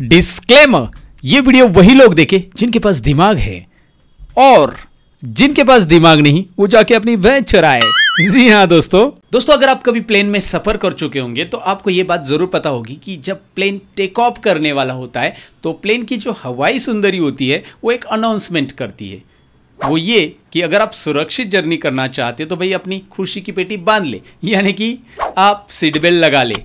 Disclaimer, ये video वही लोग देखें जिनके पास दिमाग है, और जिनके पास दिमाग नहीं वो जाके अपनी भैंस चराए। जी हाँ दोस्तों, अगर आप कभी प्लेन में सफर कर चुके होंगे तो आपको ये बात जरूर पता होगी कि जब प्लेन टेक ऑफ करने वाला होता है तो प्लेन की जो हवाई सुंदरी होती है वो एक अनाउंसमेंट करती है, वो ये कि अगर आप सुरक्षित जर्नी करना चाहते हो तो भाई अपनी खुर्शी की पेटी बांध ले, यानी कि आप सीट बेल्ट लगा ले।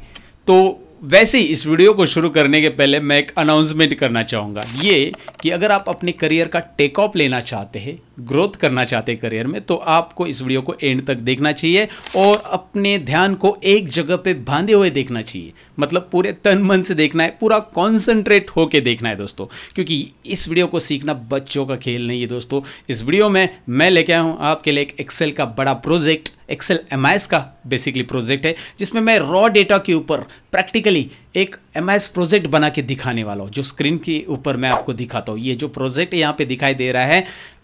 तो वैसे ही इस वीडियो को शुरू करने के पहले मैं एक अनाउंसमेंट करना चाहूँगा, ये कि अगर आप अपने करियर का टेक ऑफ लेना चाहते हैं, ग्रोथ करना चाहते हैं करियर में, तो आपको इस वीडियो को एंड तक देखना चाहिए और अपने ध्यान को एक जगह पे बांधे हुए देखना चाहिए, मतलब पूरे तन मन से देखना है, पूरा कॉन्सेंट्रेट होकर देखना है दोस्तों, क्योंकि इस वीडियो को सीखना बच्चों का खेल नहीं है दोस्तों। इस वीडियो में मैं लेके आया हूँ आपके लिए एक एक्सेल का बड़ा प्रोजेक्ट, एक्सेल MIS का बेसिकली प्रोजेक्ट है, जिसमें मैं रॉ डेटा के ऊपर प्रैक्टिकली एक MIS प्रोजेक्ट बना के दिखाने वाला हूँ, जो स्क्रीन के ऊपर मैं आपको दिखाता हूँ। ये जो प्रोजेक्ट यहाँ पे दिखाई दे रहा है,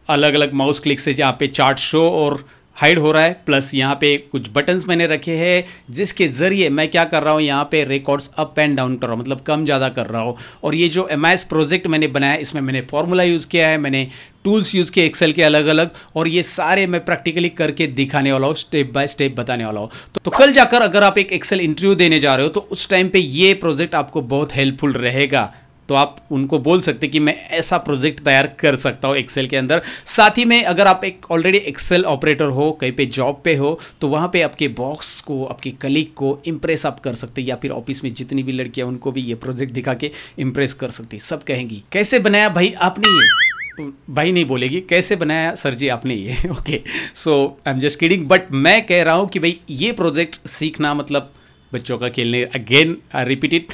अलग अलग माउस क्लिक से यहाँ पे चार्ट शो और हाइड हो रहा है, प्लस यहाँ पे कुछ बटन्स मैंने रखे हैं जिसके ज़रिए मैं क्या कर रहा हूँ, यहाँ पे रिकॉर्ड्स अप एंड डाउन कर रहा हूँ, मतलब कम ज़्यादा कर रहा हूँ। और ये जो MIS प्रोजेक्ट मैंने बनाया, इसमें मैंने फॉर्मूला यूज़ किया है, मैंने टूल्स यूज़ किए एक्सेल के अलग अलग, और ये सारे मैं प्रैक्टिकली करके दिखाने वाला हूँ, स्टेप बाय स्टेप बताने वाला हूँ। तो कल जाकर अगर आप एक एक्सेल इंटरव्यू देने जा रहे हो तो उस टाइम पर ये प्रोजेक्ट आपको बहुत हेल्पफुल रहेगा, तो आप उनको बोल सकते कि मैं ऐसा प्रोजेक्ट तैयार कर सकता हूँ एक्सेल के अंदर। साथ ही में अगर आप एक ऑलरेडी एक्सेल ऑपरेटर हो, कहीं पे जॉब पे हो, तो वहाँ पे आपके बॉस को, आपके कलीग को इम्प्रेस आप कर सकते, या फिर ऑफिस में जितनी भी लड़कियाँ उनको भी ये प्रोजेक्ट दिखा के इम्प्रेस कर सकती। सब कहेंगी कैसे बनाया भाई आपने ये, भाई नहीं बोलेगी कैसे बनाया सर जी आपने ये, okay, so I am just kidding, but मैं कह रहा हूँ कि भाई ये प्रोजेक्ट सीखना मतलब बच्चों का खेलने, अगेन आई रिपीट इट।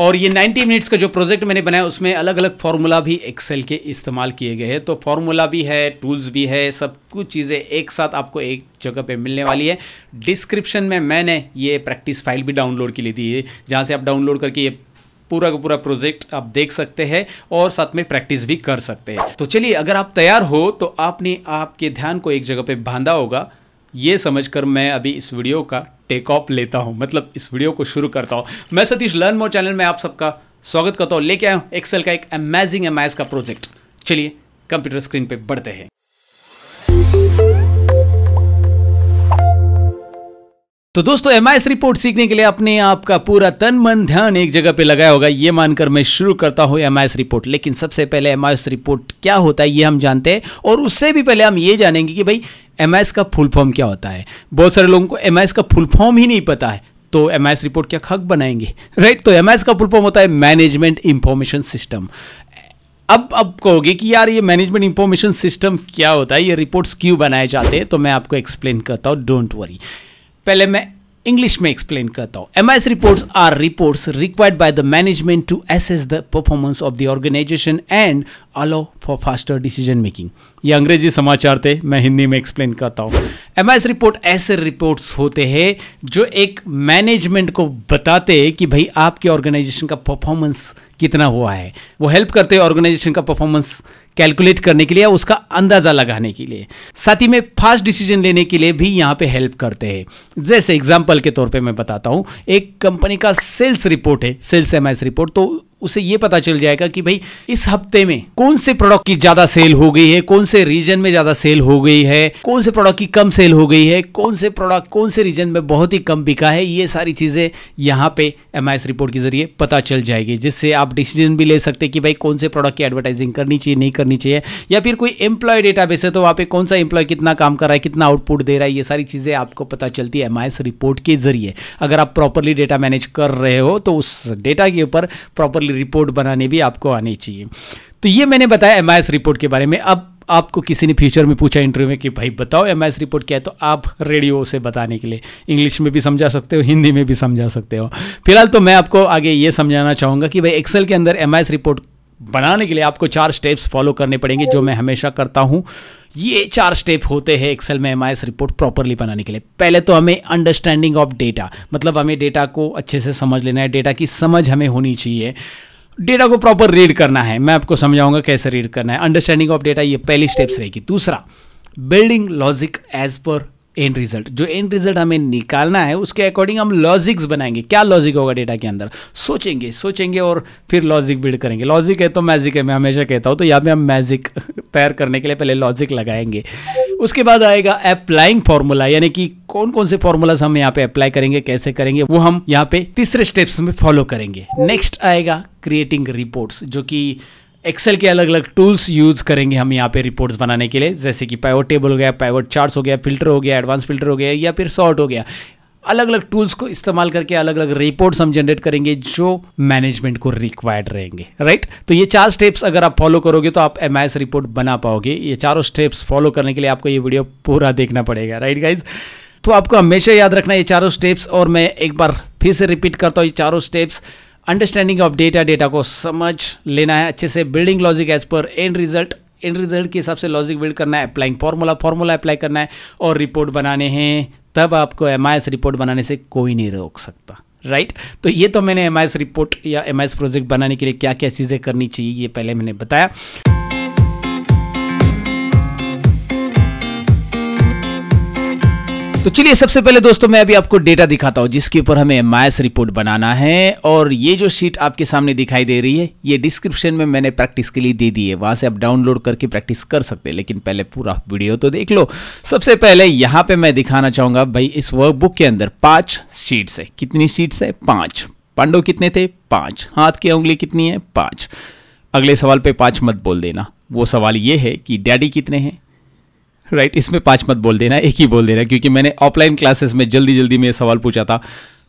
और ये 90 मिनट्स का जो प्रोजेक्ट मैंने बनाया उसमें अलग अलग फार्मूला भी एक्सेल के इस्तेमाल किए गए हैं, तो फार्मूला भी है, टूल्स भी है, सब कुछ चीज़ें एक साथ आपको एक जगह पे मिलने वाली है। डिस्क्रिप्शन में मैंने ये प्रैक्टिस फाइल भी डाउनलोड के लिए दी है, जहाँ से आप डाउनलोड करके ये पूरा का पूरा प्रोजेक्ट आप देख सकते हैं और साथ में प्रैक्टिस भी कर सकते हैं। तो चलिए, अगर आप तैयार हो तो आपने आपके ध्यान को एक जगह पर बांधा होगा, ये समझकर मैं अभी इस वीडियो का टेक ऑफ लेता हूं, मतलब इस वीडियो को शुरू करता हूं। मैं सतीश, लर्न मोर चैनल में आप सबका स्वागत करता हूं। लेके आया हूं एक्सेल का एक अमेजिंग MIS का प्रोजेक्ट। चलिए कंप्यूटर स्क्रीन पे बढ़ते हैं। तो दोस्तों, MIS रिपोर्ट सीखने के लिए अपने आप का पूरा तन मन ध्यान एक जगह पे लगाया होगा, ये मानकर मैं शुरू करता हूँ MIS रिपोर्ट। लेकिन सबसे पहले MIS रिपोर्ट क्या होता है ये हम जानते हैं, और उससे भी पहले हम ये जानेंगे कि भाई MIS का फुल फॉर्म क्या होता है। बहुत सारे लोगों को MIS का फुल फॉर्म ही नहीं पता है, तो MIS रिपोर्ट क्या खाक बनाएंगे, राइट। तो MIS का फुल फॉर्म होता है मैनेजमेंट इंफॉर्मेशन सिस्टम। अब कहोगे कि यार ये मैनेजमेंट इंफॉर्मेशन सिस्टम क्या होता है, ये रिपोर्ट्स क्यों बनाए जाते हैं, तो मैं आपको एक्सप्लेन करता हूँ, डोंट वरी। पहले मैं इंग्लिश में एक्सप्लेन करता हूँ। MIS reports are reports required by the management to assess the performance of the organisation and allow for faster decision making. ये अंग्रेजी समाचार थे, मैं हिंदी में एक्सप्लेन करता हूँ। MIS रिपोर्ट ऐसे रिपोर्ट्स होते हैं जो एक मैनेजमेंट को बताते हैं कि भाई आपके ऑर्गेनाइजेशन का परफॉर्मेंस कितना हुआ है। वो हेल्प करते हैं ऑर्गेनाइजेशन का परफॉर्मेंस कैलकुलेट करने के लिए, उसका अंदाजा लगाने के लिए, साथ ही में फास्ट डिसीजन लेने के लिए भी यहाँ पे हेल्प करते हैं। जैसे एग्जांपल के तौर पे मैं बताता हूँ, एक कंपनी का सेल्स रिपोर्ट है, सेल्स MIS रिपोर्ट, तो उसे ये पता चल जाएगा कि भाई इस हफ्ते में कौन से प्रोडक्ट की ज्यादा सेल हो गई है, कौन से रीजन में ज्यादा सेल हो गई है, कौन से प्रोडक्ट की कम सेल हो गई है, कौन से प्रोडक्ट कौन से रीजन में बहुत ही कम बिका है। ये सारी चीजें यहाँ पे MIS रिपोर्ट के जरिए पता चल जाएगी, जिससे आप डिसीजन भी ले सकते हैं कि भाई कौन से प्रोडक्ट की एडवर्टाइजिंग करनी चाहिए, नहीं करनी चाहिए, या फिर कोई एम्प्लॉय डेटाबेस है तो वहाँ पे कौन सा एम्प्लॉय कितना काम कर रहा है, कितना आउटपुट दे रहा है, ये सारी चीजें आपको पता चलती है MIS रिपोर्ट के जरिए। अगर आप प्रॉपरली डेटा मैनेज कर रहे हो तो उस डेटा के ऊपर प्रॉपरली रिपोर्ट बनाने भी आपको आनी चाहिए। तो ये मैंने बताया MIS रिपोर्ट के बारे में। अब आपको किसी ने फ्यूचर में पूछा इंटरव्यू में कि भाई बताओ MIS रिपोर्ट क्या है, तो आप रेडियो से बताने के लिए इंग्लिश में भी समझा सकते हो, हिंदी में भी समझा सकते हो। फिलहाल तो मैं आपको आगे ये समझाना चाहूँगा कि भाई एक्सेल के अंदर MIS रिपोर्ट बनाने के लिए आपको 4 स्टेप्स फॉलो करने पड़ेंगे, जो मैं हमेशा करता हूँ। ये 4 स्टेप होते हैं एक्सेल में MIS रिपोर्ट प्रॉपरली बनाने के लिए। पहले तो हमें अंडरस्टैंडिंग ऑफ डेटा, मतलब हमें डेटा को अच्छे से समझ लेना है, डेटा की समझ हमें होनी चाहिए, डेटा को प्रॉपर रीड करना है, मैं आपको समझाऊंगा कैसे रीड करना है। अंडरस्टैंडिंग ऑफ डेटा ये पहली स्टेप्स रहेगी। दूसरा, building logic as per end result, जो एंड रिजल्ट हमें निकालना है उसके अकॉर्डिंग हम लॉजिक्स बनाएंगे। क्या लॉजिक होगा डेटा के अंदर, सोचेंगे सोचेंगे और फिर लॉजिक बिल्ड करेंगे। लॉजिक है तो मैजिक है, मैं हमेशा कहता हूँ। तो यहाँ पे हम मैजिक तैयार करने के लिए पहले लॉजिक लगाएंगे। उसके बाद आएगा अप्लाइंग फॉर्मूला, यानी कि कौन कौन से फॉर्मूलाज हम यहाँ पे अप्लाई करेंगे, कैसे करेंगे, वो हम यहाँ पे तीसरे स्टेप्स में फॉलो करेंगे। नेक्स्ट आएगा क्रिएटिंग रिपोर्ट्स, जो कि एक्सेल के अलग अलग टूल्स यूज करेंगे हम यहाँ पे रिपोर्ट्स बनाने के लिए, जैसे कि पिवट टेबल हो गया, पिवट चार्ट्स हो गया, फिल्टर हो गया, एडवांस फिल्टर हो गया, या फिर सॉर्ट हो गया। अलग अलग टूल्स को इस्तेमाल करके अलग अलग रिपोर्ट्स हम जनरेट करेंगे जो मैनेजमेंट को रिक्वायर्ड रहेंगे, राइट। तो ये चार स्टेप्स अगर आप फॉलो करोगे तो आप एमआईएस रिपोर्ट बना पाओगे। ये चारों स्टेप्स फॉलो करने के लिए आपको ये वीडियो पूरा देखना पड़ेगा, राइट गाइज। तो आपको हमेशा याद रखना ये चारों स्टेप्स, और मैं एक बार फिर से रिपीट करता हूँ, ये चारों steps understanding of data, data को समझ लेना है अच्छे से, building logic as per end result के हिसाब से लॉजिक बिल्ड करना है, अप्लाइंग फॉर्मूला अप्लाई करना है, और रिपोर्ट बनाने हैं। तब आपको एमआईएस रिपोर्ट बनाने से कोई नहीं रोक सकता, राइट। तो ये तो मैंने एमआईएस रिपोर्ट या एमआईएस प्रोजेक्ट बनाने के लिए क्या क्या चीज़ें करनी चाहिए ये पहले मैंने बताया। तो चलिए सबसे पहले दोस्तों मैं अभी आपको डेटा दिखाता हूं जिसके ऊपर हमें एमआईएस रिपोर्ट बनाना है। और ये जो शीट आपके सामने दिखाई दे रही है ये डिस्क्रिप्शन में मैंने प्रैक्टिस के लिए दे दी है, वहां से आप डाउनलोड करके प्रैक्टिस कर सकते हैं, लेकिन पहले पूरा वीडियो तो देख लो। सबसे पहले यहाँ पे मैं दिखाना चाहूंगा, भाई इस वर्कबुक के अंदर 5 शीट्स है। कितनी शीट्स है? 5। पांडव कितने थे? 5। हाथ की उंगली कितनी है? 5। अगले सवाल पे 5 मत बोल देना, वो सवाल ये है कि डैडी कितने हैं, राइट। इसमें 5 मत बोल देना, 1 ही बोल देना, क्योंकि मैंने ऑफलाइन क्लासेस में जल्दी में ये सवाल पूछा था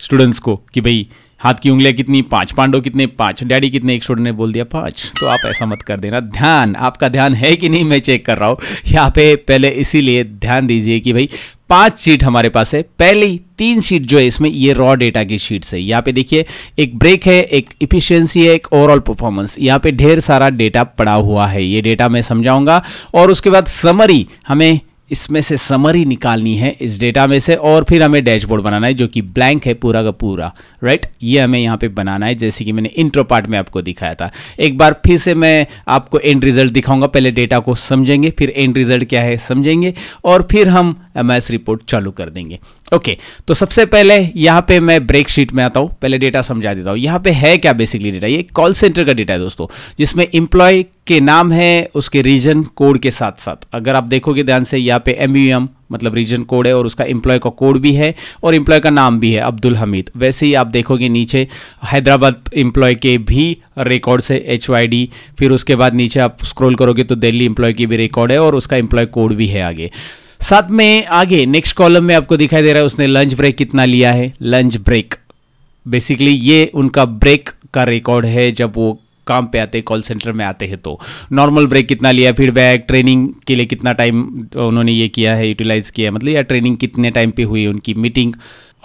स्टूडेंट्स को कि भाई हाथ की उंगलियां कितनी? 5। पांडव कितने? 5। डैडी कितने? एक स्टूडेंट ने बोल दिया 5। तो आप ऐसा मत कर देना। ध्यान, आपका ध्यान है कि नहीं मैं चेक कर रहा हूँ यहाँ पे, पहले इसीलिए ध्यान दीजिए कि भाई 5 शीट हमारे पास है। पहली 3 शीट जो है इसमें ये रॉ डेटा की शीट्स है। यहाँ पे देखिए एक ब्रेक है, एक इफिशियंसी है, एक ओवरऑल परफॉर्मेंस। यहाँ पे ढेर सारा डेटा पड़ा हुआ है, ये डेटा मैं समझाऊंगा। और उसके बाद समरी, हमें इसमें से समरी निकालनी है इस डेटा में से, और फिर हमें डैशबोर्ड बनाना है जो कि ब्लैंक है पूरा का पूरा, राइट। ये हमें यहाँ पे बनाना है जैसे कि मैंने इंट्रो पार्ट में आपको दिखाया था। एक बार फिर से मैं आपको एंड रिजल्ट दिखाऊंगा, पहले डेटा को समझेंगे, फिर एंड रिजल्ट क्या है समझेंगे, और फिर हम एमआईएस रिपोर्ट चालू कर देंगे। ओके, तो सबसे पहले यहाँ पे मैं ब्रेक शीट में आता हूँ, पहले डेटा समझा देता हूँ। यहाँ पे है क्या बेसिकली डेटा, ये कॉल सेंटर का डेटा है दोस्तों, जिसमें एम्प्लॉय के नाम है उसके रीजन कोड के साथ साथ। अगर आप देखोगे ध्यान से यहाँ पे MUM मतलब रीजन कोड है, और उसका एम्प्लॉय का कोड भी है, और एम्प्लॉय का नाम भी है अब्दुल हमीद। वैसे ही आप देखोगे नीचे हैदराबाद एम्प्लॉय के भी रिकॉर्ड्स है HYD, फिर उसके बाद नीचे आप स्क्रॉल करोगे तो दिल्ली एम्प्लॉय की भी रिकॉर्ड है और उसका एम्प्लॉय कोड भी है आगे। साथ में आगे नेक्स्ट कॉलम में आपको दिखाई दे रहा है उसने लंच ब्रेक कितना लिया है। लंच ब्रेक बेसिकली ये उनका ब्रेक का रिकॉर्ड है जब वो काम पे आते, कॉल सेंटर में आते हैं। तो नॉर्मल ब्रेक कितना लिया, फीडबैक, ट्रेनिंग के लिए कितना टाइम उन्होंने ये किया है, यूटिलाइज किया है, मतलब या ट्रेनिंग कितने टाइम पे हुई, उनकी मीटिंग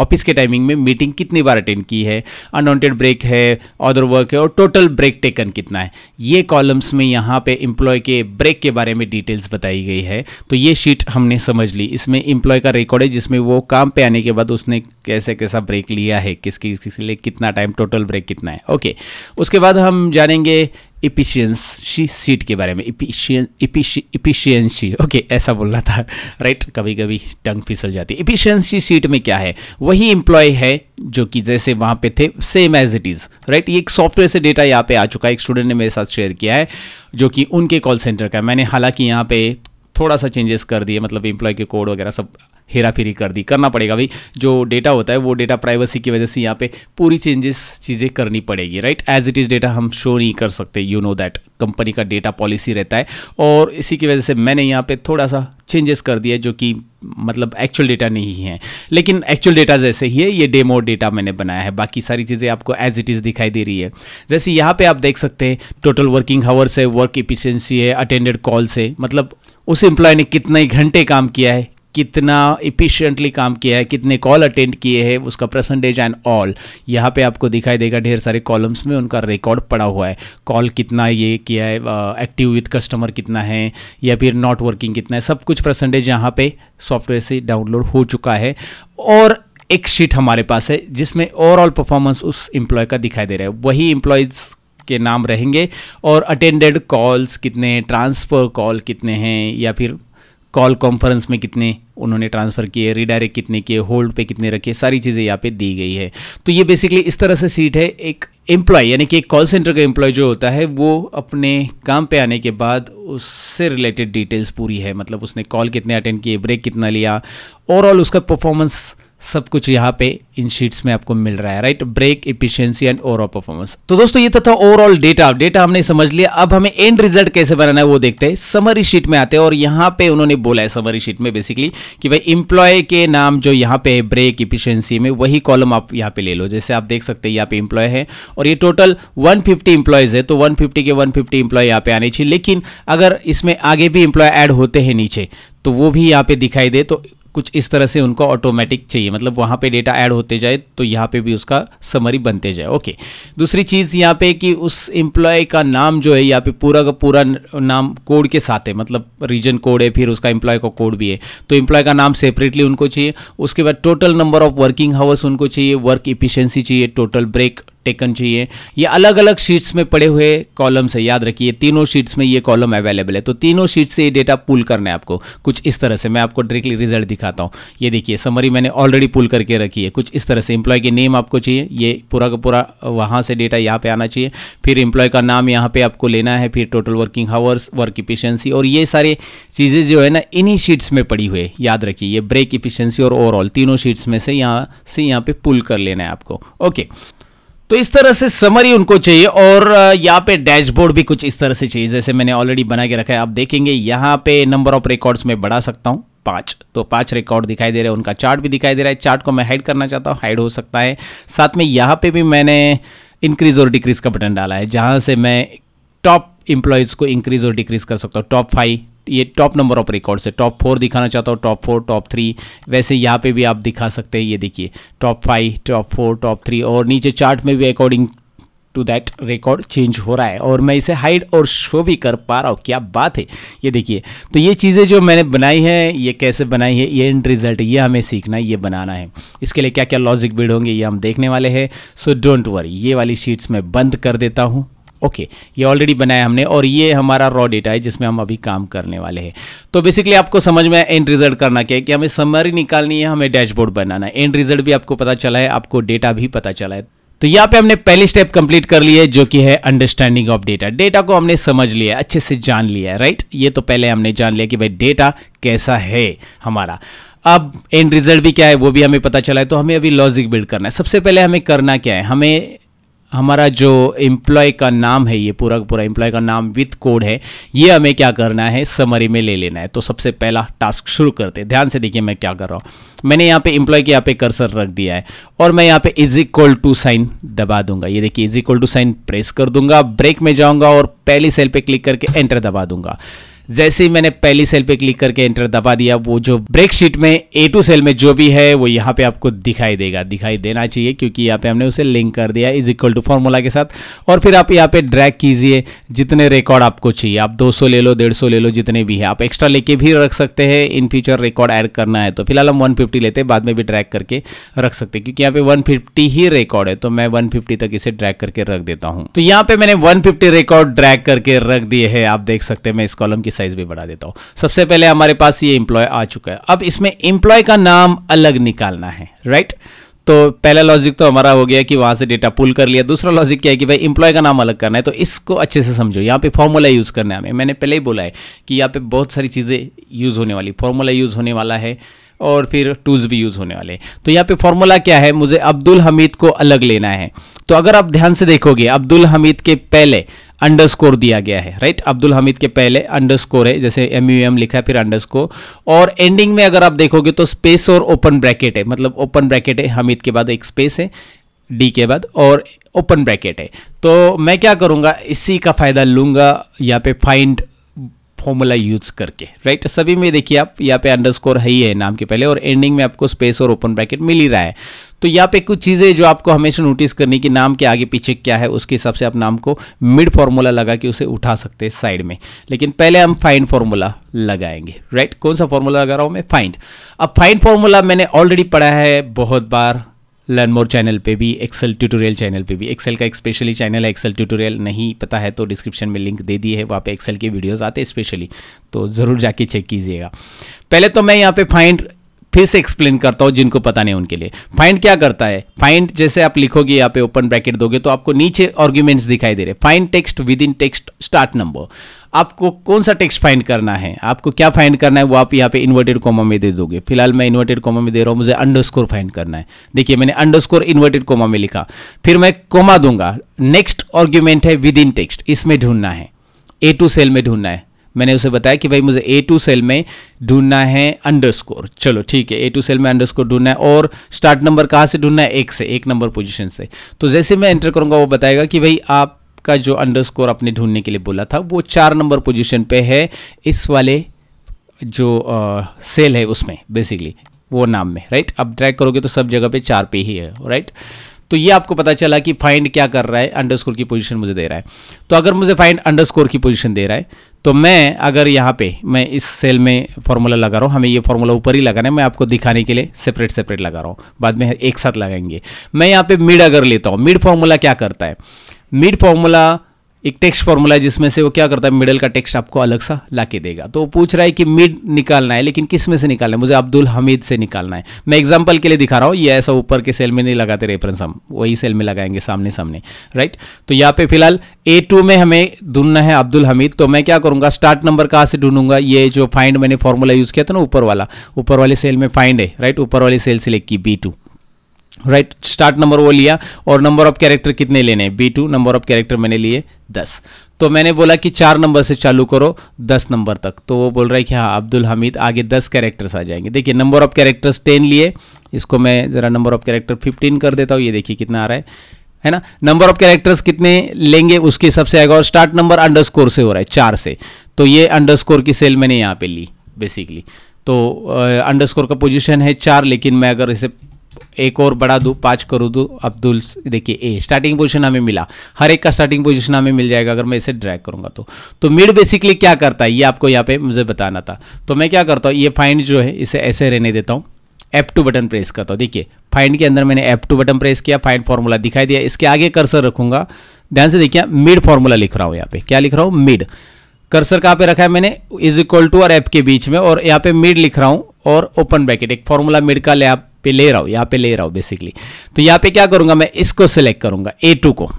ऑफिस के टाइमिंग में मीटिंग कितनी बार अटेंड की है, अनवांटेड ब्रेक है, अदर वर्क है, और टोटल ब्रेक टेकन कितना है। ये कॉलम्स में यहाँ पे एम्प्लॉय के ब्रेक के बारे में डिटेल्स बताई गई है। तो ये शीट हमने समझ ली, इसमें एम्प्लॉय का रिकॉर्ड है जिसमें वो काम पे आने के बाद उसने कैसे कैसा ब्रेक लिया है, किसके लिए कितना टाइम, टोटल ब्रेक कितना है। ओके, उसके बाद हम जानेंगे इफिशियंसी सीट के बारे में। इफिशियंसी, ओके ऐसा बोलना था, राइट, कभी कभी टंग फिसल जाती है। इफिशियंसी सीट में क्या है, वही एम्प्लॉय है जो कि जैसे वहाँ पे थे, same as it is, right. ये एक सॉफ्टवेयर से डेटा यहाँ पे आ चुका है, एक स्टूडेंट ने मेरे साथ शेयर किया है जो कि उनके कॉल सेंटर का है। मैंने हालांकि यहाँ पे थोड़ा सा चेंजेस कर दिए, मतलब एम्प्लॉय के कोड वगैरह सब हेराफेरी कर दी, करना पड़ेगा भाई, जो डेटा होता है वो डेटा प्राइवेसी की वजह से यहाँ पे पूरी चीज़ें करनी पड़ेगी, right. As it is data हम शो नहीं कर सकते, यू नो दैट, कंपनी का डेटा पॉलिसी रहता है, और इसी की वजह से मैंने यहाँ पे थोड़ा सा चेंजेस कर दिए जो कि मतलब एक्चुअल डेटा नहीं है, लेकिन एक्चुअल डेटा जैसे ही है ये डेमो डेटा मैंने बनाया है। बाकी सारी चीज़ें आपको एज इट इज़ दिखाई दे रही है। जैसे यहाँ पे आप देख सकते हैं टोटल वर्किंग हावर्स है, वर्क एफिशिएंसी है, अटेंडेड कॉल्स है, मतलब उस एम्प्लॉय ने कितने घंटे काम किया है, कितना एफिशिएंटली काम किया है, कितने कॉल अटेंड किए हैं, उसका परसेंटेज एंड ऑल। यहाँ पे आपको दिखाई देगा ढेर सारे कॉलम्स में उनका रिकॉर्ड पड़ा हुआ है। कॉल कितना ये किया है, एक्टिव विद कस्टमर कितना है, या फिर नॉट वर्किंग कितना है, सब कुछ परसेंटेज यहाँ पे सॉफ्टवेयर से डाउनलोड हो चुका है। और एक शीट हमारे पास है जिसमें ओवरऑल परफॉर्मेंस उस एम्प्लॉय का दिखाई दे रहा है, वही एम्प्लॉयज़ के नाम रहेंगे, और अटेंडेड कॉल्स कितने, ट्रांसफ़र कॉल कितने हैं, या फिर कॉल कॉन्फ्रेंस में कितने उन्होंने ट्रांसफ़र किए, रीडायरेक्ट कितने किए, होल्ड पे कितने रखे, सारी चीज़ें यहाँ पे दी गई है। तो ये बेसिकली इस तरह से सीट है, एक एम्प्लॉय यानी कि एक कॉल सेंटर का एम्प्लॉय जो होता है वो अपने काम पे आने के बाद उससे रिलेटेड डिटेल्स पूरी है, मतलब उसने कॉल कितने अटेंड किए, ब्रेक कितना लिया, ओवरऑल उसका परफॉर्मेंस, सब कुछ यहाँ पे इन शीट्स में आपको मिल रहा है, right. Break, efficiency and overall performance. तो दोस्तों ये तो था ओवरऑल डेटा हमने समझ लिया। अब हमें एंड रिजल्ट कैसे बनाना है वो देखते हैं। समरी शीट में आते हैं और यहाँ पे उन्होंने बोला है समरी शीट में बेसिकली कि भाई एम्प्लॉय के नाम जो यहाँ पे है ब्रेक एफिशिएंसी में, वही कॉलम आप यहाँ पे ले लो। जैसे आप देख सकते हैं यहाँ पे एम्प्लॉय है और ये टोटल 150 एम्प्लॉयज है, तो 150 के 150 एम्प्लॉय यहाँ पे आने चाहिए। लेकिन अगर इसमें आगे भी एम्प्लॉय ऐड होते हैं नीचे तो वो भी यहाँ पे दिखाई दे, तो कुछ इस तरह से उनको ऑटोमेटिक चाहिए, मतलब वहाँ पे डेटा ऐड होते जाए तो यहाँ पे भी उसका समरी बनते जाए। ओके, दूसरी चीज़ यहाँ पे कि उस एम्प्लॉय का नाम जो है यहाँ पे पूरा का पूरा नाम कोड के साथ है, मतलब रीजन कोड है, फिर उसका एम्प्लॉय का कोड भी है, तो एम्प्लॉय का नाम सेपरेटली उनको चाहिए। उसके बाद total number of working hours उनको चाहिए, वर्क एफिशिएंसी चाहिए, टोटल ब्रेक टेकन चाहिए। ये अलग अलग शीट्स में पड़े हुए कॉलम्स है, याद रखिए तीनों शीट्स में ये कॉलम अवेलेबल है, तो तीनों शीट से ये डेटा पुल करना है आपको। कुछ इस तरह से मैं आपको डायरेक्टली रिजल्ट दिखाता हूँ। ये देखिए समरी मैंने ऑलरेडी पुल करके रखी है। कुछ इस तरह से एम्प्लॉय के नेम आपको चाहिए, ये पूरा का पूरा वहाँ से डेटा यहाँ पे आना चाहिए, फिर एम्प्लॉय का नाम यहाँ पे आपको लेना है, फिर total working hours, work efficiency, और ये सारी चीज़ें जो है ना इन्हीं शीट्स में पड़ी हुई है। याद रखिए ये ब्रेक एफिशिएंसी और ओवरऑल तीनों शीट्स में से यहाँ पे पुल कर लेना है आपको। ओके, तो इस तरह से समरी उनको चाहिए और यहाँ पे डैशबोर्ड भी कुछ इस तरह से चाहिए जैसे मैंने ऑलरेडी बना के रखा है। आप देखेंगे यहाँ पे नंबर ऑफ रिकॉर्ड्स में बढ़ा सकता हूँ 5, तो 5 रिकॉर्ड दिखाई दे रहे हैं, उनका चार्ट भी दिखाई दे रहा है। चार्ट को मैं हाइड करना चाहता हूँ, हाइड हो सकता है। साथ में यहाँ पे भी मैंने इंक्रीज और डिक्रीज का बटन डाला है जहाँ से मैं टॉप एम्प्लॉयज़ को इंक्रीज और डिक्रीज कर सकता हूँ। टॉप 5 ये टॉप नंबर ऑफ रिकॉर्ड से टॉप 4 दिखाना चाहता हूँ, टॉप 4, टॉप 3, वैसे यहाँ पे भी आप दिखा सकते हैं। ये देखिए टॉप 5, टॉप 4, टॉप 3 और नीचे चार्ट में भी according to that record change हो रहा है और मैं इसे हाइड और शो भी कर पा रहा हूँ। क्या बात है, ये देखिए। तो ये चीज़ें जो मैंने बनाई हैं ये कैसे बनाई है, ये एंड रिजल्ट ये हमें सीखना है, ये बनाना है। इसके लिए क्या क्या लॉजिक बिल्ड होंगे ये हम देखने वाले हैं, सो डोंट वरी। ये वाली शीट्स मैं बंद कर देता हूँ। ओके, ये ऑलरेडी बनाया हमने और ये हमारा रॉ डेटा है जिसमें हम अभी काम करने वाले हैं। तो बेसिकली आपको समझ में एंड रिजल्ट करना क्या है कि हमें समरी निकालनी है, हमें डैशबोर्ड बनाना है, एंड रिजल्ट भी आपको पता चला है, आपको डेटा भी पता चला है। तो यहाँ पे हमने पहली स्टेप कंप्लीट कर ली है जो कि है अंडरस्टैंडिंग ऑफ डेटा। डेटा को हमने समझ लिया, अच्छे से जान लिया है, राइट। ये तो पहले हमने जान लिया कि भाई डेटा कैसा है हमारा। अब एंड रिजल्ट भी क्या है वो भी हमें पता चला है, तो हमें अभी लॉजिक बिल्ड करना है। सबसे पहले हमें करना क्या है, हमें हमारा जो एम्प्लॉय का नाम है ये पूरा पूरा एम्प्लॉय का नाम विथ कोड है, ये हमें क्या करना है समरी में ले लेना है। तो सबसे पहला टास्क शुरू करते हैं। ध्यान से देखिए मैं क्या कर रहा हूँ, मैंने यहाँ पे एम्प्लॉय के यहाँ पे कर्सर रख दिया है और मैं यहाँ पे इज इक्वल टू साइन दबा दूंगा। ये देखिए is equal to sign press कर दूंगा, ब्रेक में जाऊँगा और पहली सेल पर क्लिक करके एंटर दबा दूंगा। जैसे ही मैंने पहली सेल पे क्लिक करके एंटर दबा दिया, वो जो ब्रेक शीट में A2 सेल में जो भी है वो यहाँ पे आपको दिखाई देगा, दिखाई देना चाहिए क्योंकि यहाँ पे हमने उसे लिंक कर दिया इज इक्वल टू फॉर्मूला के साथ। और फिर आप यहाँ पे ड्रैग कीजिए जितने रिकॉर्ड आपको चाहिए, आप 200 ले लो, 150 ले लो, जितने भी है आप एक्स्ट्रा लेके भी रख सकते हैं। इन फ्यूचर रिकॉर्ड ऐड करना है तो फिलहाल हम 150 लेते हैं, बाद में भी ड्रैग करके रख सकते हैं क्योंकि यहाँ पे 150 ही रिकॉर्ड है, तो मैं 150 तक इसे ड्रैग करके रख देता हूँ। तो यहाँ पे मैंने 150 रिकॉर्ड ड्रैग करके रख दिए है, आप देख सकते हैं। मैं इस कॉलम साइज भी बढ़ा देता हूं। सबसे पहले हमारे पास ये एम्प्लॉय आ चुका है। अब इसमें एम्प्लॉय का नाम अलग निकालना है, राइट। तो पहला लॉजिक तो हमारा हो गया कि वहां से डेटा पुल कर लिया। दूसरा लॉजिक क्या है कि भाई एम्प्लॉय का नाम अलग करना है, तो इसको अच्छे से समझो। यहाँ पे फॉर्मूला यूज करना है हमें, मैंने पहले ही बोला है कि यहाँ पे बहुत सारी चीजें यूज होने वाली, फॉर्मूला यूज होने वाला है और फिर टूल्स भी यूज़ होने वाले। तो यहाँ पे फॉर्मूला क्या है, मुझे अब्दुल हमीद को अलग लेना है। तो अगर आप ध्यान से देखोगे अब्दुल हमीद के पहले अंडरस्कोर दिया गया है, राइट। अब्दुल हमीद के पहले अंडरस्कोर है, जैसे MUM लिखा है फिर अंडरस्कोर, और एंडिंग में अगर आप देखोगे तो स्पेस और ओपन ब्रैकेट है, मतलब ओपन ब्रैकेट है, हमीद के बाद एक स्पेस है, डी के बाद, और ओपन ब्रैकेट है। तो मैं क्या करूँगा, इसी का फ़ायदा लूँगा यहाँ पे फाइंड फॉर्मूला यूज करके, राइट। सभी में देखिए आप यहाँ पे अंडरस्कोर है ही है नाम के पहले और एंडिंग में आपको स्पेस और ओपन ब्रैकेट मिल ही रहा है। तो यहाँ पे कुछ चीज़ें जो आपको हमेशा नोटिस करनी कि नाम के आगे पीछे क्या है, उसके हिसाब से आप नाम को मिड फॉर्मूला लगा के उसे उठा सकते हैं साइड में, लेकिन पहले हम फाइंड फॉर्मूला लगाएंगे, राइट। कौन सा फॉर्मूला लगा रहा हूँ मैं, फाइंड। अब फाइंड फॉर्मूला मैंने ऑलरेडी पढ़ा है बहुत बार, लर्न मोर चैनल पे भी, एक्सेल ट्यूटोरियल चैनल पे भी, एक्सेल का एक स्पेशली चैनल है एक्सेल ट्यूटोरियल, नहीं पता है तो डिस्क्रिप्शन में लिंक दे दी है, वहाँ पे एक्सेल के वीडियोस आते हैं स्पेशली, तो ज़रूर जाके चेक कीजिएगा। पहले तो मैं यहाँ पे फाइंड फिर से एक्सप्लेन करता हूँ जिनको पता नहीं उनके लिए। फाइंड क्या करता है, फाइंड जैसे आप लिखोगे यहाँ पे ओपन ब्रैकेट दोगे तो आपको नीचे आर्ग्यूमेंट्स दिखाई दे रहे, find text within text start number, आपको कौन सा टेक्स्ट फाइंड करना है, आपको क्या फाइंड करना है वो आप यहाँ पे इन्वर्टेड कॉमा में दे दोगे। फिलहाल मैं इन्वर्टेड कॉमा में दे रहा हूँ, मुझे अंडरस्कोर फाइंड करना है, देखिए मैंने अंडरस्कोर इन्वर्टेड कॉमा में लिखा, फिर मैं कॉमा दूंगा, नेक्स्ट आर्ग्यूमेंट है विद इन टेक्स्ट, इसमें ढूंढना है, A2 सेल में ढूंढना है। मैंने उसे बताया कि भाई मुझे A2 सेल में ढूंढना है अंडरस्कोर, चलो ठीक है A2 सेल में अंडरस्कोर ढूंढना है, और स्टार्ट नंबर कहाँ से ढूंढना है, एक नंबर पोजीशन से। तो जैसे मैं एंटर करूँगा वो बताएगा कि भाई आपका जो अंडरस्कोर आपने ढूंढने के लिए बोला था वो 4 नंबर पोजीशन पे है, इस वाले जो सेल है उसमें बेसिकली वो नाम में, राइट। आप ड्रैग करोगे तो सब जगह पे 4 पे ही है, राइट। तो ये आपको पता चला कि फाइंड क्या कर रहा है, अंडरस्कोर की पोजीशन मुझे दे रहा है। तो अगर मुझे फाइंड अंडरस्कोर की पोजीशन दे रहा है तो मैं अगर यहाँ पे मैं इस सेल में फॉर्मूला लगा रहा हूँ, हमें ये फॉर्मूला ऊपर ही लगाना है, मैं आपको दिखाने के लिए सेपरेट लगा रहा हूँ, बाद में एक साथ लगाएंगे। मैं यहाँ पे मिड अगर लेता हूँ, मिड फॉर्मूला क्या करता है, मिड फॉर्मूला एक टेक्स्ट फॉर्मूला है जिसमें से वो क्या करता है, मिडल का टेक्स्ट आपको अलग सा ला के देगा। तो वो पूछ रहा है कि मिड निकालना है, लेकिन किस में से निकालना है, मुझे अब्दुल हमीद से निकालना है। मैं एग्जांपल के लिए दिखा रहा हूँ, ये ऐसा ऊपर के सेल में नहीं लगाते रेफरेंस, हम वही सेल में लगाएंगे सामने, राइट। तो यहाँ पे फिलहाल A2 में हमें ढूंढना है अब्दुल हमीद, तो मैं क्या करूँगा, स्टार्ट नंबर कहाँ से ढूंढूंगा, ये जो फाइंड मैंने फॉर्मूला यूज़ किया था ना ऊपर वाले सेल में फाइंड है, राइट। ऊपर वाली सेल सिलेक्ट की B2, राइट। स्टार्ट नंबर वो लिया, और नंबर ऑफ कैरेक्टर कितने लेने हैं, B2, नंबर ऑफ कैरेक्टर मैंने लिए 10। तो मैंने बोला कि 4 नंबर से चालू करो 10 नंबर तक, तो वो बोल रहा है कि हाँ अब्दुल हमीद, आगे 10 कैरेक्टर्स आ जाएंगे। देखिए नंबर ऑफ कैरेक्टर्स 10 लिए, इसको मैं ज़रा नंबर ऑफ कैरेक्टर 15 कर देता हूँ, ये देखिए कितना आ रहा है ना। नंबर ऑफ कैरेक्टर्स कितने लेंगे उसके हिसाब से आएगा, और स्टार्ट नंबर अंडरस्कोर से हो रहा है 4 से, तो ये अंडरस्कोर की सेल मैंने यहाँ पर ली बेसिकली। तो अंडरस्कोर का पोजिशन है 4, लेकिन मैं अगर इसे एक और बढ़ा दूँ 5 करूँ तो अब्दुल, देखिए ए स्टार्टिंग पोजीशन हमें मिला, हर एक का स्टार्टिंग पोजीशन हमें मिल जाएगा अगर मैं इसे ड्रैग करूँगा तो। तो मिड बेसिकली क्या करता है ये आपको यहाँ पे मुझे बताना था। तो मैं क्या करता हूँ, ये फाइंड जो है इसे ऐसे रहने देता हूँ, F2 बटन प्रेस करता हूँ, देखिए फाइंड के अंदर मैंने F2 बटन प्रेस किया, फाइंड फॉर्मूला दिखाई दिया, इसके आगे कर्सर रखूँगा, ध्यान से देखिए मिड फॉर्मूला लिख रहा हूँ, यहाँ पे क्या लिख रहा हूँ मिड, कर्सर कहाँ पे रखा है मैंने, इज इक्वल टू और F के बीच में, और यहाँ पे मिड लिख रहा हूँ और ओपन ब्रैकेट, एक फॉर्मूला मिड का ले आप पे ले रहा हूं, यहाँ पे ले रहा हूं बेसिकली। तो यहाँ पे क्या करूंगा, मैं इसको सिलेक्ट करूंगा A2 को,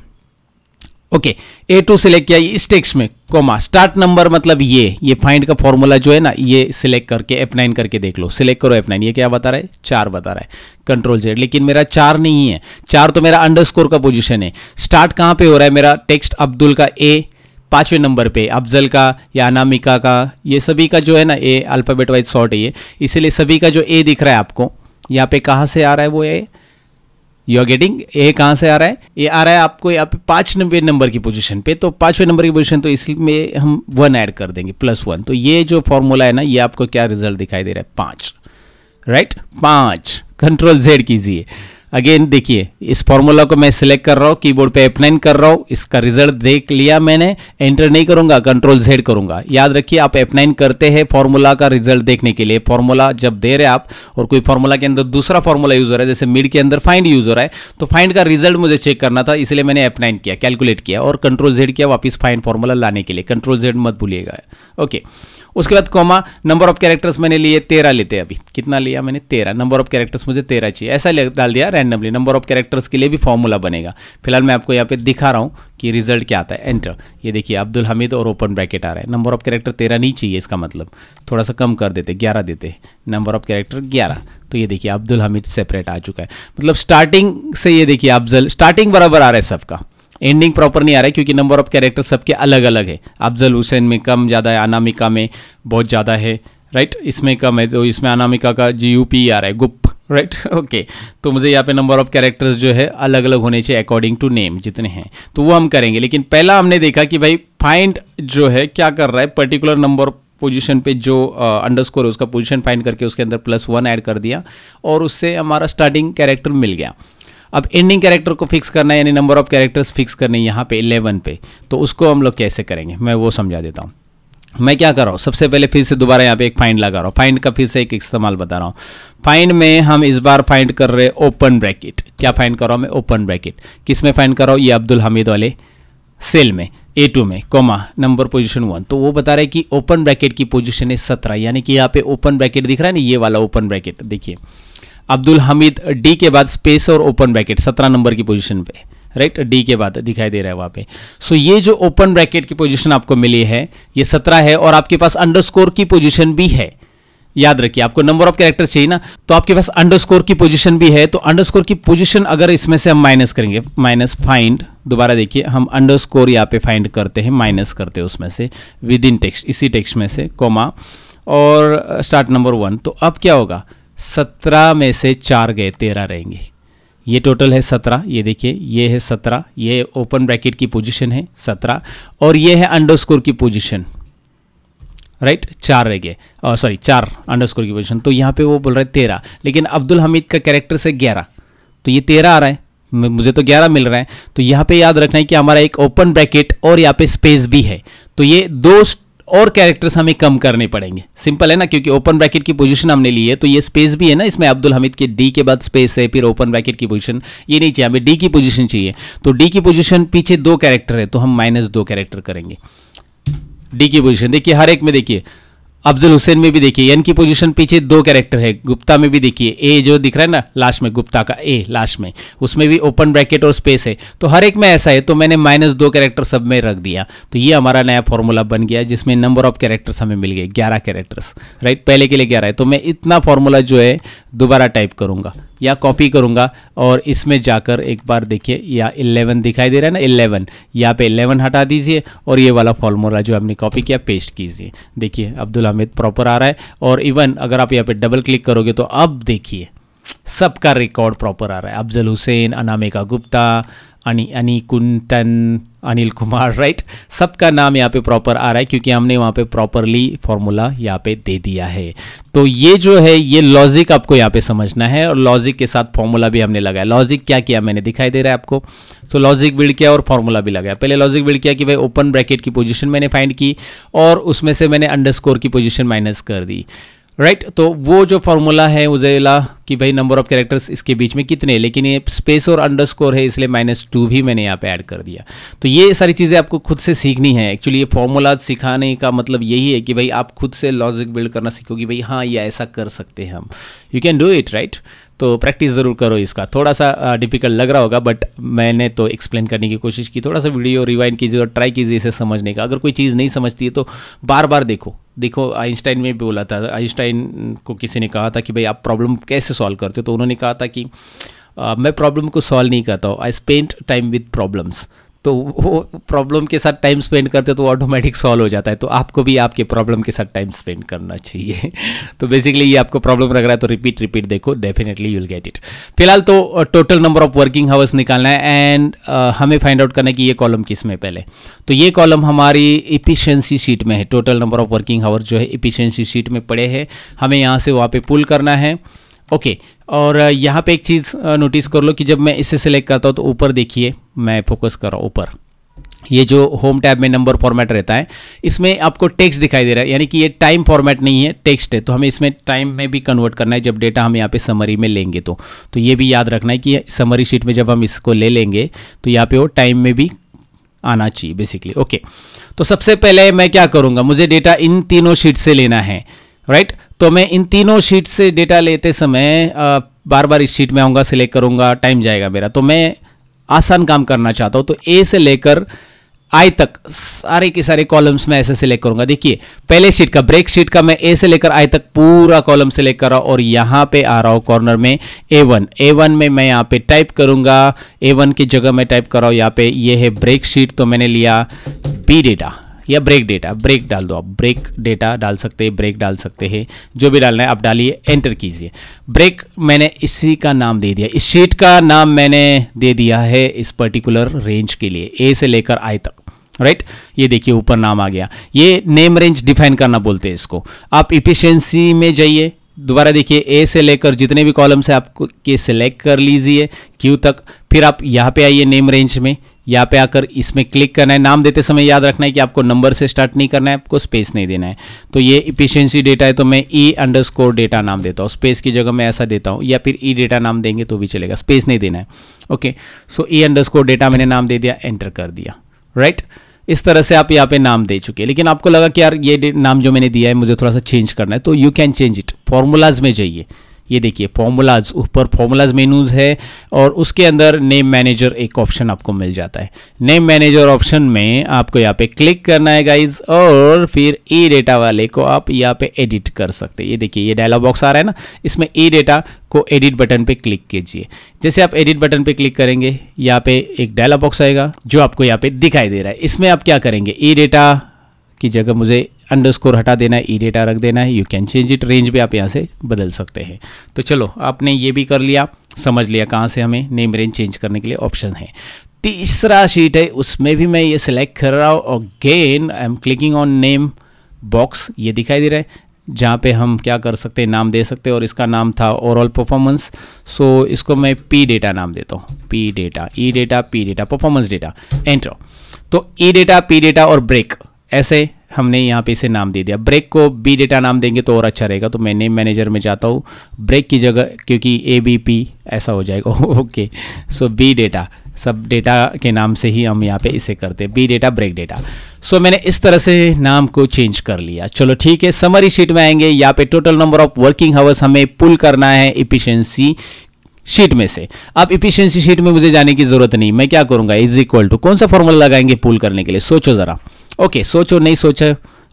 ओके A2 सिलेक्ट किया, इस टेक्स्ट में कोमा स्टार्ट नंबर, मतलब ये फाइंड का फॉर्मूला जो है ना, ये सिलेक्ट करके F9 करके देख लो, सिलेक्ट करो F9, ये क्या बता रहा है 4 बता रहा है, कंट्रोल Z, लेकिन मेरा 4 नहीं है, 4 तो मेरा अंडरस्कोर का पोजीशन है। स्टार्ट कहाँ पे हो रहा है मेरा, टेक्स्ट अब्दुल का A 5वें नंबर पे, अफजल का या अनामिका का, ये सभी का जो है ना A अल्फाबेट वाइज शॉर्ट है, इसीलिए सभी का जो A दिख रहा है आपको यहाँ पे कहाँ से आ रहा है वो A, you are getting A कहाँ से आ रहा है, ये आ रहा है आपको यहाँ पे 5वें नंबर की पोजीशन पे, तो 5वें नंबर की पोजीशन, तो इसमें हम 1 ऐड कर देंगे +1, तो ये जो फॉर्मूला है ना ये आपको क्या रिजल्ट दिखाई दे रहा है 5, राइट 5, कंट्रोल Z कीजिए। अगेन देखिए इस फॉर्मूला को मैं सिलेक्ट कर रहा हूँ, कीबोर्ड पे F9 कर रहा हूँ, इसका रिजल्ट देख लिया मैंने, एंटर नहीं करूँगा कंट्रोल Z करूँगा। याद रखिए आप F9 करते हैं फॉर्मूला का रिजल्ट देखने के लिए, फॉर्मूला जब दे रहे आप और कोई फॉर्मूला के अंदर दूसरा फॉर्मूला यूज हो रहा है, जैसे मिड के अंदर फाइंड यूज हो रहा है, तो फाइंड का रिजल्ट मुझे चेक करना था, इसलिए मैंने F9 किया, कैलकुलेट किया और कंट्रोल Z किया वापस फाइंड फॉर्मूला लाने के लिए, कंट्रोल Z मत भूलिएगा, ओके। उसके बाद कॉमा, नंबर ऑफ कैरेक्टर्स मैंने लिए 13 लेते हैं, अभी कितना लिया मैंने 13, नंबर ऑफ कैरेक्टर्स मुझे 13 चाहिए, ऐसा डाल दिया रैंडमली, नंबर ऑफ कैरेक्टर्स के लिए भी फॉर्मूला बनेगा। फिलहाल मैं आपको यहाँ पे दिखा रहा हूँ कि रिजल्ट क्या आता है, एंटर, ये देखिए अब्दुल हमीद और ओपन ब्रैकेट आ रहा है। नंबर ऑफ कैरेक्टर 13 नहीं चाहिए, इसका मतलब थोड़ा सा कम कर देते, 11 देते, नंबर ऑफ कैरेक्टर 11, तो ये देखिए अब्दुल हमीद सेपरेट आ चुका है, मतलब स्टार्टिंग से ये देखिए अफजल, स्टार्टिंग बराबर आ रहा है सबका, एंडिंग प्रॉपर नहीं आ रहा है क्योंकि नंबर ऑफ कैरेक्टर सबके अलग अलग है, अफजल हुसैन में कम ज़्यादा है, अनामिका में बहुत ज़्यादा है, राइट, इसमें कम है, तो इसमें अनामिका का GUP आ रहा है, गुप, राइट, ओके। तो मुझे यहाँ पे नंबर ऑफ कैरेक्टर्स जो है अलग अलग होने चाहिए अकॉर्डिंग टू नेम जितने हैं, तो वो हम करेंगे। लेकिन पहला हमने देखा कि भाई फाइंड जो है क्या कर रहा है, पर्टिकुलर नंबर पोजीशन पे जो अंडरस्कोर है उसका पोजीशन फाइंड करके उसके अंदर +1 ऐड कर दिया, और उससे हमारा स्टार्टिंग कैरेक्टर मिल गया। अब एंडिंग कैरेक्टर को फिक्स करना है, यानी नंबर ऑफ कैरेक्टर्स फिक्स करने यहाँ पे 11 पे, तो उसको हम लोग कैसे करेंगे मैं वो समझा देता हूँ। मैं क्या कर रहा हूँ, सबसे पहले फिर से दोबारा यहाँ पे एक फाइंड लगा रहा हूँ। फाइंड का फिर से एक इस्तेमाल बता रहा हूँ। फाइंड में हम इस बार फाइंड कर रहे ओपन ब्रैकेट। क्या फाइंड कर रहा हूँ मैं? Open bracket. किस में फाइंड कर रहा हूँ? ये अब्दुल हमीद वाले सेल में A2 में, कॉमा नंबर पोजीशन 1। तो वो बता रहा है कि ओपन ब्रैकेट की पोजीशन है 17, यानी कि यहाँ पे ओपन ब्रैकेट दिख रहा है ना, ये वाला ओपन ब्रैकेट देखिए, अब्दुल हमीद डी के बाद स्पेस और ओपन ब्रैकेट 17 नंबर की पोजीशन पे, राइट, डी के बाद दिखाई दे रहा है वहाँ पे। सो ये जो ओपन ब्रैकेट की पोजीशन आपको मिली है ये 17 है, और आपके पास अंडरस्कोर की पोजीशन भी है। याद रखिए, आपको नंबर ऑफ कैरेक्टर्स चाहिए ना, तो आपके पास अंडरस्कोर की पोजीशन भी है। तो अंडरस्कोर की पोजीशन अगर इसमें से हम माइनस करेंगे, माइनस फाइंड, दोबारा देखिए हम अंडरस्कोर यहाँ पे फाइंड करते हैं, माइनस करते हैं उसमें से, विद इन टेक्स्ट, इसी टेक्स्ट में से, कॉमा और स्टार्ट नंबर 1। तो अब क्या होगा, 17 में से 4 गए, 13 रहेंगे। ये टोटल है 17, ये देखिए ये है 17, ये ओपन ब्रैकेट की पोजीशन है 17, और ये है अंडरस्कोर की पोजीशन, राइट, 4 रह गए, सॉरी 4 अंडरस्कोर की पोजीशन। तो यहाँ पे वो बोल रहा है 13, लेकिन अब्दुल हमीद का कैरेक्टर से 11, तो ये 13 आ रहा है, मुझे तो 11 मिल रहा है। तो यहाँ पे याद रखना है कि हमारा एक ओपन ब्रैकेट और यहाँ पे स्पेस भी है, तो ये 2 और कैरेक्टर्स हमें कम करने पड़ेंगे। सिंपल है ना, क्योंकि ओपन ब्रैकेट की पोजीशन हमने ली है, तो ये स्पेस भी है ना इसमें, अब्दुल हमीद के डी के बाद स्पेस है, फिर ओपन ब्रैकेट की पोजीशन, ये नहीं चाहिए हमें, डी की पोजीशन चाहिए। तो डी की पोजीशन पीछे 2 कैरेक्टर है, तो हम -2 कैरेक्टर करेंगे। डी की पोजीशन देखिए, हर एक में देखिए, अफजल हुसैन में भी देखिए एन की पोजीशन पीछे 2 कैरेक्टर है, गुप्ता में भी देखिए ए जो दिख रहा है ना लास्ट में, गुप्ता का ए लास्ट में, उसमें भी ओपन ब्रैकेट और स्पेस है। तो हर एक में ऐसा है, तो मैंने -2 कैरेक्टर सब में रख दिया। तो ये हमारा नया फॉर्मूला बन गया, जिसमें नंबर ऑफ कैरेक्टर्स हमें मिल गए 11 कैरेक्टर्स, राइट, पहले के लिए 11 है। तो मैं इतना फॉर्मूला जो है दोबारा टाइप करूँगा या कॉपी करूँगा, और इसमें जाकर एक बार देखिए, या 11 दिखाई दे रहा है ना, 11, यहाँ पे 11 हटा दीजिए, और ये वाला फॉर्मूला जो हमने कॉपी किया पेस्ट कीजिए। देखिए अब्दुल प्रॉपर आ रहा है, और इवन अगर आप यहाँ पे डबल क्लिक करोगे तो अब देखिए सबका रिकॉर्ड प्रॉपर आ रहा है। अफजल हुसैन, अनामिका गुप्ता, अनी कुंटन, अनिल कुमार, राइट, सबका नाम यहाँ पे प्रॉपर आ रहा है, क्योंकि हमने वहाँ पे प्रॉपरली फॉर्मूला यहाँ पे दे दिया है। तो ये जो है ये लॉजिक आपको यहाँ पे समझना है, और लॉजिक के साथ फॉर्मूला भी हमने लगाया। लॉजिक क्या किया मैंने, दिखाई दे रहा है आपको, तो लॉजिक बिल्ड किया और फॉर्मूला भी लगाया। पहले लॉजिक बिल्ड किया कि भाई ओपन ब्रैकेट की पोजिशन मैंने फाइंड की, और उसमें से मैंने अंडरस्कोर की पोजिशन माइनस कर दी, राइट। तो वो जो फॉर्मूला है उजैला कि भाई नंबर ऑफ कैरेक्टर्स इसके बीच में कितने, लेकिन ये स्पेस और अंडरस्कोर है इसलिए -2 भी मैंने यहाँ पे ऐड कर दिया। तो ये सारी चीज़ें आपको खुद से सीखनी है। एक्चुअली ये फॉर्मूला सिखाने का मतलब यही है कि भाई आप खुद से लॉजिक बिल्ड करना सीखो कि भाई हाँ ये ऐसा कर सकते हैं हम, you can do it, right. तो प्रैक्टिस ज़रूर करो इसका। थोड़ा सा डिफिकल्ट लग रहा होगा, बट मैंने तो एक्सप्लेन करने की कोशिश की। थोड़ा सा वीडियो रिवाइंड कीजिए और ट्राई कीजिए इसे समझने का। अगर कोई चीज़ नहीं समझती है तो बार बार देखो आइंस्टाइन में बोला था, आइंस्टाइन को किसी ने कहा था कि भाई आप प्रॉब्लम कैसे सॉल्व करते हो, तो उन्होंने कहा था कि मैं प्रॉब्लम को सॉल्व नहीं करता हूँ, I spend time with problems. तो वो प्रॉब्लम के साथ टाइम स्पेंड करते तो ऑटोमेटिक सॉल्व हो जाता है। तो आपको भी आपके प्रॉब्लम के साथ टाइम स्पेंड करना चाहिए। तो बेसिकली ये आपको प्रॉब्लम लग रहा है तो रिपीट देखो, definitely you will get it. फिलहाल तो total number of working hours निकालना है, एंड हमें फाइंड आउट करना है कि ये कॉलम किस में पहले। तो ये कॉलम हमारी इफिशियंसी शीट में है। Total number of working hours जो है इफिशियंसी शीट में पड़े हैं, हमें यहाँ से वहाँ पर पुल करना है, ओके। और यहाँ पे एक चीज़ नोटिस कर लो कि जब मैं इसे सेलेक्ट करता हूँ तो ऊपर देखिए मैं फोकस कर रहा हूँ ऊपर, ये जो होम टैब में नंबर फॉर्मेट रहता है इसमें आपको टेक्स्ट दिखाई दे रहा है, यानी कि ये टाइम फॉर्मेट नहीं है, टेक्स्ट है। तो हमें इसमें टाइम में भी कन्वर्ट करना है जब डेटा हम यहाँ पे समरी में लेंगे। तो ये भी याद रखना है कि समरी शीट में जब हम इसको ले लेंगे तो यहाँ पे वो टाइम में भी आना चाहिए बेसिकली, ओके। तो सबसे पहले मैं क्या करूँगा, मुझे डेटा इन तीनों शीट से लेना है, राइट। तो मैं इन तीनों शीट से डेटा लेते समय बार बार इस शीट में आऊँगा, सिलेक्ट करूँगा, टाइम जाएगा मेरा। तो मैं आसान काम करना चाहता हूँ, तो ए से लेकर आई तक सारे के सारे कॉलम्स में ऐसे सिलेक्ट करूँगा। देखिए पहले शीट का, ब्रेक शीट का, मैं ए से लेकर आई तक पूरा कॉलम सिलेक्ट कर रहा हूँ, और यहाँ पे आ रहा हूँ कॉर्नर में ए वन में मैं यहाँ पे टाइप करूँगा, A1 की जगह मैं टाइप कर रहा हूँ यहाँ पे, ये है ब्रेक शीट। तो मैंने लिया बी डेटा या ब्रेक डेटा, ब्रेक डाल दो आप, ब्रेक डेटा डाल सकते हैं, ब्रेक डाल सकते हैं, जो भी डालना है आप डालिए, एंटर कीजिए। ब्रेक मैंने इसी का नाम दे दिया, इस शीट का नाम मैंने दे दिया है इस पर्टिकुलर रेंज के लिए, ए से लेकर आई तक, राइट। ये देखिए ऊपर नाम आ गया, ये नेम रेंज डिफाइन करना बोलते हैं इसको। आप इफिशियंसी में जाइए, दोबारा देखिए ए से लेकर जितने भी कॉलम्स है आपको के सिलेक्ट कर लीजिए क्यू तक, फिर आप यहाँ पे आइए नेम रेंज में, यहाँ पे आकर इसमें क्लिक करना है। नाम देते समय याद रखना है कि आपको नंबर से स्टार्ट नहीं करना है, आपको स्पेस नहीं देना है। तो ये इफिशियंसी डेटा है तो मैं E_data नाम देता हूँ, स्पेस की जगह मैं ऐसा देता हूँ, या फिर E_data नाम देंगे तो भी चलेगा, स्पेस नहीं देना है। ओके, सो E_data मैंने नाम दे दिया, एंटर कर दिया, राइट। इस तरह से आप यहाँ पे नाम दे चुके हैं। लेकिन आपको लगा कि यार ये नाम जो मैंने दिया है मुझे थोड़ा सा चेंज करना है, तो you can change it. Formulas में जाइए, ये देखिए फॉर्मूलाज, ऊपर फॉर्मूलाज मेनूज है और उसके अंदर नेम मैनेजर एक ऑप्शन आपको मिल जाता है। नेम मैनेजर ऑप्शन में आपको यहाँ पे क्लिक करना है गाइज, और फिर E_data वाले को आप यहाँ पे एडिट कर सकते हैं। ये देखिए ये डायलॉग बॉक्स आ रहा है ना, इसमें E_data को एडिट बटन पे क्लिक कीजिए। जैसे आप एडिट बटन पे क्लिक करेंगे यहाँ पे एक डायलॉग बॉक्स आएगा जो आपको यहाँ पे दिखाई दे रहा है। इसमें आप क्या करेंगे, E_data की जगह मुझे अंडरस्कोर हटा देना है, E_data रख देना है। You can change it, range भी आप यहाँ से बदल सकते हैं। तो चलो आपने ये भी कर लिया, समझ लिया कहाँ से हमें नेम रेंज चेंज करने के लिए ऑप्शन है। तीसरा शीट है, उसमें भी मैं ये सिलेक्ट कर रहा हूँ। Again I am clicking on name box, ये दिखाई दे रहा है जहाँ पे हम क्या कर सकते हैं, नाम दे सकते हैं। और इसका नाम था ओवरऑल परफॉर्मेंस, सो इसको मैं P_data नाम देता हूँ। P_data, E_data, P_data, performance data, enter. तो E_data, P_data और ब्रेक, ऐसे हमने यहाँ पे इसे नाम दे दिया। ब्रेक को B_data नाम देंगे तो और अच्छा रहेगा। तो मैं नेम मैनेजर में जाता हूँ, ब्रेक की जगह, क्योंकि ABP ऐसा हो जाएगा। ओके, सो B_data, सब डेटा के नाम से ही हम यहाँ पे इसे करते हैं, B_data, ब्रेक डेटा। सो मैंने इस तरह से नाम को चेंज कर लिया। चलो ठीक है, समरी शीट में आएंगे। यहाँ पे total number of working hours हमें पुल करना है इफिशियंसी शीट में से। अब इफिशियंसी शीट में मुझे जाने की जरूरत नहीं, मैं क्या करूँगा, = कौन सा फॉर्मूला लगाएंगे पुल करने के लिए, सोचो ज़रा। ओके, सोचो, नहीं सोचा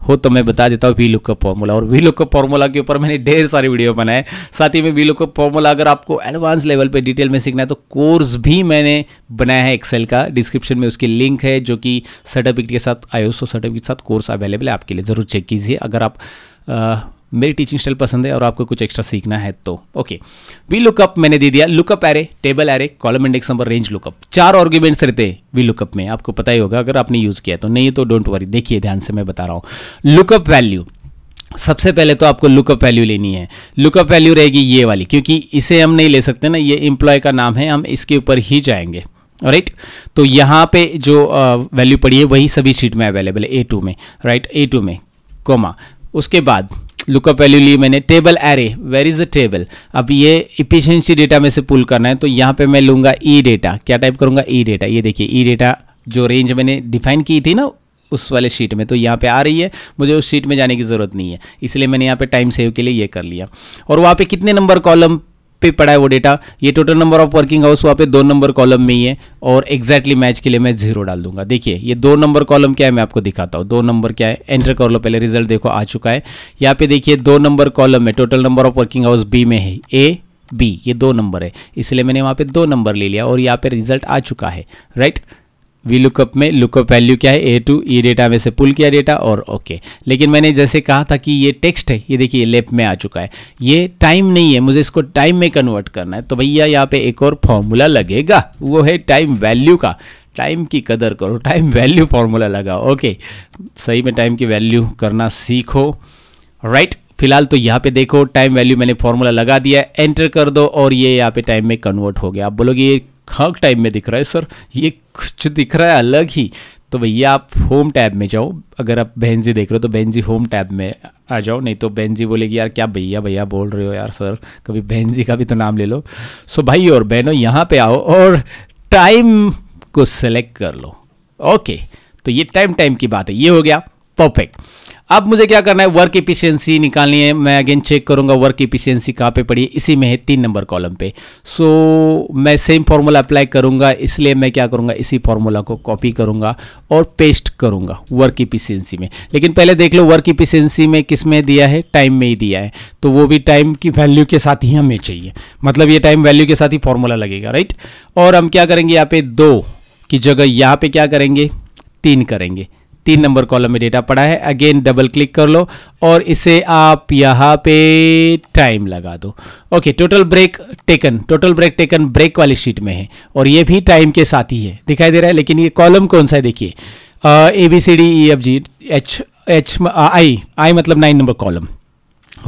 हो तो मैं बता देता हूँ, VLOOKUP फॉर्मूला। और VLOOKUP फॉर्मूला के ऊपर मैंने ढेर सारे वीडियो बनाए, साथ ही में VLOOKUP फॉर्मूला अगर आपको एडवांस लेवल पे डिटेल में सीखना है तो कोर्स भी मैंने बनाया है एक्सेल का, डिस्क्रिप्शन में उसकी लिंक है, जो कि सर्टिफिकेट के साथ, ISO सर्टिफिकेट के साथ कोर्स अवेलेबल है आपके लिए, ज़रूर चेक कीजिए अगर आप मेरी टीचिंग स्टाइल पसंद है और आपको कुछ एक्स्ट्रा सीखना है तो। ओके, VLOOKUP मैंने दे दिया, lookup array, table array, column index number, range lookup, 4 arguments रहते हैं VLOOKUP में, आपको पता ही होगा अगर आपने यूज़ किया तो, नहीं तो डोंट वरी, देखिए ध्यान से मैं बता रहा हूँ। लुकअप वैल्यू, सबसे पहले तो आपको लुकअप वैल्यू लेनी है। लुकअप वैल्यू रहेगी ये वाली, क्योंकि इसे हम नहीं ले सकते ना, ये एम्प्लॉय का नाम है, हम इसके ऊपर ही जाएंगे, राइट। तो यहाँ पे जो वैल्यू पड़ी है वही सभी शीट में अवेलेबल है, A2 में, राइट, A2 में कोमा। उसके बाद लुकअप वैल्यू ली मैंने, table array, where is a table. अब ये इफिशियंसी डेटा में से पुल करना है, तो यहाँ पे मैं लूँगा E_data, क्या टाइप करूँगा, E_data। ये देखिए E_data जो रेंज मैंने डिफाइन की थी ना उस वाले शीट में, तो यहाँ पे आ रही है, मुझे उस शीट में जाने की ज़रूरत नहीं है, इसलिए मैंने यहाँ पे टाइम सेव के लिए ये कर लिया। और वहाँ पे कितने नंबर कॉलम पे पड़ा है वो डेटा, ये total number of working hours वहाँ पे 2 नंबर कॉलम में ही है, और एग्जैक्टली मैच के लिए मैं 0 डाल दूंगा। देखिए ये 2 नंबर कॉलम क्या है, मैं आपको दिखाता हूँ 2 नंबर क्या है, एंटर कर लो, पहले रिजल्ट देखो आ चुका है। यहाँ पे देखिए 2 नंबर कॉलम में total number of working hours B में है, A B, ये 2 नंबर है, इसलिए मैंने वहाँ पे 2 नंबर ले लिया और यहाँ पे रिजल्ट आ चुका है, राइट। VLOOKUP में लुकअप वैल्यू क्या है, A2, E_data में से पुल किया डेटा और ओके। लेकिन मैंने जैसे कहा था कि ये टेक्स्ट है, ये देखिए लेफ्ट में आ चुका है, ये टाइम नहीं है, मुझे इसको टाइम में कन्वर्ट करना है। तो भैया यहाँ पे एक और फॉर्मूला लगेगा, वो है टाइम वैल्यू का। टाइम की कदर करो, टाइम वैल्यू फॉर्मूला लगाओ। ओके, सही में टाइम की वैल्यू करना सीखो, राइट। फिलहाल तो यहाँ पे देखो टाइम वैल्यू मैंने फॉर्मूला लगा दिया, एंटर कर दो और ये यहाँ पे टाइम में कन्वर्ट हो गया। आप बोलोगे ये हक टाइम में दिख रहा है सर, ये कुछ दिख रहा है अलग ही। तो भैया आप होम टैब में जाओ, अगर आप बहनजी देख रहे हो तो बहनजी होम टैब में आ जाओ, नहीं तो बहनजी बोलेगी यार क्या भैया भैया बोल रहे हो यार सर, कभी बहनजी का भी तो नाम ले लो। सो भाई और बहनों यहाँ पे आओ और टाइम को सेलेक्ट कर लो। ओके, तो ये टाइम की बात है, ये हो गया परफेक्ट। अब मुझे क्या करना है, वर्क इफिशियंसी निकालनी है। मैं अगेन चेक करूंगा वर्क इफिशियंसी कहाँ पे पड़ी है, इसी में है 3 नंबर कॉलम पे। सो मैं सेम फार्मूला अप्लाई करूंगा, इसलिए मैं क्या करूंगा, इसी फार्मूला को कॉपी करूंगा और पेस्ट करूंगा वर्क इफिशियंसी में। लेकिन पहले देख लो वर्क इफिशियंसी में किस में दिया है, टाइम में ही दिया है, तो वो भी टाइम की वैल्यू के साथ ही हमें चाहिए, मतलब ये टाइम वैल्यू के साथ ही फॉर्मूला लगेगा, राइट। और हम क्या करेंगे, यहाँ पे 2 की जगह यहाँ पे क्या करेंगे, 3 करेंगे। 3 नंबर कॉलम में डेटा पड़ा है, अगेन डबल क्लिक कर लो और इसे आप यहाँ पे टाइम लगा दो। Okay, total break taken, total break taken break वाली शीट में है और ये भी टाइम के साथ ही है, दिखाई दे रहा है। लेकिन ये कॉलम कौन सा है, देखिए ABCDEFGHI, मतलब 9 number column.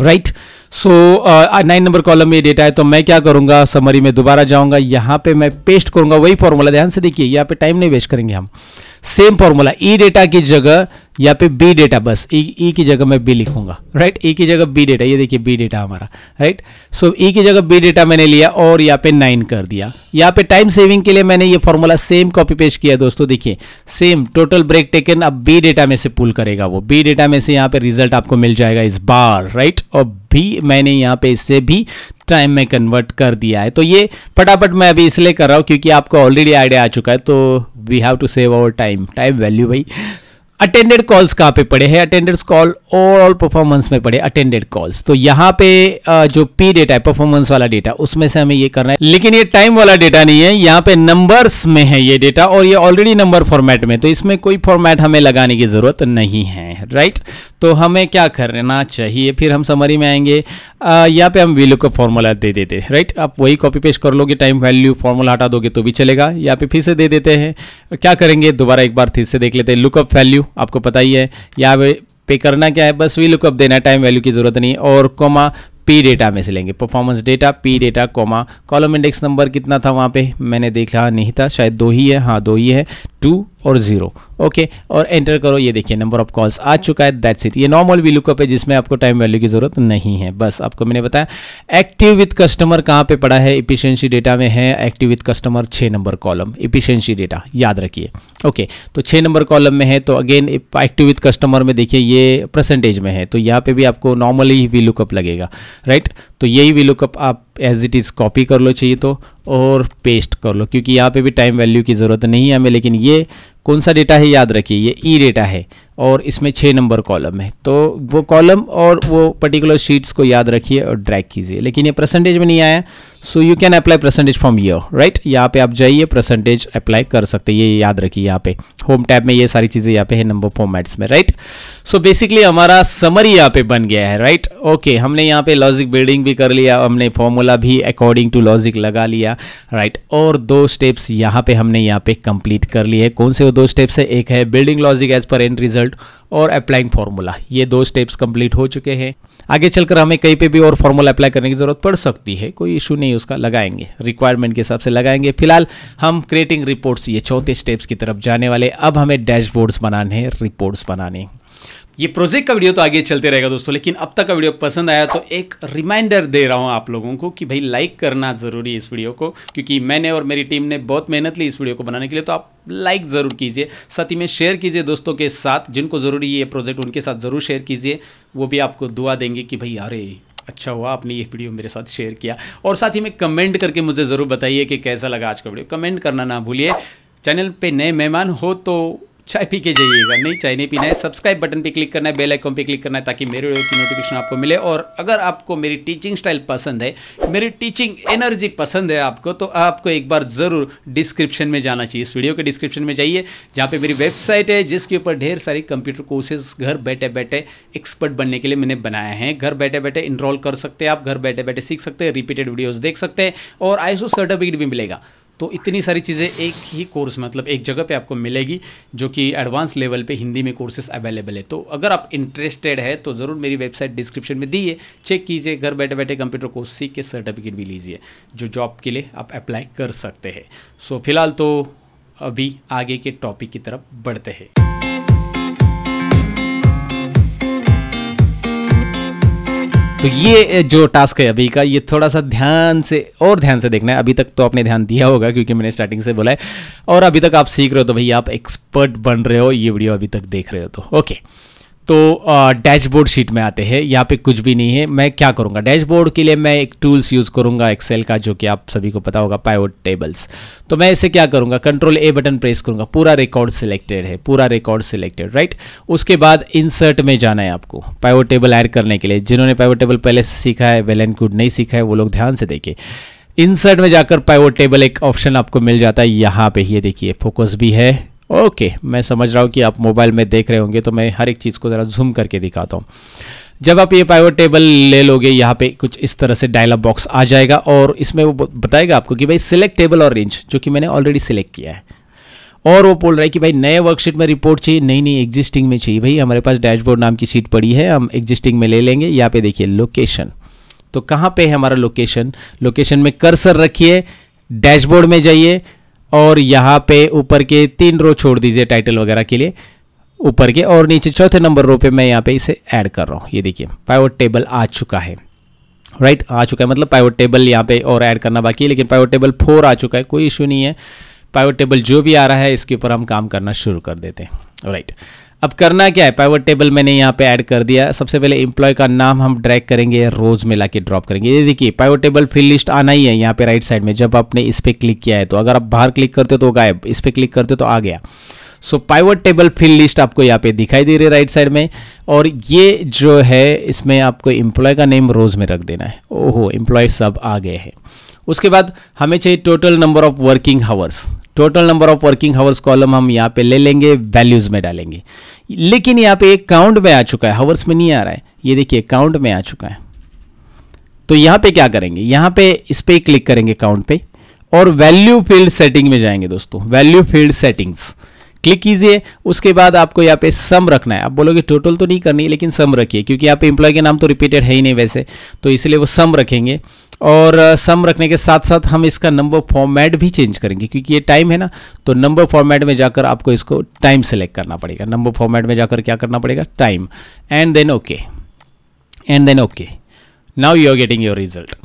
Right. So 9 number column में डेटा है तो मैं क्या करूंगा, समरी में दोबारा जाऊंगा, यहाँ पे मैं पेस्ट करूंगा वही फॉर्मूला. ध्यान से देखिए, यहाँ पे टाइम नहीं वेस्ट करेंगे हम. सेम फॉर्मूला ई डेटा की जगह यहाँ पे बी डेटा, बस ई की जगह मैं बी लिखूंगा. राइट, ई की जगह बी डेटा, ये देखिए बी डेटा हमारा. राइट, सो ई की जगह बी डेटा मैंने लिया और यहाँ पे 9 कर दिया. यहाँ पे टाइम सेविंग के लिए मैंने ये फॉर्मूला सेम कॉपी पेस्ट किया. दोस्तों देखिए, सेम टोटल ब्रेक टेकन अब बी डेटा में से पुल करेगा. वो बी डेटा में से यहाँ पे रिजल्ट आपको मिल जाएगा इस बार. राइट, और भी मैंने यहाँ पे इससे भी टाइम में कन्वर्ट कर दिया है. तो ये फटाफट मैं अभी इसलिए कर रहा हूँ क्योंकि आपको ऑलरेडी आइडिया आ चुका है. तो we have to save our time, time value. भाई अटेंडेड कॉल्स कहाँ पे पड़े हैं? अटेंडेड कॉल ओवरऑल परफॉर्मेंस में पड़े अटेंडेड कॉल्स. तो यहाँ पे जो पी डेटा है परफॉर्मेंस वाला डेटा, उसमें से हमें ये करना है. लेकिन ये टाइम वाला डेटा नहीं है, यहाँ पे नंबर्स में है ये डेटा और ये ऑलरेडी नंबर फॉर्मेट में, तो इसमें कोई फॉर्मेट हमें लगाने की जरूरत नहीं है. राइट, तो हमें क्या करना चाहिए, फिर हम समरी में आएंगे, यहाँ पे हम वीलू का फॉर्मूला दे देते हैं. राइट, आप वही कॉपी पेस्ट कर लोगे, टाइम वैल्यू फॉर्मूला हटा दोगे तो भी चलेगा. यहाँ पे फिर से दे देते हैं. क्या करेंगे, दोबारा एक बार फिर से देख लेते हैं. लुकअप वैल्यू आपको पता ही है, यहाँ पे करना क्या है, बस वी लुकअप देना है, टाइम वैल्यू की जरूरत नहीं. और कॉमा पी डेटा में से लेंगे, performance data P data comma column index number कितना था वहाँ पे, मैंने देखा नहीं था, शायद 2 ही है, हाँ 2 ही है, 2 और 0. ओके, और एंटर करो. ये देखिए नंबर ऑफ कॉल्स आ चुका है. That's it. ये नॉर्मल वी लुकअप है जिसमें आपको टाइम वैल्यू की जरूरत नहीं है. बस आपको मैंने बताया एक्टिव विथ कस्टमर कहाँ पे पड़ा है, इफिशियंसी डेटा में है. Active with customer 6 number column, efficiency data याद रखिए. ओके, तो 6 नंबर कॉलम में है. तो अगेन एक्टिव विथ कस्टमर में देखिए ये परसेंटेज में है, तो यहाँ पे भी आपको नॉर्मली वी लुकअप लगेगा. राइट, तो यही वी लुकअप आप एज इट इज़ कॉपी कर लो चाहिए तो, और पेस्ट कर लो, क्योंकि यहाँ पे भी टाइम वैल्यू की ज़रूरत नहीं है हमें. लेकिन ये कौन सा डेटा है याद रखिए, ये ई डेटा है और इसमें 6 नंबर कॉलम है. तो वो कॉलम और वो पर्टिकुलर शीट्स को याद रखिए और ड्रैग कीजिए. लेकिन ये परसेंटेज में नहीं आया, so you can apply percentage from year. Right, यहाँ पे आप जाइए परसेंटेज अप्लाई कर सकते हैं, ये याद रखिए. यहाँ पे होम टैब में ये सारी चीज़ें यहाँ पे है नंबर फॉर्मेट्स में. राइट, सो बेसिकली हमारा समरी यहाँ पे बन गया है. राइट, ओके, हमने यहाँ पे लॉजिक बिल्डिंग भी कर लिया, हमने फॉर्मूला भी अकॉर्डिंग टू लॉजिक लगा लिया. राइट, और 2 स्टेप्स यहाँ पे हमने यहाँ पे कंप्लीट कर लिए. कौन से वो 2 स्टेप्स है, एक है building logic as per end result और अप्लाइंग फॉर्मूला. ये 2 स्टेप्स कंप्लीट हो चुके हैं. आगे चलकर हमें कहीं पे भी और फॉर्मूला अप्लाई करने की जरूरत पड़ सकती है, कोई इशू नहीं, उसका लगाएंगे रिक्वायरमेंट के हिसाब से लगाएंगे. फिलहाल हम क्रिएटिंग रिपोर्ट्स ये 4थे स्टेप्स की तरफ जाने वाले. अब हमें डैशबोर्ड्स बनाने हैं, रिपोर्ट्स बनाने हैं. ये प्रोजेक्ट का वीडियो तो आगे चलते रहेगा दोस्तों, लेकिन अब तक का वीडियो पसंद आया तो एक रिमाइंडर दे रहा हूँ आप लोगों को कि भाई लाइक करना ज़रूरी है इस वीडियो को, क्योंकि मैंने और मेरी टीम ने बहुत मेहनत ली इस वीडियो को बनाने के लिए. तो आप लाइक ज़रूर कीजिए, साथ ही में शेयर कीजिए दोस्तों के साथ, जिनको ज़रूरी ये प्रोजेक्ट उनके साथ ज़रूर शेयर कीजिए. वो भी आपको दुआ देंगे कि भाई अरे अच्छा हुआ आपने ये वीडियो मेरे साथ शेयर किया. और साथ ही में कमेंट करके मुझे ज़रूर बताइए कि कैसा लगा आज का वीडियो, कमेंट करना ना भूलिए. चैनल पर नए मेहमान हो तो चाय पी के जाइएगा, नहीं चाय नहीं पीना है. सब्सक्राइब बटन पे क्लिक करना है, बेल आइकॉन पे क्लिक करना है ताकि मेरे वीडियो की नोटिफिकेशन आपको मिले. और अगर आपको मेरी टीचिंग स्टाइल पसंद है, मेरी टीचिंग एनर्जी पसंद है आपको, तो आपको एक बार ज़रूर डिस्क्रिप्शन में जाना चाहिए. इस वीडियो के डिस्क्रिप्शन में जाइए जहाँ पे मेरी वेबसाइट है, जिसके ऊपर ढेर सारी कंप्यूटर कोर्सेज घर बैठे बैठे एक्सपर्ट बनने के लिए मैंने बनाया है. घर बैठे बैठे इनरोल कर सकते हैं आप, घर बैठे बैठे सीख सकते हैं, रिपीटेड वीडियोज़ देख सकते हैं और ISO सर्टिफिकेट भी मिलेगा. तो इतनी सारी चीज़ें एक ही कोर्स मतलब एक जगह पे आपको मिलेगी, जो कि एडवांस लेवल पे हिंदी में कोर्सेज अवेलेबल है. तो अगर आप इंटरेस्टेड है तो ज़रूर मेरी वेबसाइट डिस्क्रिप्शन में दिए, चेक कीजिए. घर बैठे बैठे कंप्यूटर कोर्स सीख के सर्टिफिकेट भी लीजिए, जो जॉब के लिए आप अप्लाई कर सकते हैं. सो फिलहाल तो अभी आगे के टॉपिक की तरफ बढ़ते हैं. तो ये जो टास्क है अभी का, ये थोड़ा सा ध्यान से देखना है. अभी तक तो आपने ध्यान दिया होगा क्योंकि मैंने स्टार्टिंग से बोला है, और अभी तक आप सीख रहे हो तो भैया आप एक्सपर्ट बन रहे हो, ये वीडियो अभी तक देख रहे हो तो. ओके, तो डैशबोर्ड शीट में आते हैं. यहाँ पे कुछ भी नहीं है. मैं क्या करूँगा डैशबोर्ड के लिए, मैं एक टूल्स यूज़ करूँगा एक्सेल का, जो कि आप सभी को पता होगा, पाइवट टेबल्स. तो मैं इसे क्या करूँगा, कंट्रोल A बटन प्रेस करूँगा, पूरा रिकॉर्ड सिलेक्टेड है, पूरा रिकॉर्ड सिलेक्टेड. राइट, उसके बाद इंसर्ट में जाना है आपको पाइवट टेबल ऐड करने के लिए. जिन्होंने पाइवट टेबल पहले से सीखा है वेल एंड गुड, नहीं सीखा है वो लोग ध्यान से देखें. इंसर्ट में जाकर पाइवट टेबल एक ऑप्शन आपको मिल जाता है. यहाँ पे ये देखिए फोकस भी है. ओके, मैं समझ रहा हूँ कि आप मोबाइल में देख रहे होंगे, तो मैं हर एक चीज़ को ज़रा जूम करके दिखाता हूँ. जब आप ये पाइवट टेबल ले लोगे, यहाँ पे कुछ इस तरह से डायलॉग बॉक्स आ जाएगा और इसमें वो बताएगा आपको कि भाई सिलेक्ट टेबल और रेंज, जो कि मैंने ऑलरेडी सिलेक्ट किया है. और वो बोल रहा है कि भाई नए वर्कशीट में रिपोर्ट चाहिए, नहीं एग्जिस्टिंग में चाहिए। भाई हमारे पास डैशबोर्ड नाम की सीट पड़ी है, हम एग्जिस्टिंग में ले लेंगे। यहाँ पे देखिए लोकेशन, तो कहाँ पे है हमारा लोकेशन, लोकेशन में कर्सर रखिए, डैशबोर्ड में जाइए और यहाँ पे ऊपर के 3 रो छोड़ दीजिए टाइटल वगैरह के लिए ऊपर के, और नीचे चौथे नंबर रो पे मैं यहाँ पे इसे ऐड कर रहा हूँ। ये देखिए पाइवट टेबल आ चुका है, राइट आ चुका है, मतलब पाइवट टेबल यहाँ पे और ऐड करना बाकी है, लेकिन पाइवट टेबल 4 आ चुका है, कोई इशू नहीं है। पाइवट टेबल जो भी आ रहा है इसके ऊपर हम काम करना शुरू कर देते हैं। राइट, अब करना क्या है, पाइवट टेबल मैंने यहाँ पे ऐड कर दिया। सबसे पहले एम्प्लॉय का नाम हम ड्रैग करेंगे, रोज में लाके ड्रॉप करेंगे। ये देखिए पाइवट टेबल फील्ड लिस्ट आना ही है यहाँ पे राइट साइड में, जब आपने इस पर क्लिक किया है। तो अगर आप बाहर क्लिक करते हो तो गायब, इस पर क्लिक करते हो तो आ गया। So pivot table field list आपको यहाँ पे दिखाई दे रही है राइट साइड में, और ये जो है इसमें आपको एम्प्लॉय का नेम रोज में रख देना है। ओहो, एम्प्लॉय सब आ गए हैं। उसके बाद हमें चाहिए total number of working hours. Total number of working hours column हम यहाँ पे ले लेंगे, वैल्यूज में डालेंगे, लेकिन यहाँ पे एक काउंट में आ चुका है, हावर्स में नहीं आ रहा है। ये देखिए काउंट में आ चुका है, तो यहाँ पे क्या करेंगे, यहाँ पे इस पर क्लिक करेंगे काउंट पे, और वैल्यू फील्ड सेटिंग में जाएंगे दोस्तों। वैल्यू फील्ड सेटिंग्स क्लिक कीजिए, उसके बाद आपको यहाँ पे सम रखना है। आप बोलोगे टोटल तो नहीं करनी, लेकिन सम रखिए, क्योंकि यहाँ पे एम्प्लॉय के नाम तो रिपीटेड है ही नहीं वैसे, तो इसलिए वो सम रखेंगे। और सम रखने के साथ साथ हम इसका नंबर फॉर्मेट भी चेंज करेंगे, क्योंकि ये टाइम है ना, तो नंबर फॉर्मेट में जाकर आपको इसको टाइम सेलेक्ट करना पड़ेगा। नंबर फॉर्मेट में जाकर क्या करना पड़ेगा, time, and then okay, and then okay. Now you are getting your result.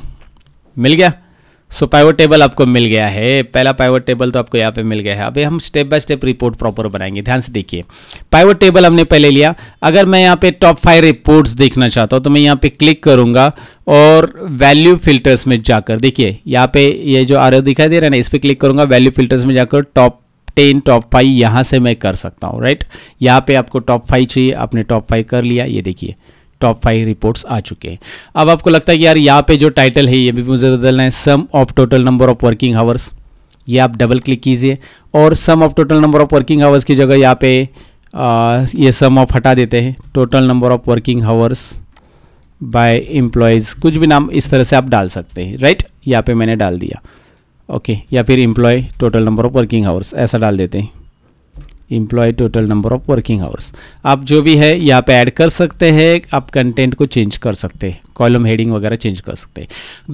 मिल गया। सो पाइवट टेबल आपको मिल गया है, पहला पाइवट टेबल तो आपको यहाँ पे मिल गया है। अभी हम step by step report proper बनाएंगे, ध्यान से देखिए। पाइवट टेबल हमने पहले लिया। अगर मैं यहाँ पे टॉप 5 रिपोर्ट्स देखना चाहता हूँ तो मैं यहाँ पे क्लिक करूँगा और वैल्यू फिल्टर्स में जाकर देखिए, यहाँ पे ये जो आर दिखाई दे रहा है ना, इस पर क्लिक करूँगा। वैल्यू फिल्टर्स में जाकर टॉप 10, टॉप 5 यहाँ से मैं कर सकता हूँ। राइट, यहाँ पे आपको टॉप 5 चाहिए, आपने टॉप 5 कर लिया। ये देखिए टॉप 5 रिपोर्ट्स आ चुके हैं। अब आपको लगता है कि यार यहाँ पे जो टाइटल है ये भी मुझे बदलना है, sum of total number of working hours. ये आप डबल क्लिक कीजिए और sum of total number of working hours की जगह यहाँ पे ये सम ऑफ हटा देते हैं। Total number of working hours by employees, कुछ भी नाम इस तरह से आप डाल सकते हैं। राइट, यहाँ पे मैंने डाल दिया ओके, या फिर employee total number of working hours ऐसा डाल देते हैं, employee total number of working hours. आप जो भी है यहाँ पे ऐड कर सकते हैं, आप कंटेंट को चेंज कर सकते हैं, कॉलम हेडिंग वगैरह चेंज कर सकते हैं।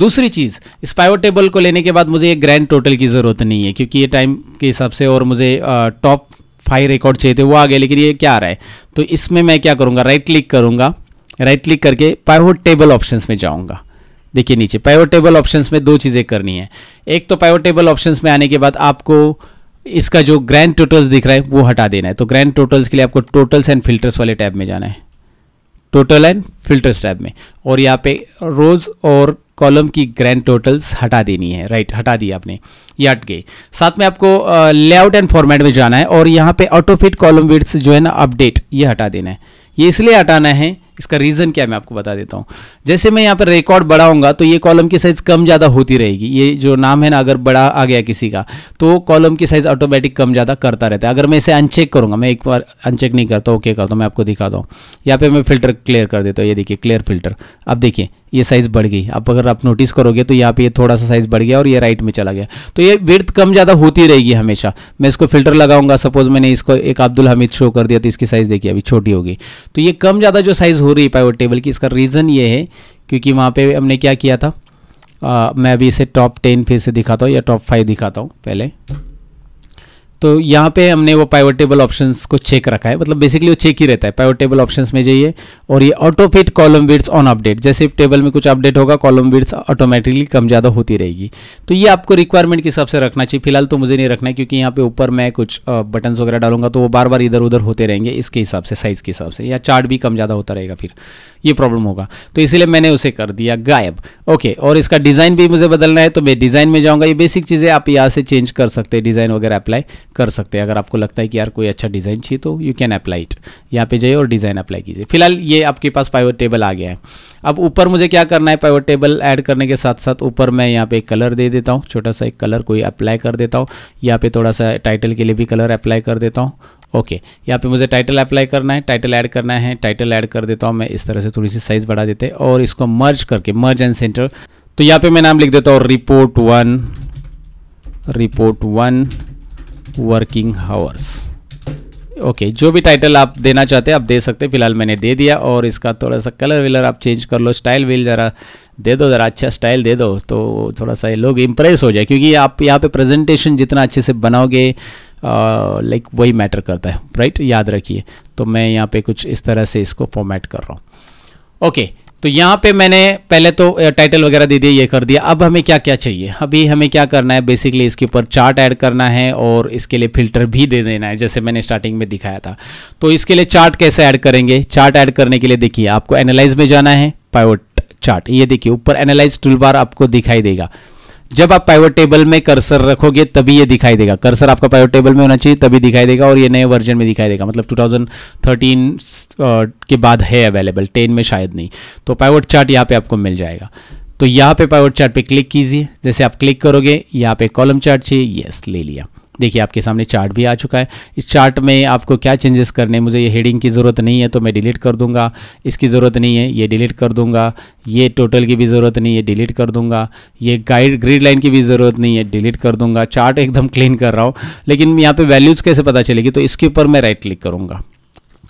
दूसरी चीज़, इस पाइवट टेबल को लेने के बाद मुझे एक ग्रैंड टोटल की ज़रूरत नहीं है, क्योंकि ये टाइम के हिसाब से और मुझे टॉप 5 रिकॉर्ड चाहिए थे, वो आ गए। लेकिन ये क्या आ रहा है, तो इसमें मैं क्या करूँगा, राइट क्लिक करूँगा, राइट क्लिक करके पाइवट टेबल ऑप्शंस में जाऊँगा। देखिए नीचे पाइवट टेबल ऑप्शंस में 2 चीज़ें करनी है। एक तो पाइवट टेबल ऑप्शंस में आने के बाद आपको इसका जो ग्रैंड टोटल्स दिख रहा है वो हटा देना है। तो ग्रैंड टोटल्स के लिए आपको टोटल्स एंड फिल्टर्स वाले टैब में जाना है, टोटल एंड फिल्टर्स टैब में, और यहाँ पे रोज और कॉलम की ग्रैंड टोटल्स हटा देनी है। राइट, हटा दिया आपने, ये हट गई। साथ में आपको लेआउट एंड फॉर्मेट में जाना है और यहाँ पे ऑटोफिट कॉलम विड्स जो है ना अपडेट, ये हटा देना है। ये इसलिए हटाना है, इसका रीज़न क्या है मैं आपको बता देता हूँ। जैसे मैं यहाँ पर रिकॉर्ड बढ़ाऊँगा तो ये कॉलम की साइज़ कम ज़्यादा होती रहेगी। ये जो नाम है ना, अगर बड़ा आ गया किसी का तो कॉलम की साइज़ ऑटोमेटिक कम ज़्यादा करता रहता है। अगर मैं इसे अनचेक करूँगा, मैं एक बार अनचेक नहीं करता, ओके करता हूँ, मैं आपको दिखाता हूँ। यहाँ पर मैं फ़िल्टर क्लियर कर देता हूँ, ये देखिए क्लियर फ़िल्टर। अब देखिए ये साइज़ बढ़ गई। अब अगर आप नोटिस करोगे तो यहाँ पर थोड़ा सा साइज़ बढ़ गया और ये राइट में चला गया। तो ये विड्थ कम ज़्यादा होती रहेगी हमेशा। मैं इसको फ़िल्टर लगाऊंगा, सपोज़ मैंने इसको एक अब्दुल हमीद शो कर दिया तो इसकी साइज़ देखिए अभी छोटी होगी। तो ये कम ज़्यादा जो साइज़ हो रही है पाइवट टेबल की, इसका रीज़न ये है क्योंकि वहाँ पे हमने क्या किया था। मैं अभी इसे टॉप 10 फिर से दिखाता हूँ या टॉप 5 दिखाता हूँ पहले। तो यहाँ पे हमने वो पाइवट टेबल ऑप्शंस को चेक रखा है, मतलब बेसिकली वो चेक ही रहता है। पाइवट टेबल ऑप्शंस में जाइए और ये auto fit column width on update, जैसे टेबल में कुछ अपडेट होगा कॉलम विड्थ ऑटोमेटिकली कम ज़्यादा होती रहेगी। तो ये आपको रिक्वायरमेंट के हिसाब से रखना चाहिए। फिलहाल तो मुझे नहीं रखना है, क्योंकि यहाँ पे ऊपर मैं कुछ बटन्स वगैरह डालूंगा तो वो बार बार इधर उधर होते रहेंगे, इसके हिसाब से, साइज़ के हिसाब से, या चार्ट भी कम ज़्यादा होता रहेगा, फिर ये प्रॉब्लम होगा। तो इसलिए मैंने उसे कर दिया गायब ओके। और इसका डिज़ाइन भी मुझे बदलना है तो मैं डिज़ाइन में जाऊँगा। ये बेसिक चीज़ें आप यहाँ से चेंज कर सकते हैं, डिज़ाइन वगैरह अप्लाई कर सकते हैं। अगर आपको लगता है कि यार कोई अच्छा डिज़ाइन चाहिए तो यू कैन अप्लाई इट, यहाँ पे जाइए और डिज़ाइन अप्लाई कीजिए। फिलहाल ये आपके पास पाइवट टेबल आ गया है। अब ऊपर मुझे क्या करना है, पाइवट टेबल ऐड करने के साथ साथ ऊपर मैं यहाँ पे एक कलर दे देता हूँ, छोटा सा एक कलर कोई अप्लाई कर देता हूँ। यहाँ पे थोड़ा सा टाइटल के लिए भी कलर अप्लाई कर देता हूँ ओके। यहाँ पे मुझे टाइटल अप्लाई करना है, टाइटल ऐड करना है, टाइटल ऐड कर देता हूँ मैं इस तरह से, थोड़ी सी साइज़ बढ़ा देते हैं और इसको मर्ज करके मर्ज एंड सेंटर। तो यहाँ पर मैं नाम लिख देता हूँ report 1, report 1 working hours. Okay, जो भी टाइटल आप देना चाहते हैं आप दे सकते हैं, फिलहाल मैंने दे दिया। और इसका थोड़ा सा कलर विलर आप चेंज कर लो, स्टाइल व्हील ज़रा दे दो, ज़रा अच्छा स्टाइल दे दो तो थोड़ा सा लोग इम्प्रेस हो जाए, क्योंकि आप यहाँ पे प्रेजेंटेशन जितना अच्छे से बनाओगे लाइक वही मैटर करता है, राइट, याद रखिए। तो मैं यहाँ पे कुछ इस तरह से इसको फॉर्मेट कर रहा हूँ। ओके, तो यहाँ पे मैंने पहले तो टाइटल वगैरह दे दिया, ये कर दिया। अब हमें क्या क्या चाहिए, अभी हमें क्या करना है, बेसिकली इसके ऊपर चार्ट ऐड करना है और इसके लिए फिल्टर भी दे देना है, जैसे मैंने स्टार्टिंग में दिखाया था। तो इसके लिए चार्ट कैसे ऐड करेंगे, चार्ट ऐड करने के लिए देखिए आपको एनालाइज में जाना है, पाइवट चार्ट, ये देखिए ऊपर एनालाइज टूल बार आपको दिखाई देगा। जब आप पाइवट टेबल में कर्सर रखोगे तभी ये दिखाई देगा, कर्सर आपका पाइवट टेबल में होना चाहिए तभी दिखाई देगा। और ये नए वर्जन में दिखाई देगा, मतलब 2013 के बाद है अवेलेबल, 10 में शायद नहीं। तो पाइवट चार्ट यहाँ पे आपको मिल जाएगा। तो यहाँ पे पाइवट चार्ट पे क्लिक कीजिए, जैसे आप क्लिक करोगे यहाँ पे कॉलम चार्ट चाहिए, यस ले लिया। देखिए आपके सामने चार्ट भी आ चुका है। इस चार्ट में आपको क्या चेंजेस करने हैं, मुझे ये हेडिंग की ज़रूरत नहीं है तो मैं डिलीट कर दूंगा, इसकी ज़रूरत नहीं है ये डिलीट कर दूंगा, ये टोटल की भी ज़रूरत नहीं है डिलीट कर दूंगा, ये गाइड ग्रिड लाइन की भी ज़रूरत नहीं है डिलीट कर दूंगा। चार्ट एकदम क्लीन कर रहा हूँ, लेकिन यहाँ पर वैल्यूज़ कैसे पता चलेगी, तो इसके ऊपर मैं राइट क्लिक करूँगा।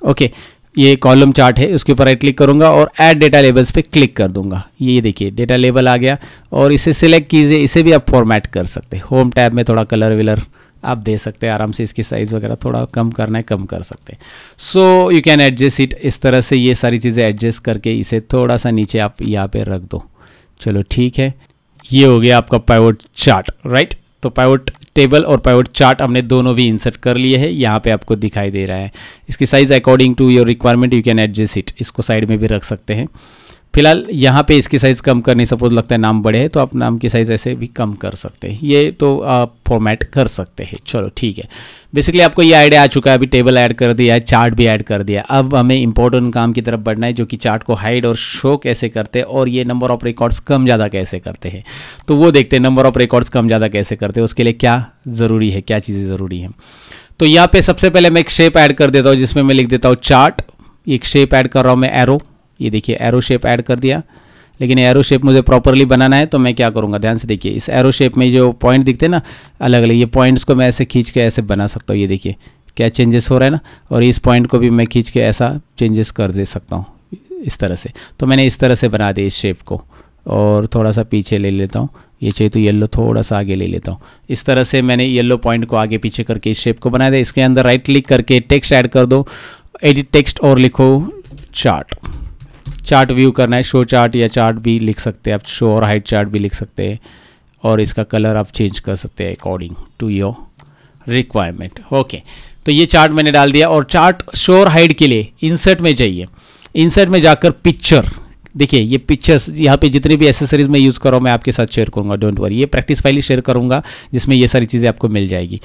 ओके, ये कॉलम चार्ट है, उसके ऊपर राइट क्लिक करूंगा और ऐड डेटा लेबल्स पे क्लिक कर दूंगा। ये देखिए डेटा लेबल आ गया और इसे सिलेक्ट कीजिए, इसे भी आप फॉर्मेट कर सकते हैं। होम टैब में थोड़ा कलर विलर आप दे सकते हैं आराम से, इसकी साइज़ वगैरह थोड़ा कम करना है कम कर सकते हैं। So you can adjust it, इस तरह से ये सारी चीज़ें एडजस्ट करके इसे थोड़ा सा नीचे आप यहाँ पर रख दो। चलो ठीक है, ये हो गया आपका पाइवट चार्ट, राइट। तो पाइवट टेबल और पाइवट चार्ट हमने दोनों भी इंसर्ट कर लिए हैं, यहाँ पे आपको दिखाई दे रहा है। इसकी size according to your requirement you can adjust it, इसको साइड में भी रख सकते हैं। फिलहाल यहाँ पे इसकी साइज़ कम करनी, सपोज लगता है नाम बड़े हैं तो आप नाम की साइज़ ऐसे भी कम कर सकते हैं, ये तो आप फॉर्मेट कर सकते हैं। चलो ठीक है, बेसिकली आपको ये आइडिया आ चुका है, अभी टेबल ऐड कर दिया है, चार्ट भी ऐड कर दिया। अब हमें इंपॉर्टेंट काम की तरफ बढ़ना है, जो कि चार्ट को हाइड और शो कैसे करते हैं और ये नंबर ऑफ रिकॉर्ड्स कम ज़्यादा कैसे करते हैं। तो वो देखते हैं नंबर ऑफ रिकॉर्ड्स कम ज़्यादा कैसे करते हैं, उसके लिए क्या ज़रूरी है, क्या चीज़ें ज़रूरी हैं। तो यहाँ पर सबसे पहले मैं एक शेप ऐड कर देता हूँ, जिसमें मैं लिख देता हूँ चार्ट, एक शेप ऐड कर रहा हूँ मैं एरो, ये देखिए एरो शेप ऐड कर दिया। लेकिन एरो शेप मुझे प्रॉपरली बनाना है तो मैं क्या करूँगा, ध्यान से देखिए, इस एरो शेप में जो पॉइंट दिखते हैं ना अलग अलग, ये पॉइंट्स को मैं ऐसे खींच के ऐसे बना सकता हूँ, ये देखिए क्या चेंजेस हो रहा है ना। और इस पॉइंट को भी मैं खींच के ऐसा चेंजेस कर दे सकता हूँ इस तरह से। तो मैंने इस तरह से बना दिया इस शेप को, और थोड़ा सा पीछे ले लेता हूँ, ये चाहिए तो येलो थोड़ा सा आगे ले लेता हूँ। इस तरह से मैंने येलो पॉइंट को आगे पीछे करके इस शेप को बना दिया। इसके अंदर राइट क्लिक करके टेक्स्ट ऐड कर दो, एडिट टेक्स्ट, और लिखो चार्ट। चार्ट व्यू करना है, शो चार्ट या चार्ट भी लिख सकते हैं आप, शो और हाइट चार्ट भी लिख सकते हैं। और इसका कलर आप चेंज कर सकते हैं according to your requirement. Okay, तो ये चार्ट मैंने डाल दिया। और चार्ट शो और हाइट के लिए इंसर्ट में जाइए, इंसर्ट में जाकर पिक्चर, देखिए ये पिक्चर्स यहाँ पे जितने भी एसेसरीज मैं यूज़ कर रहा हूँ मैं आपके साथ शेयर करूँगा, डोंट वरी, ये प्रैक्टिस फाइल ही शेयर करूँगा जिसमें ये सारी चीज़ें आपको मिल जाएगी।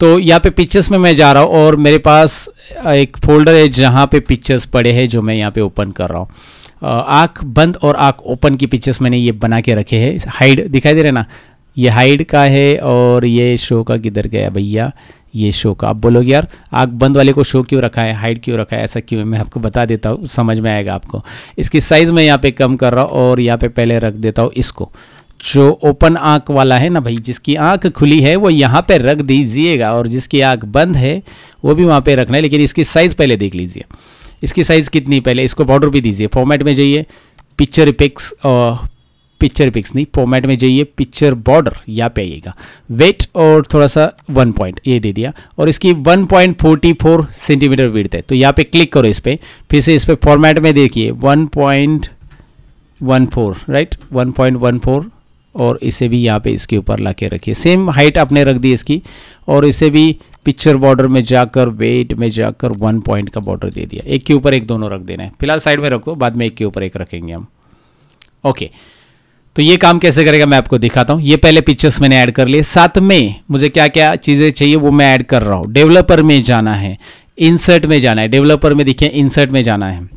तो यहाँ पे पिक्चर्स में मैं जा रहा हूँ और मेरे पास एक फोल्डर है जहाँ पे पिक्चर्स पड़े हैं, जो मैं यहाँ पे ओपन कर रहा हूँ। आँख बंद और आँख ओपन की पिक्चर्स मैंने ये बना के रखे हैं। हाइड दिखाई दे रहे ना, ये हाइड का है और ये शो का किधर गया भैया, ये शो का। आप बोलोगे यार आँख बंद वाले को शो क्यों रखा है, हाइड क्यों रखा है, ऐसा क्यों है, मैं आपको बता देता हूँ, समझ में आएगा आपको। इसकी साइज़ मैं यहाँ पे कम कर रहा हूँ और यहाँ पे पहले रख देता हूँ इसको, जो ओपन आँख वाला है ना भाई, जिसकी आँख खुली है वो यहाँ पे रख दीजिएगा और जिसकी आँख बंद है वो भी वहाँ पे रखना है। लेकिन इसकी साइज़ पहले देख लीजिए, इसकी साइज़ कितनी, पहले इसको बॉर्डर भी दीजिए। फॉर्मेट में जाइए, फॉर्मेट में जाइए, पिक्चर बॉर्डर, यहाँ पे आइएगा, वेट और थोड़ा सा 1 पॉइंट ये दे दिया। और इसकी 1.44 सेंटीमीटर विड्थ है, तो यहाँ पे क्लिक करो इस पर, फिर से इस पर फॉर्मेट में देखिए 1.14, राइट, 1.14। और इसे भी यहाँ पे इसके ऊपर लाके रखिए, सेम हाइट आपने रख दी इसकी। और इसे भी पिक्चर बॉर्डर में जाकर, वेट में जाकर 1 पॉइंट का बॉर्डर दे दिया, एक के ऊपर एक दोनों रख देना है। फिलहाल साइड में रखो, बाद में एक के ऊपर एक रखेंगे हम। ओके, तो ये काम कैसे करेगा मैं आपको दिखाता हूँ। ये पहले पिक्चर्स मैंने ऐड कर लिए, साथ में मुझे क्या क्या चीज़ें चाहिए वो मैं ऐड कर रहा हूँ। डेवलपर में जाना है, इंसर्ट में जाना है, डेवलपर में देखिए इंसर्ट में जाना है।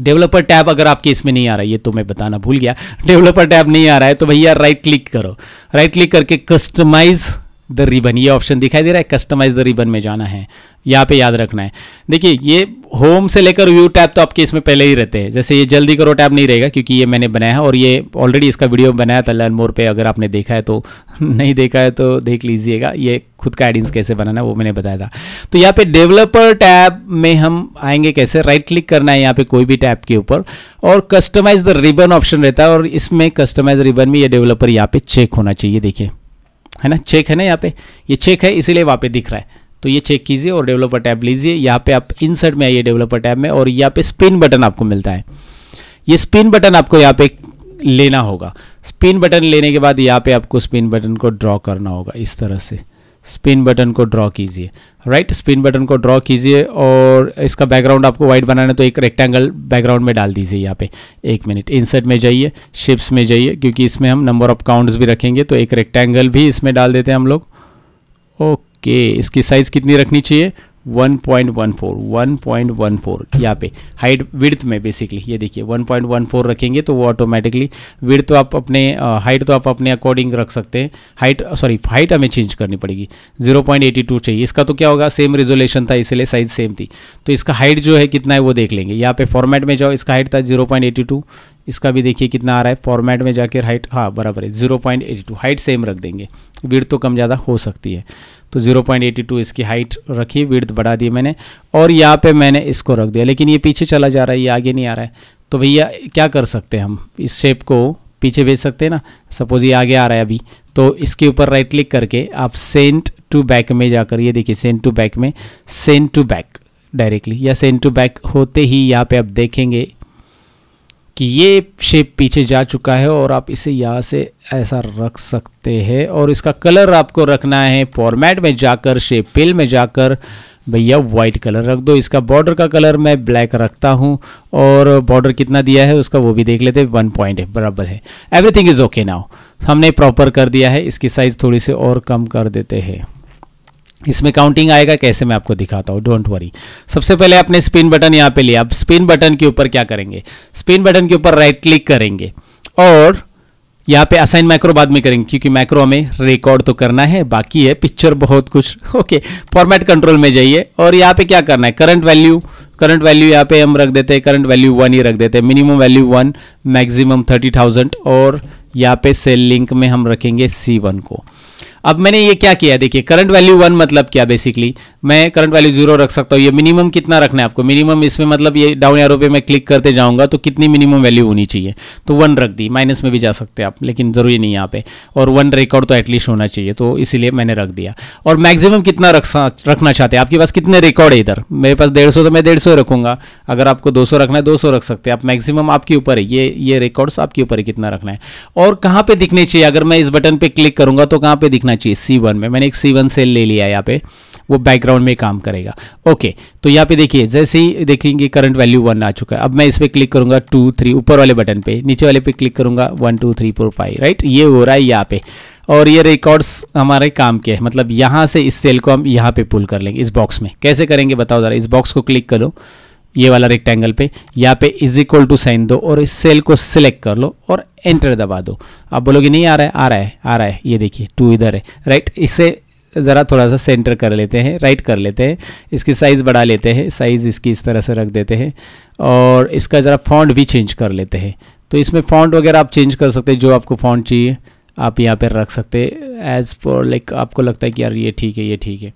डेवलपर टैब अगर आपके इसमें नहीं आ रहा है, ये तो मैं बताना भूल गया, डेवलपर टैब नहीं आ रहा है तो भैया राइट क्लिक करो, राइट क्लिक करके कस्टमाइज द रिबन, ये ऑप्शन दिखाई दे रहा है, कस्टमाइज द रिबन में जाना है, यहाँ पे याद रखना है। देखिए ये होम से लेकर व्यू टैब तो आपके इसमें पहले ही रहते हैं, जैसे ये जल्दी करो टैब नहीं रहेगा क्योंकि ये मैंने बनाया है और ये ऑलरेडी इसका वीडियो बनाया था लर्न मोर पे, अगर आपने देखा है तो, नहीं देखा है तो देख लीजिएगा, ये खुद का एडिंस कैसे बनाना है वो मैंने बताया था। तो यहाँ पे डेवलपर टैब में हम आएंगे कैसे, राइट क्लिक करना है यहाँ पे कोई भी टैब के ऊपर और कस्टमाइज द रिबन ऑप्शन रहता है और इसमें कस्टमाइज रिबन में ये डेवलपर यहाँ पे चेक होना चाहिए, देखिए है ना, चेक है ना, यहाँ पे ये चेक है इसीलिए वहाँ पे दिख रहा है। तो ये चेक कीजिए और डेवलपर टैब लीजिए, यहाँ पे आप इंसर्ट में आइए डेवलपर टैब में और यहाँ पे स्पिन बटन आपको मिलता है, ये स्पिन बटन आपको यहाँ पे लेना होगा। स्पिन बटन लेने के बाद यहाँ पे आपको स्पिन बटन को ड्रॉ करना होगा, इस तरह से स्पिन बटन को ड्रॉ कीजिए, राइट, स्पिन बटन को ड्रॉ कीजिए और इसका बैकग्राउंड आपको वाइट बनाना है तो एक रेक्टेंगल बैकग्राउंड में डाल दीजिए। यहाँ पे एक मिनट, इंसर्ट में जाइए, शेप्स में जाइए क्योंकि इसमें हम नंबर ऑफ काउंट्स भी रखेंगे तो एक रेक्टेंगल भी इसमें डाल देते हैं हम लोग। ओके, इसकी साइज़ कितनी रखनी चाहिए, 1.14 यहाँ पे हाइट विड्थ में बेसिकली ये देखिए 1.14 रखेंगे तो वो ऑटोमेटिकली विड्थ तो आप अपने हाइट तो आप अपने अकॉर्डिंग रख सकते हैं, हाइट हमें चेंज करनी पड़ेगी, 0.82 चाहिए। इसका तो क्या होगा, सेम रेजोल्यूशन था इसलिए साइज सेम थी, तो इसका हाइट जो है कितना है वो देख लेंगे। यहाँ पे फॉर्मेट में जाओ, इसका हाइट था 0.82, इसका भी देखिए कितना आ रहा है, फॉर्मेट में जाकर हाइट, हाँ बराबर है 0.82, हाइट सेम रख देंगे, विड्थ तो कम ज़्यादा हो सकती है तो 0.82 इसकी हाइट रखी, विड्थ बढ़ा दी मैंने और यहाँ पे मैंने इसको रख दिया, लेकिन ये पीछे चला जा रहा है, ये आगे नहीं आ रहा है। तो भैया क्या कर सकते हैं, हम इस शेप को पीछे भेज सकते हैं ना, सपोज ये आगे आ रहा है अभी, तो इसके ऊपर राइट क्लिक करके आप सेंड टू बैक में जाकर ये देखिए सेंड टू बैक में, सेंड टू बैक डायरेक्टली या सेंड टू बैक होते ही यहाँ पर आप देखेंगे कि ये शेप पीछे जा चुका है और आप इसे यहाँ से ऐसा रख सकते हैं और इसका कलर आपको रखना है, फॉर्मेट में जाकर शेप पिल में जाकर भैया वाइट कलर रख दो। इसका बॉर्डर का कलर मैं ब्लैक रखता हूँ और बॉर्डर कितना दिया है उसका वो भी देख लेते हैं, 1 पॉइंट है, बराबर है, एवरीथिंग इज़ ओके। नाउ हमने प्रॉपर कर दिया है, इसकी साइज़ थोड़ी सी और कम कर देते हैं, इसमें काउंटिंग आएगा कैसे मैं आपको दिखाता हूँ, डोंट वरी। सबसे पहले आपने स्पिन बटन यहाँ पे लिया, अब स्पिन बटन के ऊपर क्या करेंगे, स्पिन बटन के ऊपर राइट क्लिक करेंगे और यहाँ पे असाइन मैक्रो बाद में करेंगे क्योंकि मैक्रो हमें रिकॉर्ड तो करना है, बाकी है पिक्चर बहुत कुछ। ओके, फॉर्मेट कंट्रोल में जाइए और यहाँ पे क्या करना है, करंट वैल्यू यहाँ पे हम रख देते हैं, करंट वैल्यू 1 ही रख देते हैं, मिनिमम वैल्यू 1, मैक्सिमम 30,000 और यहाँ पे सेल लिंक में हम रखेंगे C1 को। अब मैंने ये क्या किया, देखिए करंट वैल्यू 1 मतलब क्या, बेसिकली मैं करंट वैल्यू 0 रख सकता हूँ, ये मिनिमम कितना रखना है आपको, मिनिमम इसमें मतलब ये डाउन एरो पे मैं क्लिक करते जाऊँगा तो कितनी मिनिमम वैल्यू होनी चाहिए, तो 1 रख दी, माइनस में भी जा सकते हैं आप लेकिन ज़रूरी नहीं है यहाँ पे, और 1 रिकॉर्ड तो एटलीस्ट होना चाहिए तो इसीलिए मैंने रख दिया। और मैक्सिमम कितना रखना चाहते हैं, आपके पास कितने रिकॉर्ड है, इधर मेरे पास 150 तो मैं 150 रखूँगा, अगर आपको 200 रखना है 200 रख सकते हैं आप, मैक्सिमम आपके ऊपर है, ये रिकॉर्ड्स आपके ऊपर है कितना रखना है। और कहाँ पे दिखने चाहिए, अगर मैं इस बटन पे क्लिक करूँगा तो कहाँ पे दिखना चाहिए, C1 में, मैंने एक C1 सेल ले लिया यहाँ पे, वो बैकग्राउंड में काम करेगा। ओके, तो यहाँ पे देखिए जैसे ही देखेंगे करंट वैल्यू 1 आ चुका है, अब मैं इस पर क्लिक करूँगा 2, 3 ऊपर वाले बटन पे, नीचे वाले पे क्लिक करूँगा 1, 2, 3, 4, 5, राइट, ये हो रहा है यहाँ पे और ये रिकॉर्ड्स हमारे काम के हैं, मतलब यहाँ से इस सेल को हम यहाँ पे पुल कर लेंगे। इस बॉक्स में कैसे करेंगे बताओ ज़रा, इस बॉक्स को क्लिक करो, ये वाला रेक्टेंगल पे, यहाँ पे इज इक्वल टू साइन दो और इस सेल को सिलेक्ट कर लो और एंटर दबा दो। आप बोलोगे नहीं आ रहा है, आ रहा है, आ रहा है, ये देखिए 2 इधर है, राइट, इसे ज़रा थोड़ा सा सेंटर कर लेते हैं, राइट कर लेते हैं, इसकी साइज़ बढ़ा लेते हैं, साइज़ इसकी इस तरह से रख देते हैं और इसका ज़रा फॉन्ट भी चेंज कर लेते हैं, तो इसमें फॉन्ट वगैरह आप चेंज कर सकते हैं, जो आपको फॉन्ट चाहिए आप यहाँ पर रख सकते हैं, एज पर लाइक आपको लगता है कि यार ये ठीक है, ये ठीक है,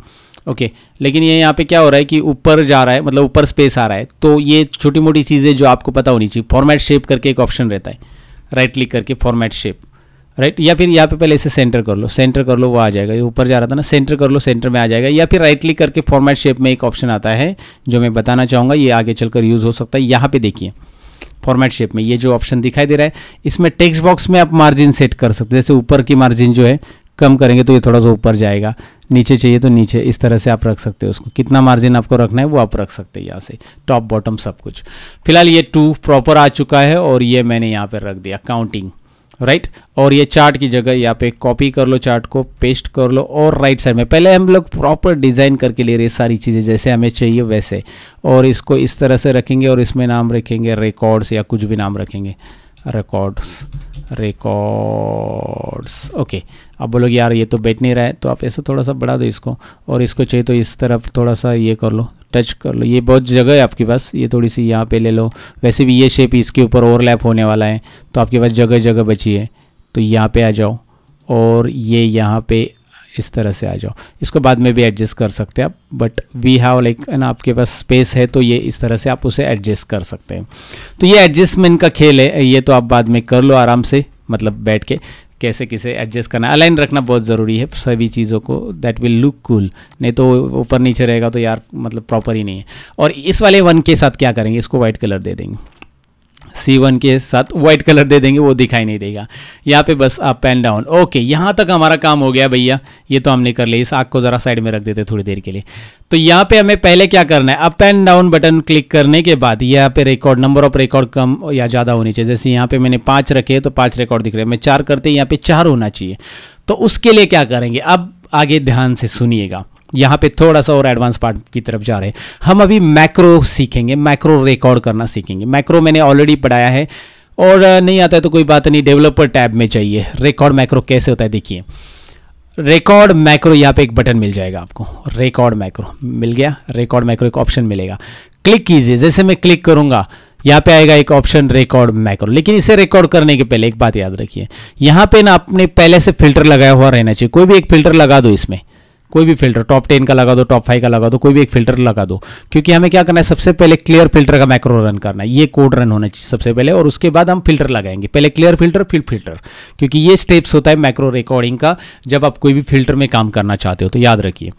ओके। लेकिन ये यहाँ पे क्या हो रहा है कि ऊपर जा रहा है, मतलब ऊपर स्पेस आ रहा है, तो ये छोटी मोटी चीज़ें जो आपको पता होनी चाहिए। फॉर्मेट शेप करके एक ऑप्शन रहता है, राइट क्लिक करके फॉर्मेट शेप, राइट, या फिर यहाँ पे पहले इसे सेंटर कर लो, सेंटर कर लो, वो आ जाएगा, ये ऊपर जा रहा था ना, सेंटर कर लो, सेंटर में आ जाएगा। या फिर राइट क्लिक करके फॉर्मेट शेप में एक ऑप्शन आता है जो मैं बताना चाहूँगा, ये आगे चलकर यूज़ हो सकता है। यहाँ पर देखिए फॉर्मेट शेप में ये जो ऑप्शन दिखाई दे रहा है, इसमें टेक्स्ट बॉक्स में आप मार्जिन सेट कर सकते हैं, जैसे ऊपर की मार्जिन जो है कम करेंगे तो ये थोड़ा सा ऊपर जाएगा, नीचे चाहिए तो नीचे, इस तरह से आप रख सकते हो उसको, कितना मार्जिन आपको रखना है वो आप रख सकते हैं यहाँ से, टॉप बॉटम सब कुछ। फिलहाल ये 2 प्रॉपर आ चुका है और ये मैंने यहाँ पे रख दिया काउंटिंग, राइट, और ये चार्ट की जगह यहाँ पे कॉपी कर लो, चार्ट को पेस्ट कर लो और राइट साइड में पहले हम लोग प्रॉपर डिज़ाइन करके ले रहे सारी चीज़ें जैसे हमें चाहिए वैसे, और इसको इस तरह से रखेंगे और इसमें नाम रखेंगे रिकॉर्ड्स या कुछ भी नाम रखेंगे, रिकॉर्ड्स रिकॉर्ड्स। ओके, आप बोलोगे यार ये तो बैठ नहीं रहा है, तो आप ऐसा थोड़ा सा बढ़ा दो इसको, और इसको चाहिए तो इस तरफ थोड़ा सा ये कर लो, टच कर लो, ये बहुत जगह है आपके पास, ये थोड़ी सी यहाँ पे ले लो। वैसे भी ये शेप इसके ऊपर ओवरलैप होने वाला है, तो आपके पास जगह जगह बची है, तो यहाँ पे आ जाओ और ये यहाँ पे इस तरह से आ जाओ। इसको बाद में भी एडजस्ट कर सकते हैं आप, बट वी हैव लाइक ना आपके पास स्पेस है, तो ये इस तरह से आप उसे एडजस्ट कर सकते हैं। तो ये एडजस्टमेंट का खेल है, ये तो आप बाद में कर लो आराम से, मतलब बैठ के कैसे किसे एडजस्ट करना। अलाइन रखना बहुत ज़रूरी है सभी चीज़ों को, दैट विल लुक कूल, नहीं तो ऊपर नीचे रहेगा तो यार मतलब प्रॉपर ही नहीं है। और इस वाले वन के साथ क्या करेंगे, इसको वाइट कलर दे देंगे, C1 के साथ वाइट कलर दे देंगे, वो दिखाई नहीं देगा। यहाँ पे बस अप एंड डाउन। ओके, यहाँ तक हमारा काम हो गया भैया, ये तो हमने कर लिया। इस आग को ज़रा साइड में रख देते थोड़ी देर के लिए। तो यहाँ पे हमें पहले क्या करना है, up and down button click करने के बाद यहाँ पे रिकॉर्ड, नंबर ऑफ रिकॉर्ड कम या ज़्यादा होनी चाहिए। जैसे यहाँ पे मैंने 5 रखे तो 5 रिकॉर्ड दिख रहे हैं, मैं 4 करते यहाँ पे 4 होना चाहिए। तो उसके लिए क्या करेंगे, अब आगे ध्यान से सुनिएगा, यहाँ पे थोड़ा सा और एडवांस पार्ट की तरफ जा रहे हैं। हम अभी मैक्रो सीखेंगे, मैक्रो रिकॉर्ड करना सीखेंगे। मैक्रो मैंने ऑलरेडी पढ़ाया है, और नहीं आता है तो कोई बात नहीं, डेवलपर टैब में चाहिए रिकॉर्ड मैक्रो कैसे होता है। देखिए रिकॉर्ड मैक्रो, यहाँ पे एक बटन मिल जाएगा आपको, रिकॉर्ड मैक्रो मिल गया, रिकॉर्ड मैक्रो एक ऑप्शन मिलेगा, क्लिक कीजिए। जैसे मैं क्लिक करूँगा यहाँ पे आएगा एक ऑप्शन रिकॉर्ड मैक्रो। लेकिन इसे रिकॉर्ड करने के पहले एक बात याद रखिए, यहाँ पे ना आपने पहले से फिल्टर लगाया हुआ रहना चाहिए। कोई भी एक फिल्टर लगा दो, इसमें कोई भी फिल्टर, टॉप 10 का लगा दो, टॉप 5 का लगा दो, कोई भी एक फिल्टर लगा दो, क्योंकि हमें क्या करना है, सबसे पहले क्लियर फिल्टर का मैक्रो रन करना है। ये कोड रन होना चाहिए सबसे पहले, और उसके बाद हम फिल्टर लगाएंगे, पहले क्लियर फिल्टर फिर फिल्टर, क्योंकि ये स्टेप्स होता है मैक्रो रिकॉर्डिंग का, जब आप कोई भी फिल्टर में काम करना चाहते हो तो याद रखिए।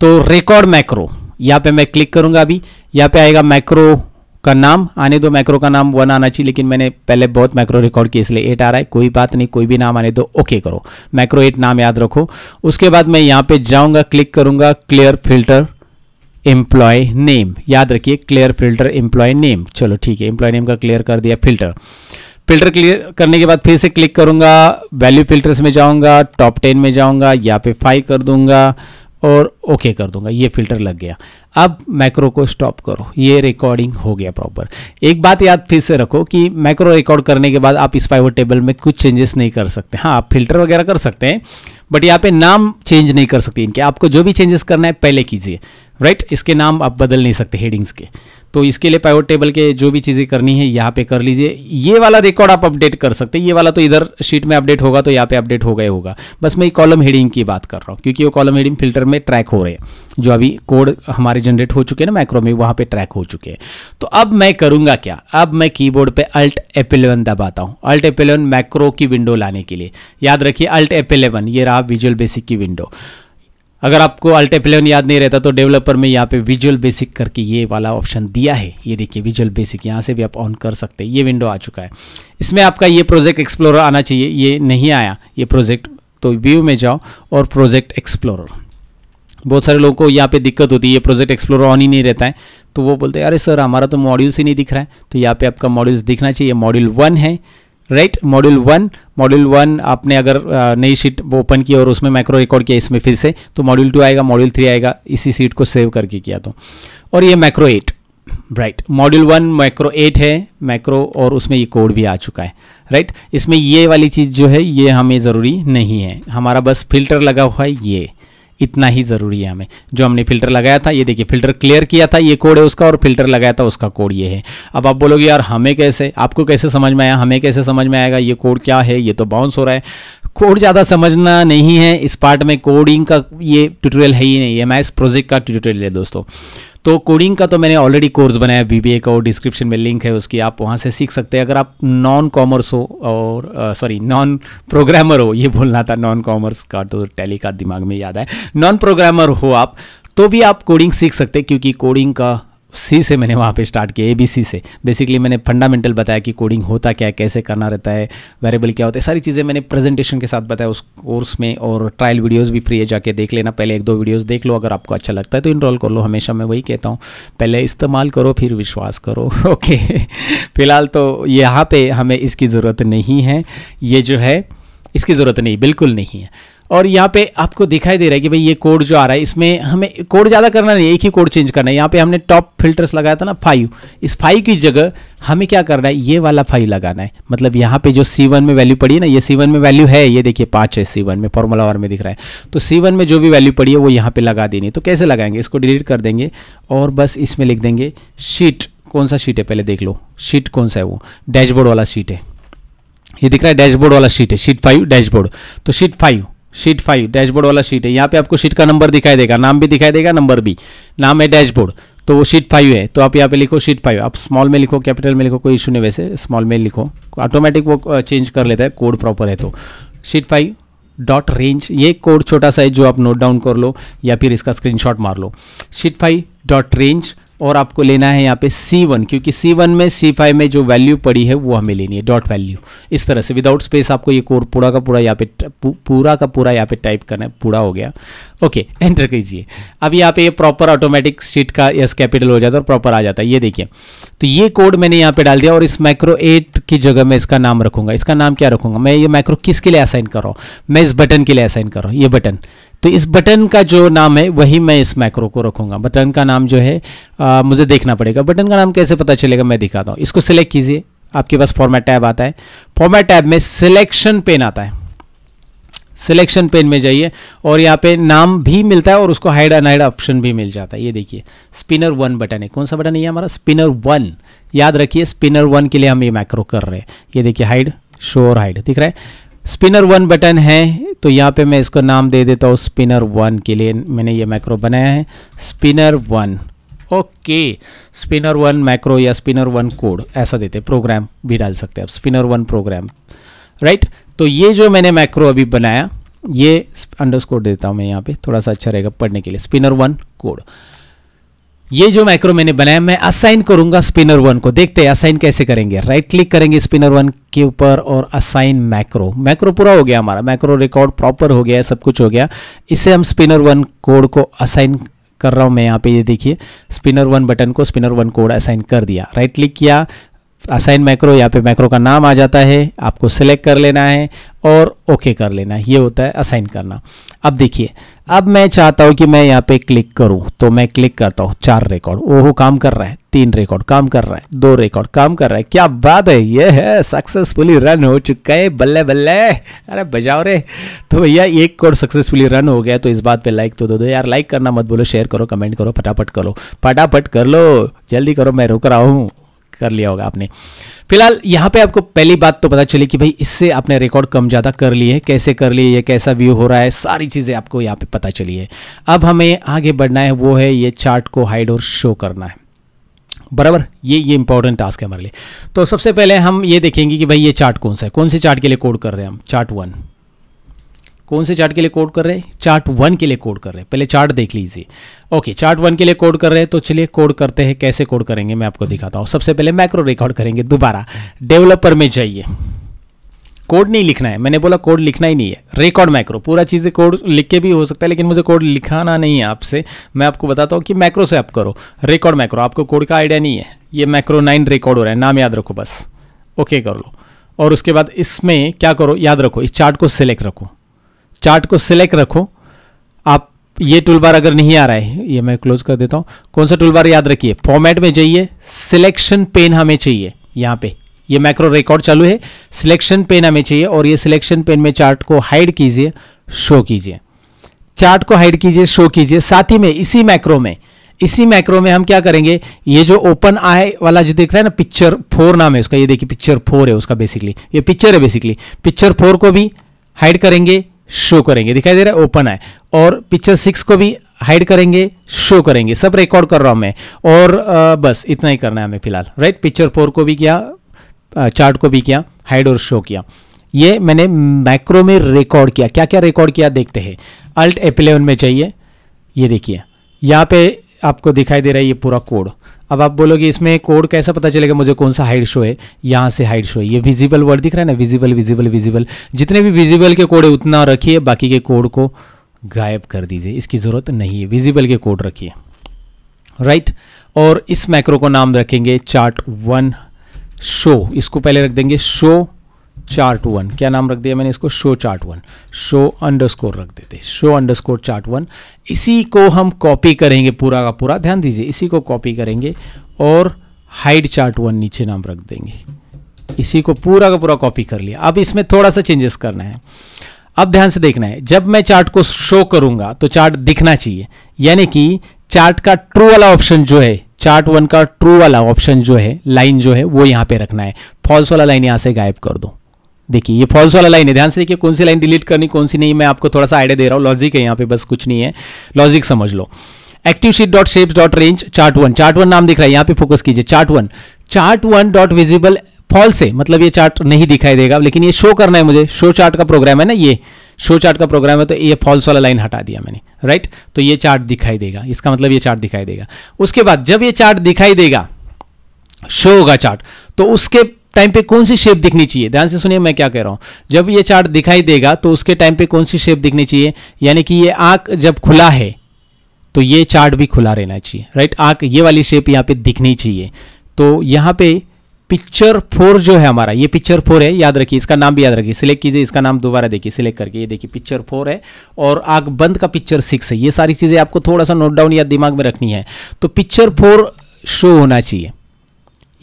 तो रिकॉर्ड मैक्रो, यहाँ पे मैं क्लिक करूंगा, अभी यहाँ पे आएगा मैक्रो का नाम, आने दो, मैक्रो का नाम 1 आना चाहिए, लेकिन मैंने पहले बहुत मैक्रो रिकॉर्ड किया इसलिए 8 आ रहा है, कोई बात नहीं, कोई भी नाम आने दो, ओके करो, मैक्रो 8 नाम याद रखो। उसके बाद मैं यहाँ पे जाऊँगा, क्लिक करूँगा, क्लियर फिल्टर एम्प्लॉय नेम, याद रखिए क्लियर फिल्टर एम्प्लॉय नेम, चलो ठीक है, एम्प्लॉय नेम का क्लियर कर दिया, फिल्टर क्लियर करने के बाद फिर से क्लिक करूँगा, वैल्यू फिल्टर्स में जाऊँगा, टॉप 10 में जाऊँगा, यहाँ पे 5 कर दूँगा और ओके कर दूंगा, ये फिल्टर लग गया। अब मैक्रो को स्टॉप करो, ये रिकॉर्डिंग हो गया प्रॉपर। एक बात याद फिर से रखो कि मैक्रो रिकॉर्ड करने के बाद आप इस पिवट टेबल में कुछ चेंजेस नहीं कर सकते। हाँ, आप फिल्टर वगैरह कर सकते हैं, बट यहाँ पे नाम चेंज नहीं कर सकते इनके, आपको जो भी चेंजेस करना है पहले कीजिए, राइट। इसके नाम आप बदल नहीं सकते हेडिंग्स के, तो इसके लिए पिवट टेबल के जो भी चीज़ें करनी है यहाँ पे कर लीजिए। ये वाला रिकॉर्ड आप अपडेट कर सकते हैं, ये वाला तो इधर शीट में अपडेट होगा, तो यहाँ पे अपडेट होगा ही होगा। बस मैं कॉलम हेडिंग की बात कर रहा हूँ, क्योंकि वो कॉलम हेडिंग फिल्टर में ट्रैक हो रहे हैं, जो अभी कोड हमारे जनरेट हो चुके हैं ना मैक्रो में, वहाँ पे ट्रैक हो चुके हैं। तो अब मैं करूँगा क्या, अब मैं कीबोर्ड पे Alt F11 दबाता हूँ, Alt F11 मैक्रो की विंडो लाने के लिए। याद रखिए Alt F11, ये रहा विजुअल बेसिक की विंडो। अगर आपको Alt F11 याद नहीं रहता तो डेवलपर में यहाँ पे विजुअल बेसिक करके ये वाला ऑप्शन दिया है, ये देखिए विजुअल बेसिक, यहाँ से भी आप ऑन कर सकते हैं। ये विंडो आ चुका है, इसमें आपका ये प्रोजेक्ट एक्सप्लोरर आना चाहिए, ये नहीं आया ये प्रोजेक्ट, तो व्यू में जाओ और प्रोजेक्ट एक्सप्लोरर। बहुत सारे लोगों को यहाँ पे दिक्कत होती है, ये प्रोजेक्ट एक्सप्लोरर ऑन ही नहीं रहता है, तो वो बोलते हैं अरे सर हमारा तो मॉड्यूल्स ही नहीं दिख रहा है। तो यहाँ पे आपका मॉड्यूल्स दिखना चाहिए, मॉड्यूल 1 है, राइट, मॉड्यूल 1 आपने अगर नई शीट ओपन की और उसमें मैक्रो रिकॉर्ड किया, इसमें फिर से, तो मॉड्यूल 2 आएगा, मॉड्यूल 3 आएगा, इसी शीट को सेव करके किया तो। और ये मैक्रो 8, राइट, मॉड्यूल 1 मैक्रो 8 है, मैक्रो, और उसमें ये कोड भी आ चुका है, राइट। इसमें ये वाली चीज़ जो है ये हमें ज़रूरी नहीं है, हमारा बस फिल्टर लगा हुआ है, ये इतना ही ज़रूरी है हमें। जो हमने फिल्टर लगाया था, ये देखिए फिल्टर क्लियर किया था, ये कोड है उसका, और फिल्टर लगाया था उसका कोड ये है। अब आप बोलोगे यार हमें कैसे, आपको कैसे समझ में आया, हमें कैसे समझ में आएगा ये कोड क्या है, ये तो बाउंस हो रहा है। कोड ज़्यादा समझना नहीं है इस पार्ट में, कोडिंग का ये ट्यूटोरियल है ही नहीं, MIS प्रोजेक्ट का ट्यूटोरियल है दोस्तों। तो कोडिंग का तो मैंने ऑलरेडी कोर्स बनाया BBA का, और डिस्क्रिप्शन में लिंक है उसकी, आप वहाँ से सीख सकते हैं। अगर आप नॉन कॉमर्स हो, और सॉरी नॉन प्रोग्रामर हो, ये बोलना था, नॉन कॉमर्स का तो टैली का दिमाग में याद है, नॉन प्रोग्रामर हो आप तो भी आप कोडिंग सीख सकते हैं, क्योंकि कोडिंग का C से मैंने वहाँ पे स्टार्ट किया, ABC से। बेसिकली मैंने फंडामेंटल बताया कि कोडिंग होता क्या है, कैसे करना रहता है, वेरिएबल क्या होता है, सारी चीज़ें मैंने प्रेजेंटेशन के साथ बताया उस कोर्स में। और ट्रायल वीडियोस भी फ्री है, जाके देख लेना, पहले 1-2 वीडियोस देख लो, अगर आपको अच्छा लगता है तो इनरोल कर लो। हमेशा मैं वही कहता हूँ, पहले इस्तेमाल करो फिर विश्वास करो, ओके। फिलहाल तो यहाँ पर हमें इसकी ज़रूरत नहीं है, ये जो है इसकी ज़रूरत नहीं, बिल्कुल नहीं है। और यहाँ पे आपको दिखाई दे रहा है कि भाई ये कोड जो आ रहा है इसमें हमें कोड ज़्यादा करना नहीं है, एक ही कोड चेंज करना है। यहाँ पे हमने टॉप फिल्टर्स लगाया था ना 5, इस 5 की जगह हमें क्या करना है, ये वाला 5 लगाना है। मतलब यहाँ पे जो C1 में वैल्यू पड़ी है ना, ये C1 में वैल्यू है, ये देखिए 5 है C1 में, फॉर्मूला और में दिख रहा है। तो C1 में जो भी वैल्यू पड़ी है वो यहाँ पर लगा देनी है। तो कैसे लगाएंगे, इसको डिलीट कर देंगे और बस इसमें लिख देंगे शीट। कौन सा शीट है पहले देख लो, शीट कौन सा है, वो डैशबोर्ड वाला शीट है। ये दिख रहा है डैशबोर्ड वाला शीट है, शीट 5 डैशबोर्ड। तो शीट 5 डैशबोर्ड वाला शीट है। यहाँ पे आपको शीट का नंबर दिखाई देगा, नाम भी दिखाई देगा, नंबर भी। नाम है डैशबोर्ड, तो वो शीट 5 है। तो आप यहाँ पे लिखो शीट 5, आप स्मॉल में लिखो कैपिटल में लिखो कोई इशू नहीं, वैसे स्मॉल में लिखो, ऑटोमेटिक वो चेंज कर लेता है कोड प्रॉपर है तो। शीट 5 डॉट रेंज, ये कोड छोटा सा है जो आप नोट डाउन कर लो या फिर इसका स्क्रीनशॉट मार लो। शीट 5 डॉट रेंज, और आपको लेना है यहाँ पे C1, क्योंकि C1 में C5 में जो वैल्यू पड़ी है वो हमें लेनी है, डॉट वैल्यू। इस तरह से विदाउट स्पेस आपको ये कोड पूरा का पूरा यहाँ पे यहाँ पे टाइप करना है। पूरा हो गया, ओके एंटर कीजिए। अब यहाँ पे ये प्रॉपर ऑटोमेटिक शीट का यस कैपिटल हो जाता है और प्रॉपर आ जाता है। ये देखिए, तो ये कोड मैंने यहाँ पे डाल दिया और इस मैक्रो 8 की जगह मैं इसका नाम रखूँगा। इसका नाम क्या रखूँगा मैं, ये मैक्रो किसके लिए असाइन कर रहा हूँ, मैं इस बटन के लिए असाइन कर रहा हूँ, ये बटन। तो इस बटन का जो नाम है वही मैं इस मैक्रो को रखूँगा। बटन का नाम जो है मुझे देखना पड़ेगा, बटन का नाम कैसे पता चलेगा मैं दिखाता हूँ। इसको सिलेक्ट कीजिए, आपके पास फॉर्मेट टैब आता है, फॉर्मेट टैब में सिलेक्शन पेन आता है, सिलेक्शन पेन में जाइए और यहाँ पे नाम भी मिलता है और उसको हाइड अनहाइड ऑप्शन भी मिल जाता है। ये देखिए स्पिनर 1 बटन है, कौन सा बटन है ये हमारा, स्पिनर 1। याद रखिए स्पिनर 1 के लिए हम ये मैक्रो कर रहे हैं। ये देखिए हाइड शो और हाइड दिख रहा है, स्पिनर 1 बटन है। तो यहाँ पे मैं इसको नाम दे देता हूँ स्पिनर 1 के लिए मैंने ये मैक्रो बनाया है, स्पिनर 1। ओके, स्पिनर 1 मैक्रो या स्पिनर 1 कोड ऐसा देते, प्रोग्राम भी डाल सकते हैं आप, स्पिनर 1 प्रोग्राम, राइट। तो ये जो मैंने मैक्रो अभी बनाया, ये अंडरस्कोर देता हूँ मैं यहाँ पे, थोड़ा सा अच्छा रहेगा पढ़ने के लिए, स्पिनर 1 कोड। ये जो मैक्रो मैंने बनाया मैं असाइन करूंगा स्पिनर 1 को। देखते हैं असाइन कैसे करेंगे, राइट क्लिक करेंगे स्पिनर 1 के ऊपर और असाइन मैक्रो। मैक्रो पूरा हो गया हमारा, मैक्रो रिकॉर्ड प्रॉपर हो गया है, सब कुछ हो गया। इसे हम स्पिनर 1 कोड को असाइन कर रहा हूं मैं यहाँ पे। ये देखिए स्पिनर 1 बटन को स्पिनर 1 कोड असाइन कर दिया, राइट क्लिक किया, असाइन मैक्रो, यहाँ पे मैक्रो का नाम आ जाता है, आपको सिलेक्ट कर लेना है और ओके कर लेना है। ये होता है असाइन करना। अब देखिए, अब मैं चाहता हूँ कि मैं यहाँ पे क्लिक करूँ, तो मैं क्लिक करता हूँ, 4 रिकॉर्ड, ओहो काम कर रहा है, 3 रिकॉर्ड काम कर रहा है, 2 रिकॉर्ड काम कर रहा है, क्या बात है, ये है सक्सेसफुली रन हो चुका है, बल्ले बल्ले, अरे बजाओ रे। तो भैया एक कोड सक्सेसफुली रन हो गया, तो इस बात पे लाइक तो दो यार, लाइक करना मत बोलो, शेयर करो, कमेंट करो, फटाफट कर लो, जल्दी करो, मैं रुक रहा हूँ। कर लिया होगा आपने। फिलहाल यहाँ पे आपको पहली बात तो पता चली कि भाई इससे आपने रिकॉर्ड कम ज़्यादा कर लिए है, कैसे कर लिए, ये कैसा व्यू हो रहा है, सारी चीज़ें आपको यहाँ पे पता चली है। अब हमें आगे बढ़ना है, वो है ये चार्ट को हाइड और शो करना है, बराबर। ये इंपॉर्टेंट टास्क है हमारे लिए। तो सबसे पहले हम ये देखेंगे कि भाई ये चार्ट कौन सा है, कौन से चार्ट के लिए कोड कर रहे हैं हम, चार्ट 1। कौन से चार्ट के लिए कोड कर रहे हैं, चार्ट 1 के लिए कोड कर रहे हैं। पहले चार्ट देख लीजिए, ओके चार्ट 1 के लिए कोड कर रहे हैं। तो चलिए कोड करते हैं, कैसे कोड करेंगे मैं आपको दिखाता हूँ। सबसे पहले मैक्रो रिकॉर्ड करेंगे, दोबारा डेवलपर में जाइए, कोड नहीं लिखना है, मैंने बोला कोड लिखना ही नहीं है, रिकॉर्ड मैक्रो पूरा चीज़ें। कोड लिख के भी हो सकता है लेकिन मुझे कोड लिखाना नहीं है आपसे, मैं आपको बताता हूँ कि मैक्रो से आप करो। रिकॉर्ड मैक्रो, आपको कोड का आइडिया नहीं है, ये मैक्रो 9 रिकॉर्ड हो रहा है, नाम याद रखो बस, ओके कर लो। और उसके बाद इसमें क्या करो, याद रखो इस चार्ट को सिलेक्ट रखो, चार्ट को सिलेक्ट रखो आप। ये टूल बार अगर नहीं आ रहा है, ये मैं क्लोज कर देता हूँ। कौन सा टूल बार, याद रखिए फॉर्मेट में जाइए, सिलेक्शन पेन हमें चाहिए। यहाँ पे ये मैक्रो रिकॉर्ड चालू है, सिलेक्शन पेन हमें चाहिए और ये सिलेक्शन पेन में चार्ट को हाइड कीजिए, शो कीजिए, चार्ट को हाइड कीजिए, शो कीजिए। साथ ही में इसी मैक्रो में हम क्या करेंगे, ये जो ओपन आई वाला जो दिख रहा है ना, पिक्चर 4 नाम है उसका, ये देखिए पिक्चर 4 है उसका, बेसिकली ये पिक्चर है, बेसिकली पिक्चर 4 को भी हाइड करेंगे, शो करेंगे, दिखाई दे रहा है ओपन है। और पिक्चर 6 को भी हाइड करेंगे, शो करेंगे, सब रिकॉर्ड कर रहा हूं मैं। और बस इतना ही करना है हमें फिलहाल, राइट। पिक्चर 4 को भी किया, चार्ट को भी किया, हाइड और शो किया। ये मैंने मैक्रो में रिकॉर्ड किया, क्या क्या रिकॉर्ड किया देखते हैं। Alt F11 में चाहिए, ये देखिए यहाँ पे आपको दिखाई दे रहा है ये पूरा कोड। अब आप बोलोगे इसमें कोड कैसा पता चलेगा मुझे कौन सा हाइड शो है, यहाँ से हाइड शो है, ये विजिबल वर्ड दिख रहा है ना, विजिबल, जितने भी विजिबल के कोड है उतना रखिए, बाकी के कोड को गायब कर दीजिए, इसकी ज़रूरत नहीं है, विजिबल के कोड रखिए, राइट। और इस मैक्रो को नाम रखेंगे चार्ट 1 शो, इसको पहले रख देंगे शो चार्ट वन, क्या नाम रख दिया मैंने इसको, show chart one, show underscore रख देते, शो अंडरस्कोर चार्ट वन। इसी को हम कॉपी करेंगे पूरा का पूरा, ध्यान दीजिए इसी को कॉपी करेंगे और हाइड चार्ट वन नीचे नाम रख देंगे। इसी को पूरा का पूरा कॉपी कर लिया। अब इसमें थोड़ा सा चेंजेस करना है, अब ध्यान से देखना है। जब मैं चार्ट को शो करूंगा तो चार्ट दिखना चाहिए, यानी कि चार्ट का ट्रू वाला ऑप्शन जो है, चार्ट वन का ट्रू वाला ऑप्शन जो है, लाइन जो है वो यहाँ पे रखना है। फॉल्स वाला लाइन यहाँ से गायब कर दो। देखिए ये फॉल्स वाला लाइन है, ध्यान से देखिए कौन सी लाइन डिलीट करनी कौन सी नहीं, मैं आपको थोड़ा सा आइडिया दे रहा हूँ। लॉजिक है यहाँ पे, बस कुछ नहीं है, लॉजिक समझ लो। Active sheet dot shapes dot range chart one, chart one नाम दिख रहा है, यहाँ पे फोकस कीजिए। Chart one dot visible false है, मतलब ये चार्ट नहीं दिखाई देगा, लेकिन ये शो करना है मुझे, शो चार्ट का प्रोग्राम है ना, ये शो चार्ट का प्रोग्राम है, तो ये फॉल्स वाला लाइन हटा दिया मैंने, राइट। तो ये चार्ट दिखाई देगा, इसका मतलब ये चार्ट दिखाई देगा। उसके बाद जब ये चार्ट दिखाई देगा, शो होगा चार्ट, तो उसके टाइम पे कौन सी शेप दिखनी चाहिए, ध्यान से सुनिए मैं क्या कह रहा हूँ। जब ये चार्ट दिखाई देगा तो उसके टाइम पे कौन सी शेप दिखनी चाहिए, यानी कि ये आंख जब खुला है तो ये चार्ट भी खुला रहना चाहिए, राइट। आंख ये वाली शेप यहाँ पे दिखनी चाहिए। तो यहाँ पे पिक्चर फोर जो है हमारा, ये पिक्चर फोर है, याद रखिए, इसका नाम भी याद रखिए, सिलेक्ट कीजिए, इसका नाम दोबारा देखिए सिलेक्ट करके, ये देखिए पिक्चर फोर है, और आग बंद का पिक्चर सिक्स है। ये सारी चीज़ें आपको थोड़ा सा नोट डाउन या दिमाग में रखनी है। तो पिक्चर फोर शो होना चाहिए,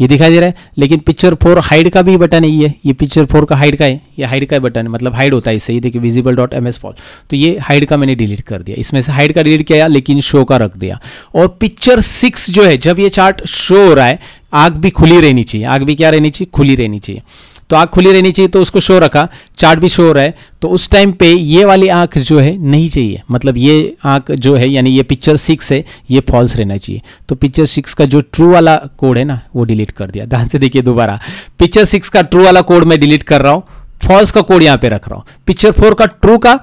ये दिखाई दे रहा है, लेकिन पिक्चर फोर हाइड का भी बटन है, ये पिक्चर फोर का हाइड का है, ये हाइड का बटन है, मतलब हाइड होता है इससे, ये देखिए visible dot M S fall. तो ये हाइड का मैंने डिलीट कर दिया, इसमें से हाइड का डिलीट किया लेकिन शो का रख दिया। और पिक्चर सिक्स जो है, जब ये चार्ट शो हो रहा है आग भी खुली रहनी चाहिए, आग भी क्या रहनी चाहिए, खुली रहनी चाहिए। तो आँख खुली रहनी चाहिए तो उसको शो रखा, चार्ट भी शो हो रहा है, तो उस टाइम पे ये वाली आँख जो है नहीं चाहिए, मतलब ये आँख जो है, यानी ये पिक्चर सिक्स है, ये फॉल्स रहना चाहिए। तो पिक्चर सिक्स का जो ट्रू वाला कोड है ना वो डिलीट कर दिया। ध्यान से देखिए दोबारा, पिक्चर सिक्स का ट्रू वाला कोड मैं डिलीट कर रहा हूँ, फॉल्स का कोड यहाँ पे रख रहा हूँ, पिक्चर फोर का ट्रू का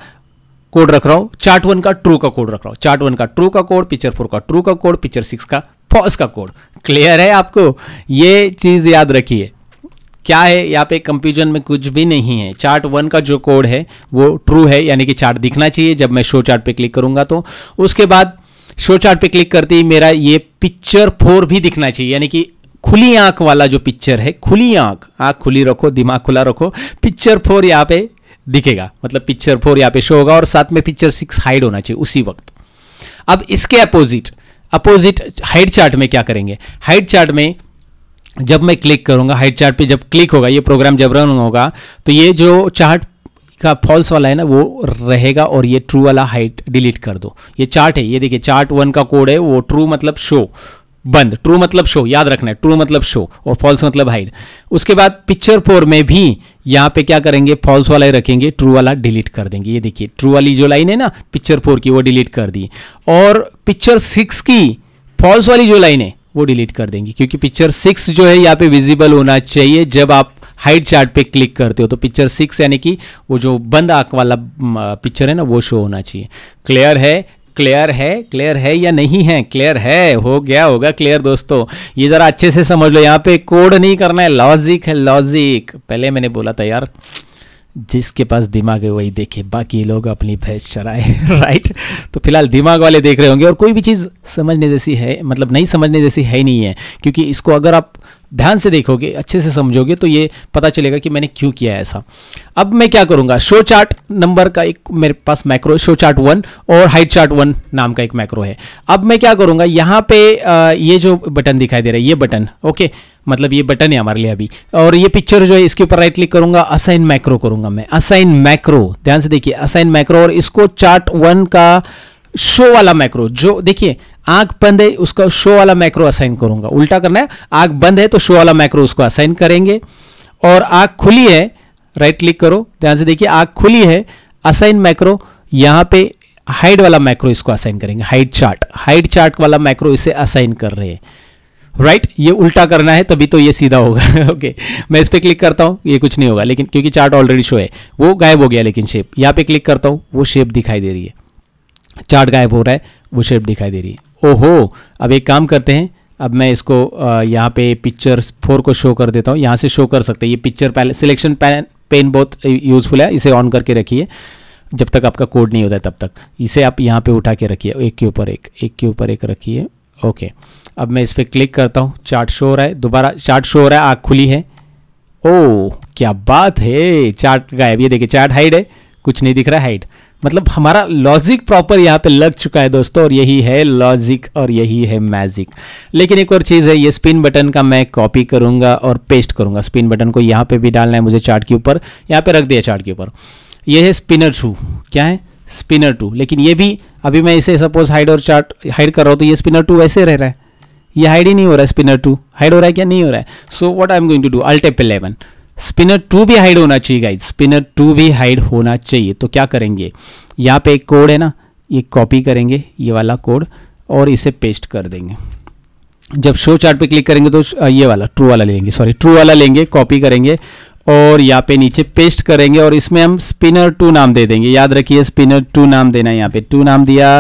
कोड रख रहा हूँ, चार्ट वन का ट्रू का कोड रख रहा हूँ, चार्ट वन का ट्रू का कोड, पिक्चर फोर का ट्रू का कोड, पिक्चर सिक्स का फॉल्स का कोड। क्लियर है आपको, ये चीज़ याद रखिए। क्या है यहाँ पे, कंफ्यूजन में कुछ भी नहीं है। चार्ट वन का जो कोड है वो ट्रू है, यानी कि चार्ट दिखना चाहिए जब मैं शो चार्ट पे क्लिक करूँगा। तो उसके बाद शो चार्ट पे क्लिक करते ही मेरा ये पिक्चर फोर भी दिखना चाहिए, यानी कि खुली आँख वाला जो पिक्चर है, खुली आँख, आँख खुली रखो, दिमाग खुला रखो, पिक्चर फोर यहाँ पे दिखेगा, मतलब पिक्चर फोर यहाँ पे शो होगा, और साथ में पिक्चर सिक्स हाइड होना चाहिए उसी वक्त। अब इसके अपोजिट हाइड चार्ट में क्या करेंगे, हाइड चार्ट में जब मैं क्लिक करूंगा, हाइड चार्ट पे जब क्लिक होगा, ये प्रोग्राम जब रन होगा, तो ये जो चार्ट का फॉल्स वाला है ना वो रहेगा, और ये ट्रू वाला हाइड डिलीट कर दो। ये चार्ट है, ये देखिए चार्ट वन का कोड है, वो ट्रू मतलब शो, बंद ट्रू मतलब शो, याद रखना है, ट्रू मतलब शो और फॉल्स मतलब हाइड। उसके बाद पिक्चर फोर में भी यहाँ पे क्या करेंगे, फॉल्स वाला ही रखेंगे, ट्रू वाला डिलीट कर देंगे। ये देखिए ट्रू वाली जो लाइन है ना पिक्चर फोर की, वो डिलीट कर दी, और पिक्चर सिक्स की फॉल्स वाली जो लाइन है वो डिलीट कर देंगे, क्योंकि पिक्चर सिक्स जो है यहाँ पे विजिबल होना चाहिए जब आप हाइड चार्ट पे क्लिक करते हो। तो पिक्चर सिक्स यानी कि वो जो बंद आंख वाला पिक्चर है ना वो शो होना चाहिए। क्लियर है, क्लियर है, क्लियर है या नहीं है, क्लियर है, हो गया होगा क्लियर दोस्तों। ये ज़रा अच्छे से समझ लो, यहाँ पे कोड नहीं करना है, लॉजिक है, लॉजिक। पहले मैंने बोला था यार, जिसके पास दिमाग है वही देखे, बाकी लोग अपनी भैंस चराए, राइट। तो फिलहाल दिमाग वाले देख रहे होंगे, और कोई भी चीज़ समझने जैसी है, मतलब नहीं समझने जैसी है नहीं है, क्योंकि इसको अगर आप ध्यान से देखोगे, अच्छे से समझोगे, तो ये पता चलेगा कि मैंने क्यों किया है ऐसा। अब मैं क्या करूँगा, शो चार्ट नंबर का एक मेरे पास मैक्रो, शो चार्ट वन, और हाइड चार्ट वन नाम का एक मैक्रो है। अब मैं क्या करूँगा, यहाँ पे ये जो बटन दिखाई दे रहा है, ये बटन, ओके, मतलब ये बटन है हमारे लिए अभी, और ये पिक्चर जो है इसके ऊपर राइट क्लिक करूंगा, असाइन मैक्रो करूंगा मैं, असाइन मैक्रो, ध्यान से देखिए असाइन मैक्रो, और इसको चार्ट वन का शो वाला मैक्रो, जो देखिए आंख बंद है उसका शो वाला मैक्रो असाइन करूंगा। उल्टा करना है, आंख बंद है तो शो वाला मैक्रो उसको असाइन करेंगे, और आंख खुली है, राइट क्लिक करो, ध्यान से देखिए आंख खुली है, असाइन मैक्रो, यहाँ पे हाइड वाला मैक्रो इसको असाइन करेंगे, हाइड चार्ट, हाइड चार्ट वाला मैक्रो इसे असाइन कर रहे हैं, राइट। ये उल्टा करना है तभी तो ये सीधा होगा, ओके। मैं इस पर क्लिक करता हूँ, ये कुछ नहीं होगा, लेकिन क्योंकि चार्ट ऑलरेडी शो है, वो गायब हो गया, लेकिन शेप, यहाँ पे क्लिक करता हूँ, वो शेप दिखाई दे रही है, चार्ट गायब हो रहा है, वो शेप दिखाई दे रही है। ओहो, अब एक काम करते हैं, अब मैं इसको यहाँ पे पिक्चर फोर को शो कर देता हूँ, यहाँ से शो कर सकते हैं। ये पिक्चर पैलेट सिलेक्शन पेन बहुत यूजफुल है, इसे ऑन करके रखिए जब तक आपका कोड नहीं होता है तब तक, इसे आप यहाँ पर उठा के रखिए, एक के ऊपर एक, एक के ऊपर एक रखिए, ओके। अब मैं इस पर क्लिक करता हूँ, चार्ट शो हो रहा है, दोबारा चार्ट शो हो रहा है, आँख खुली है, ओह क्या बात है, चार्ट गायब। ये देखिए चार्ट हाइड है, कुछ नहीं दिख रहा है, हाइड। मतलब हमारा लॉजिक प्रॉपर यहाँ पे लग चुका है दोस्तों, और यही है लॉजिक और यही है मैजिक। लेकिन एक और चीज़ है, ये स्पिन बटन का मैं कॉपी करूँगा और पेस्ट करूँगा। स्पिन बटन को यहाँ पे भी डालना है मुझे चार्ट के ऊपर, यहाँ पे रख दिया चार्ट के ऊपर। ये है स्पिनर टू, क्या है स्पिनर टू। लेकिन ये भी अभी मैं इसे सपोज हाइड और चार्ट हाइड कर रहा हूँ, तो ये स्पिनर टू वैसे रह रहा है, ये हाइड ही नहीं हो रहा है। स्पिनर टू हाइड हो रहा है क्या? नहीं हो रहा है। So what I am going to do, alt F11। Spinner two भी हाइड होना चाहिए गाइज, स्पिनर टू भी हाइड होना चाहिए। तो क्या करेंगे, यहाँ पे एक कोड है ना, ये कॉपी करेंगे ये वाला कोड और इसे पेस्ट कर देंगे। जब शो चार्ट पे क्लिक करेंगे तो ये वाला ट्रू वाला लेंगे, सॉरी ट्रू वाला लेंगे, कॉपी करेंगे और यहाँ पे नीचे पेस्ट करेंगे और इसमें हम स्पिनर टू नाम दे देंगे। याद रखिए स्पिनर टू नाम देना है, यहाँ पे टू नाम दिया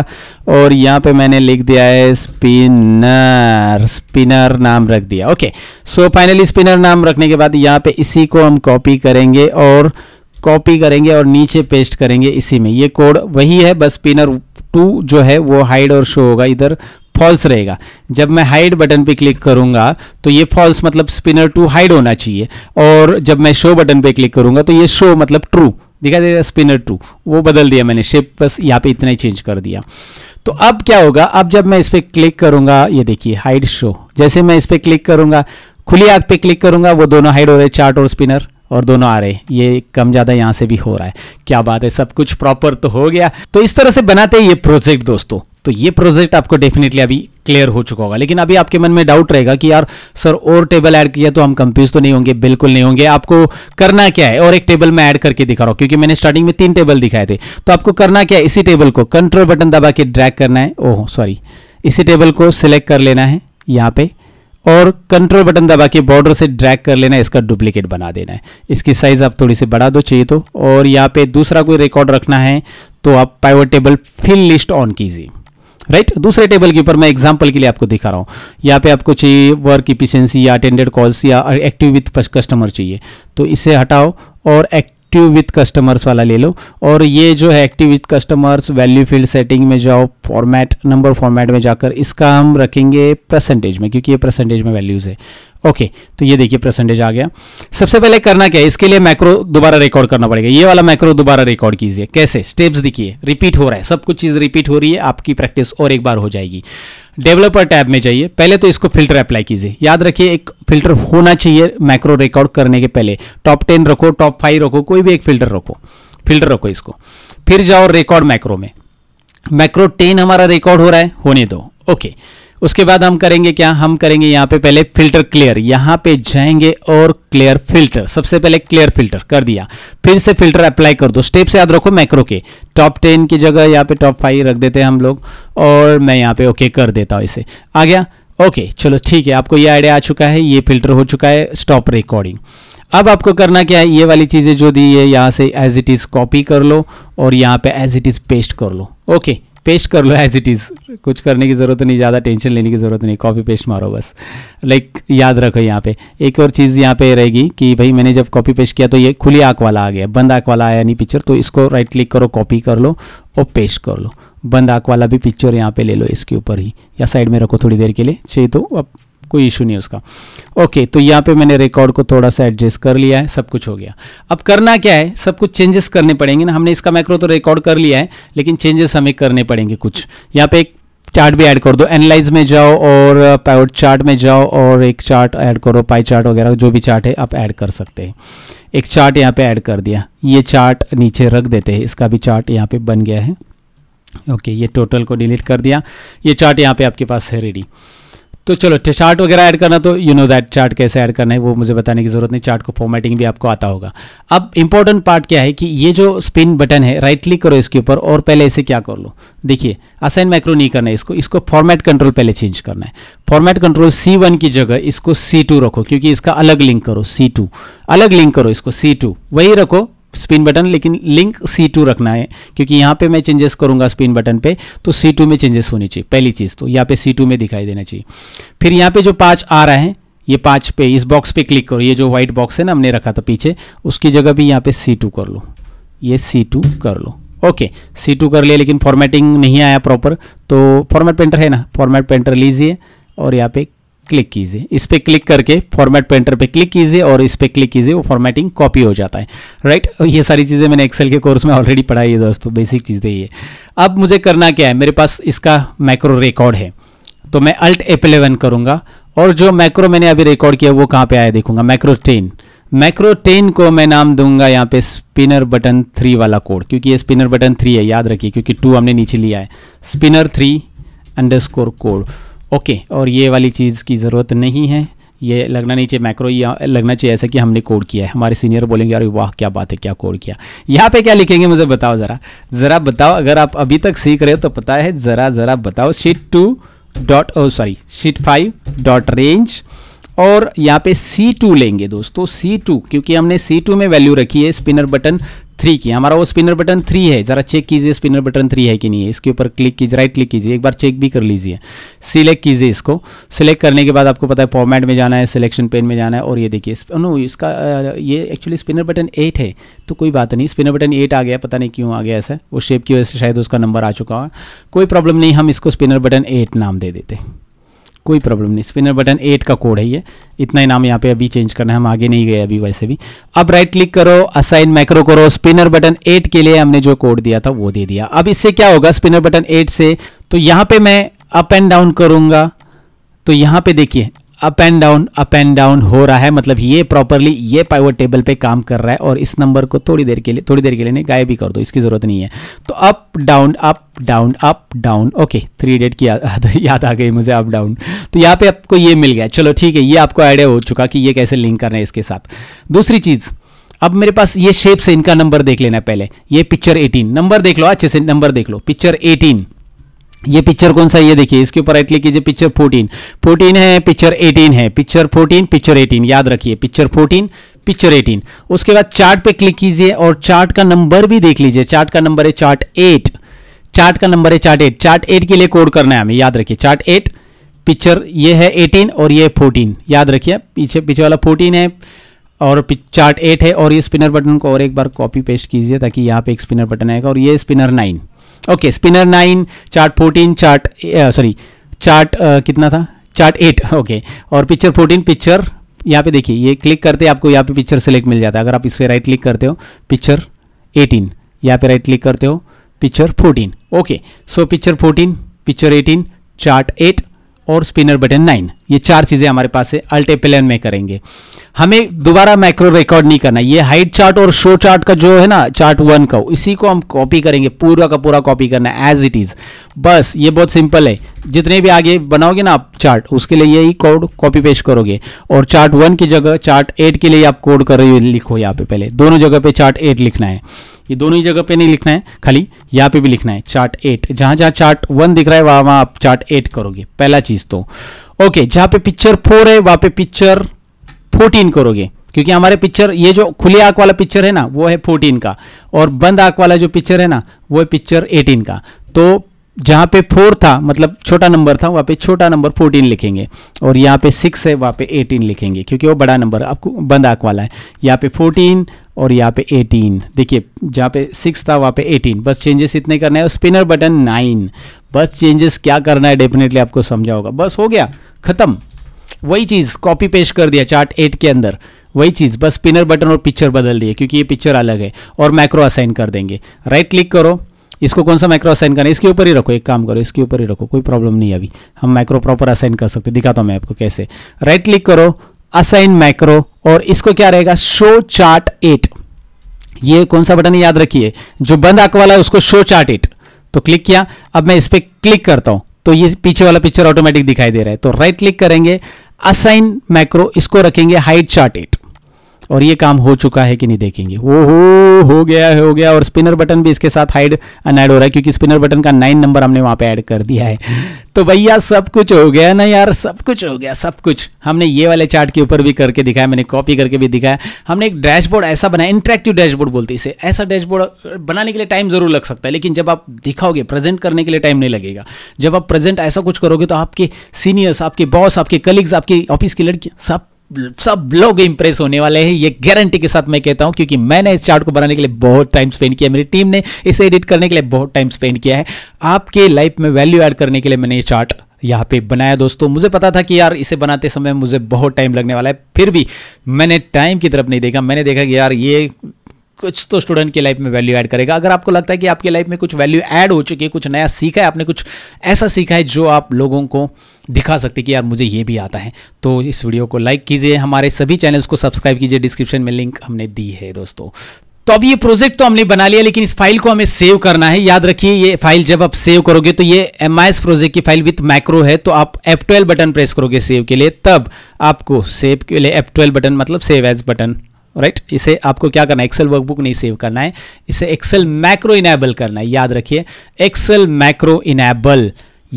और यहाँ पे मैंने लिख दिया है स्पिनर, स्पिनर नाम रख दिया। ओके, सो फाइनली स्पिनर नाम रखने के बाद यहाँ पे इसी को हम कॉपी करेंगे और नीचे पेस्ट करेंगे। इसी में ये कोड वही है, बस स्पिनर टू जो है वो हाइड और शो होगा, इधर फॉल्स रहेगा। जब मैं हाइड बटन पे क्लिक करूंगा तो ये फॉल्स मतलब स्पिनर टू हाइड होना चाहिए, और जब मैं शो बटन पे क्लिक करूंगा तो ये शो मतलब ट्रू दिखा देगा, स्पिनर टू। वो बदल दिया मैंने शेप, बस यहाँ पे इतना ही चेंज कर दिया। तो अब क्या होगा, अब जब मैं इस पर क्लिक करूंगा, ये देखिए हाइड शो, जैसे मैं इस पर क्लिक करूंगा, खुली आंख पे क्लिक करूंगा, वो दोनों हाइड हो रहे, चार्ट और स्पिनर, और दोनों आ रहे हैं। ये कम ज़्यादा यहाँ से भी हो रहा है। क्या बात है, सब कुछ प्रॉपर तो हो गया। तो इस तरह से बनाते हैं ये प्रोजेक्ट दोस्तों। तो ये प्रोजेक्ट आपको डेफिनेटली अभी क्लियर हो चुका होगा, लेकिन अभी आपके मन में डाउट रहेगा कि यार सर और टेबल ऐड किया तो हम कंफ्यूज तो नहीं होंगे? बिल्कुल नहीं होंगे। आपको करना क्या है, और एक टेबल मैं ऐड करके दिखा रहा हूँ क्योंकि मैंने स्टार्टिंग में 3 टेबल दिखाए थे। तो आपको करना क्या है, इसी टेबल को कंट्रोल बटन दबा के ड्रैग करना है, ओह सॉरी, इसी टेबल को सिलेक्ट कर लेना है यहाँ पे और कंट्रोल बटन दबा के बॉर्डर से ड्रैग कर लेना है, इसका डुप्लीकेट बना देना है। इसकी साइज़ आप थोड़ी सी बढ़ा दो चाहिए तो, और यहाँ पे दूसरा कोई रिकॉर्ड रखना है तो आप pivot table field list on कीजिए, राइट। दूसरे टेबल के ऊपर मैं एग्जांपल के लिए आपको दिखा रहा हूँ। यहाँ पे आपको चाहिए वर्क इफिशियंसी या अटेंडेड कॉल्स या एक्टिव विथ कस्टमर चाहिए, तो इसे हटाओ और एक्टिव विथ कस्टमर्स वाला ले लो। और ये जो है active with customers, value field setting में जाओ, फॉर्मेट नंबर फॉर्मेट में जाकर इसका हम रखेंगे परसेंटेज में, क्योंकि ये परसेंटेज में वैल्यूज़ है। ओके, तो ये देखिए परसेंटेज आ गया। सबसे पहले करना क्या है, इसके लिए मैक्रो दोबारा रिकॉर्ड करना पड़ेगा, ये वाला मैक्रो दोबारा रिकॉर्ड कीजिए। कैसे, स्टेप्स देखिए, रिपीट हो रहा है, सब कुछ चीज़ रिपीट हो रही है, आपकी प्रैक्टिस और एक बार हो जाएगी। डेवलपर टैब में जाइए, पहले तो इसको फिल्टर अप्लाई कीजिए। याद रखिए एक फिल्टर होना चाहिए मैक्रो रिकॉर्ड करने के पहले, टॉप 10 रखो, टॉप 5 रखो, कोई भी एक फिल्टर रखो इसको। फिर जाओ रिकॉर्ड मैक्रो में, मैक्रो 10 हमारा रिकॉर्ड हो रहा है, होने दो। ओके, उसके बाद हम करेंगे क्या, हम करेंगे यहाँ पे पहले फिल्टर क्लियर, यहाँ पे जाएंगे और क्लियर फिल्टर, सबसे पहले क्लियर फिल्टर कर दिया। फिर से फिल्टर अप्लाई कर दो। स्टेप्स याद रखो मैक्रो के, टॉप 10 की जगह यहाँ पे टॉप 5 रख देते हैं हम लोग, और मैं यहाँ पे ओके कर देता हूँ। इसे आ गया, ओके चलो ठीक है, आपको ये आइडिया आ चुका है, ये फिल्टर हो चुका है, स्टॉप रिकॉर्डिंग। अब आपको करना क्या है, ये वाली चीज़ें जो दी है यहाँ से एज इट इज़ कॉपी कर लो और यहाँ पे एज इट इज़ पेस्ट कर लो। ओके, पेस्ट कर लो एज इट इज़, कुछ करने की ज़रूरत नहीं, ज़्यादा टेंशन लेने की ज़रूरत नहीं, कॉपी पेस्ट मारो बस। लाइक याद रखो यहाँ पे एक और चीज़ यहाँ पे रहेगी कि भाई मैंने जब कॉपी पेस्ट किया तो ये खुली आँख वाला आ गया, बंद आँख वाला आया नहीं पिक्चर, तो इसको राइट क्लिक करो, कॉपी कर लो और पेस्ट कर लो। बंद आँख वाला भी पिक्चर यहाँ पर ले लो, इसके ऊपर ही या साइड में रखो थोड़ी देर के लिए चाहिए तो, अब कोई इशू नहीं उसका। ओके, तो यहाँ पे मैंने रिकॉर्ड को थोड़ा सा एडजस्ट कर लिया है, सब कुछ हो गया। अब करना क्या है, सब कुछ चेंजेस करने पड़ेंगे ना, हमने इसका मैक्रो तो रिकॉर्ड कर लिया है लेकिन चेंजेस हमें करने पड़ेंगे कुछ। यहाँ पे एक चार्ट भी ऐड कर दो, एनालाइज में जाओ और पिवट चार्ट में जाओ और एक चार्ट ऐड करो, पाई चार्ट वगैरह जो भी चार्ट है आप ऐड कर सकते हैं। एक चार्ट यहाँ पर ऐड कर दिया, ये चार्ट नीचे रख देते हैं, इसका भी चार्ट यहाँ पर बन गया है। ओके, ये टोटल को डिलीट कर दिया, ये चार्ट यहाँ पर आपके पास है रेडी। तो चलो चार्ट वगैरह ऐड करना तो यू नो दैट, चार्ट कैसे ऐड करना है वो मुझे बताने की ज़रूरत नहीं, चार्ट को फॉर्मेटिंग भी आपको आता होगा। अब इंपॉर्टेंट पार्ट क्या है कि ये जो स्पिन बटन है राइट क्लिक करो इसके ऊपर और पहले इसे क्या कर लो, देखिए असाइन मैक्रो नहीं करना है इसको, इसको फॉर्मेट कंट्रोल पहले चेंज करना है। फॉर्मेट कंट्रोल C1 की जगह इसको C2 रखो, क्योंकि इसका अलग लिंक करो, C2 अलग लिंक करो, इसको C2 वही रखो स्पिन बटन, लेकिन लिंक C2 रखना है क्योंकि यहाँ पे मैं चेंजेस करूँगा स्पिन बटन पे, तो C2 में चेंजेस होने चाहिए। पहली चीज़ तो यहाँ पे C2 में दिखाई देना चाहिए। फिर यहाँ पे जो 5 आ रहा है, ये 5 पे इस बॉक्स पे क्लिक करो, ये जो व्हाइट बॉक्स है ना हमने रखा था पीछे, उसकी जगह भी यहाँ पे C2 कर लो, ये C2 कर लो। ओके, C2 कर लिया, लेकिन फॉर्मेटिंग नहीं आया प्रॉपर, तो फॉर्मेट पेंटर है ना, फॉर्मेट पेंटर लीजिए और यहाँ पे क्लिक कीजिए। इस पर क्लिक करके फॉर्मेट पेंटर पे क्लिक कीजिए और इस पर क्लिक कीजिए, वो फॉर्मेटिंग कॉपी हो जाता है, राइट। ये सारी चीज़ें मैंने एक्सेल के कोर्स में ऑलरेडी पढ़ाई है दोस्तों, बेसिक चीज़ें ये। अब मुझे करना क्या है, मेरे पास इसका मैक्रो रिकॉर्ड है तो मैं अल्ट F11 करूँगा और जो मैक्रो मैंने अभी रिकॉर्ड किया वो कहाँ पर आया देखूंगा, मैक्रो 10 को मैं नाम दूंगा यहाँ पे स्पिनर बटन 3 वाला कोड, क्योंकि ये स्पिनर बटन 3 है, याद रखिए, क्योंकि 2 हमने नीचे लिया है, स्पिनर 3_ कोड, ओके। और ये वाली चीज़ की ज़रूरत नहीं है, ये लगना नहीं चाहिए, मैक्रो या लगना चाहिए ऐसा कि हमने कोड किया है। हमारे सीनियर बोलेंगे अरे वाह क्या बात है, क्या कोड किया। यहाँ पे क्या लिखेंगे मुझे बताओ, ज़रा बताओ, अगर आप अभी तक सीख रहे हो तो पता है, ज़रा बताओ। शीट 5 डॉट रेंज और यहाँ पे C2 लेंगे दोस्तों, C2 क्योंकि हमने C2 में वैल्यू रखी है स्पिनर बटन 3 की, हमारा वो स्पिनर बटन 3 है। ज़रा चेक कीजिए स्पिनर बटन 3 है कि नहीं है, इसके ऊपर क्लिक कीजिए, राइट क्लिक कीजिए, एक बार चेक भी कर लीजिए, सिलेक्ट कीजिए इसको। सिलेक्ट करने के बाद आपको पता है फॉर्मेट में जाना है, सिलेक्शन पेन में जाना है और ये देखिए नो इसका ये एक्चुअली स्पिनर बटन 8 है तो कोई बात नहीं, स्पिनर बटन 8 आ गया, पता नहीं क्यों आ गया ऐसा, वो शेप की वजह से शायद उसका नंबर आ चुका होगा, कोई प्रॉब्लम नहीं, हम इसको स्पिनर बटन 8 नाम दे देते, कोई प्रॉब्लम नहीं, स्पिनर बटन 8 का कोड है ये, इतना ही नाम यहाँ पे अभी चेंज करना है, हम आगे नहीं गए अभी वैसे भी। अब राइट क्लिक करो, असाइन मैक्रो करो, स्पिनर बटन 8 के लिए हमने जो कोड दिया था वो दे दिया। अब इससे क्या होगा, स्पिनर बटन 8 से तो यहाँ पे मैं अप एंड डाउन करूँगा तो यहाँ पे देखिए अप एंड डाउन हो रहा है, मतलब ये प्रॉपरली ये पिवट टेबल पे काम कर रहा है। और इस नंबर को थोड़ी देर के लिए नहीं, गायब भी कर दो, इसकी ज़रूरत नहीं है। तो अप डाउन ओके, 3 डेट की याद आ गई मुझे, अप डाउन। तो यहाँ पे आपको ये मिल गया, चलो ठीक है, ये आपको आइडिया हो चुका कि ये कैसे लिंक करना है इसके साथ। दूसरी चीज़, अब मेरे पास ये शेप्स है, इनका नंबर देख लेना पहले। ये पिक्चर 18 नंबर देख लो, अच्छे से नंबर देख लो, पिक्चर 18, ये पिक्चर कौन सा है ये देखिए, इसके ऊपर राइट क्लिक कीजिए, पिक्चर 14 है, पिक्चर 18 है, पिक्चर 14, पिक्चर 18, याद रखिए, पिक्चर 14, पिक्चर 18। उसके बाद चार्ट पे क्लिक कीजिए और चार्ट का नंबर भी देख लीजिए, चार्ट का नंबर है चार्ट 8, चार्ट 8 के लिए कोड करना है हमें, याद रखिए, चार्ट 8 पिक्चर ये है 18 और ये 14, याद रखिए, पीछे वाला 14 है और चार्ट 8 है। और ये स्पिनर बटन को और एक बार कॉपी पेस्ट कीजिए ताकि यहाँ पे एक स्पिनर बटन आएगा और ये spinner 9, okay, spinner 9, chart 14, chart 8, okay, और पिक्चर 14, पिक्चर यहाँ पे देखिए, ये क्लिक करते आपको यहाँ पे पिक्चर सेलेक्ट मिल जाता है। अगर आप इससे राइट क्लिक करते हो, पिक्चर 18, यहाँ पे राइट क्लिक करते हो, picture 14, okay. So picture 14, picture 18, chart 8 और स्पिनर बटन 9, ये 4 चीज़ें हमारे पास है। अल्ट F11 में करेंगे, हमें दोबारा मैक्रो रिकॉर्ड नहीं करना। ये हाइड चार्ट और शो चार्ट का जो है ना, चार्ट 1 का, इसी को हम कॉपी करेंगे, पूरा का पूरा कॉपी करना है एज इट इज़, बस। ये बहुत सिंपल है, जितने भी आगे बनाओगे ना आप चार्ट, उसके लिए यही कोड कॉपी पेस्ट करोगे और चार्ट 1 की जगह चार्ट 8 के लिए आप कोड कर रहे हो, लिखो यहाँ पे, पहले दोनों जगह पे चार्ट 8 लिखना है, ये दोनों ही जगह पे नहीं लिखना है, खाली यहाँ पे भी लिखना है चार्ट 8, जहाँ चार्ट 1 दिख रहा है वहाँ आप चार्ट 8 करोगे, पहला चीज़ तो, ओके। जहाँ पे पिक्चर 4 है वहाँ पे पिक्चर 14 करोगे, क्योंकि हमारे पिक्चर, ये जो खुली आंख वाला पिक्चर है ना वो है 14 का, और बंद आंख वाला जो पिक्चर है ना वो है पिक्चर 18 का। तो जहाँ पे 4 था, मतलब छोटा नंबर था, वहाँ पे छोटा नंबर 14 लिखेंगे, और यहाँ पे 6 है वहाँ पे 18 लिखेंगे, क्योंकि वो बड़ा नंबर आपको बंद आंख वाला है। यहाँ पे 14 और यहाँ पे 18, देखिए जहाँ पे 6 था वहाँ पे 18, बस चेंजेस इतने करना है। और स्पिनर बटन 9, बस चेंजेस क्या करना है डेफिनेटली आपको समझा होगा, बस हो गया खत्म। वही चीज़ कॉपी पेस्ट कर दिया चार्ट 8 के अंदर, वही चीज़, बस स्पिनर बटन और पिक्चर बदल दिए क्योंकि ये पिक्चर अलग है, और मैक्रो असाइन कर देंगे। राइट क्लिक करो, इसको कौन सा मैक्रो असाइन करना है, इसके ऊपर ही रखो, एक काम करो इसके ऊपर ही रखो, कोई प्रॉब्लम नहीं, अभी हम मैक्रो प्रॉपर असाइन कर सकते, दिखाता हूँ मैं आपको कैसे। राइट क्लिक करो, असाइन मैक्रो, और इसको क्या रहेगा, शो चार्ट 8, ये कौन सा बटन है याद रखिए, जो बंद आंख वाला है उसको, शो चार्ट 8 तो क्लिक किया। अब मैं इस पर क्लिक करता हूँ तो ये पीछे वाला पिक्चर ऑटोमेटिक दिखाई दे रहा है, तो राइट क्लिक करेंगे, असाइन मैक्रो, इसको रखेंगे हाइड चार्ट 8, और ये काम हो चुका है कि नहीं देखेंगे, वो हो गया है, हो गया। और स्पिनर बटन भी इसके साथ हाइड अनहाइड हो रहा है, क्योंकि स्पिनर बटन का 9 नंबर हमने वहाँ पे ऐड कर दिया है। तो भैया सब कुछ हो गया ना यार, सब कुछ हो गया, सब कुछ हमने ये वाले चार्ट के ऊपर भी करके दिखाया, मैंने कॉपी करके भी दिखाया। हमने एक डैशबोर्ड ऐसा बनाया, इंटरेक्टिव डैशबोर्ड बोलते इसे, ऐसा डैशबोर्ड बनाने के लिए टाइम ज़रूर लग सकता है, लेकिन जब आप दिखाओगे, प्रेजेंट करने के लिए टाइम नहीं लगेगा। जब आप प्रेजेंट ऐसा कुछ करोगे तो आपके सीनियर्स, आपके बॉस, आपके कलीग्स, आपके ऑफिस की लड़कियाँ, सब लोग इंप्रेस होने वाले हैं, ये गारंटी के साथ मैं कहता हूं, क्योंकि मैंने इस चार्ट को बनाने के लिए बहुत टाइम स्पेंड किया, मेरी टीम ने इसे एडिट करने के लिए बहुत टाइम स्पेंड किया है। आपके लाइफ में वैल्यू ऐड करने के लिए मैंने ये चार्ट यहाँ पे बनाया। दोस्तों मुझे पता था कि यार इसे बनाते समय मुझे बहुत टाइम लगने वाला है, फिर भी मैंने टाइम की तरफ नहीं देखा, मैंने देखा कि यार ये कुछ तो स्टूडेंट की लाइफ में वैल्यू ऐड करेगा। अगर आपको लगता है कि आपकी लाइफ में कुछ वैल्यू ऐड हो चुकी है, कुछ नया सीखा है आपने, कुछ ऐसा सीखा है जो आप लोगों को दिखा सकते कि यार मुझे ये भी आता है, तो इस वीडियो को लाइक कीजिए, हमारे सभी चैनल्स को सब्सक्राइब कीजिए, डिस्क्रिप्शन में लिंक हमने दी है। दोस्तों तो अब ये प्रोजेक्ट तो हमने बना लिया, लेकिन इस फाइल को हमें सेव करना है। याद रखिए ये फाइल जब आप सेव करोगे तो ये MIS प्रोजेक्ट की फाइल विथ मैक्रो है, तो आप F12 बटन प्रेस करोगे सेव के लिए, तब आपको सेव के लिए F12 बटन मतलब सेव एज बटन, राइट। इसे आपको क्या करना है, एक्सेल वर्कबुक नहीं सेव करना है, इसे एक्सेल मैक्रो इनेबल करना है। याद रखिए एक्सेल मैक्रो इनेबल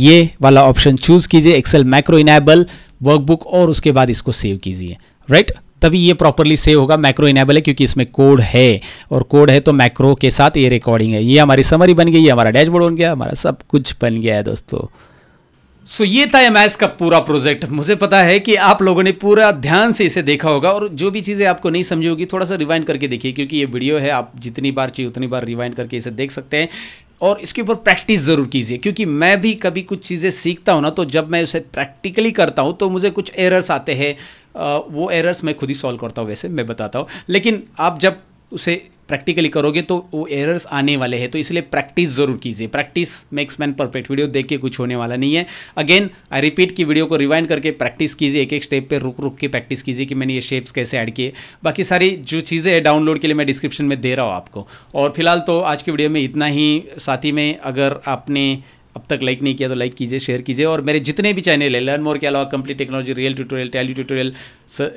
ये वाला ऑप्शन चूज कीजिए, एक्सेल मैक्रो इनेबल वर्कबुक, और उसके बाद इसको सेव कीजिए, राइट। तभी ये प्रॉपरली सेव होगा। मैक्रो इनेबल है क्योंकि इसमें कोड है, और कोड है तो मैक्रो के साथ ये रिकॉर्डिंग है। ये हमारी समरी बन गई, ये हमारा डैशबोर्ड बन गया, हमारा सब कुछ बन गया है दोस्तों। सो ये था MIS का पूरा प्रोजेक्ट। मुझे पता है कि आप लोगों ने पूरा ध्यान से इसे देखा होगा, और जो भी चीज़ें आपको नहीं समझी होगी थोड़ा सा रिवाइंड करके देखिए, क्योंकि ये वीडियो है, आप जितनी बार चाहिए उतनी बार रिवाइंड करके इसे देख सकते हैं, और इसके ऊपर प्रैक्टिस ज़रूर कीजिए। क्योंकि मैं भी कभी कुछ चीज़ें सीखता हूँ ना, तो जब मैं उसे प्रैक्टिकली करता हूँ तो मुझे कुछ एरर्स आते हैं, वो एरर्स मैं खुद ही सॉल्व करता हूँ, वैसे मैं बताता हूँ, लेकिन आप जब उसे प्रैक्टिकली करोगे तो वो एरर्स आने वाले हैं, तो इसलिए प्रैक्टिस ज़रूर कीजिए। Practice makes man perfect, video देख के कुछ होने वाला नहीं है। अगेन आई रिपीट कि वीडियो को रिवाइंड करके प्रैक्टिस कीजिए, एक एक स्टेप पे रुक रुक के प्रैक्टिस कीजिए कि मैंने ये शेप्स कैसे ऐड किए। बाकी सारी जो चीज़ें है डाउनलोड के लिए मैं डिस्क्रिप्शन में दे रहा हूँ आपको। और फिलहाल तो आज की वीडियो में इतना ही। साथ ही में अगर आपने अब तक लाइक नहीं किया तो लाइक कीजिए, शेयर कीजिए, और मेरे जितने भी चैनल है लर्न मोर के अलावा complete technology, real tutorial, tally tutorial,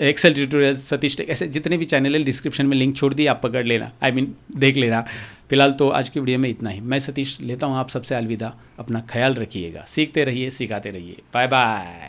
Excel tutorial, Satish take, ऐसे जितने भी चैनल है डिस्क्रिप्शन में लिंक छोड़ दिए, आप पकड़ लेना, देख लेना। फिलहाल तो आज की वीडियो में इतना ही। मैं सतीश लेता हूँ आप सबसे अलविदा। अपना ख्याल रखिएगा, सीखते रहिए, सिखाते रहिए। Bye bye.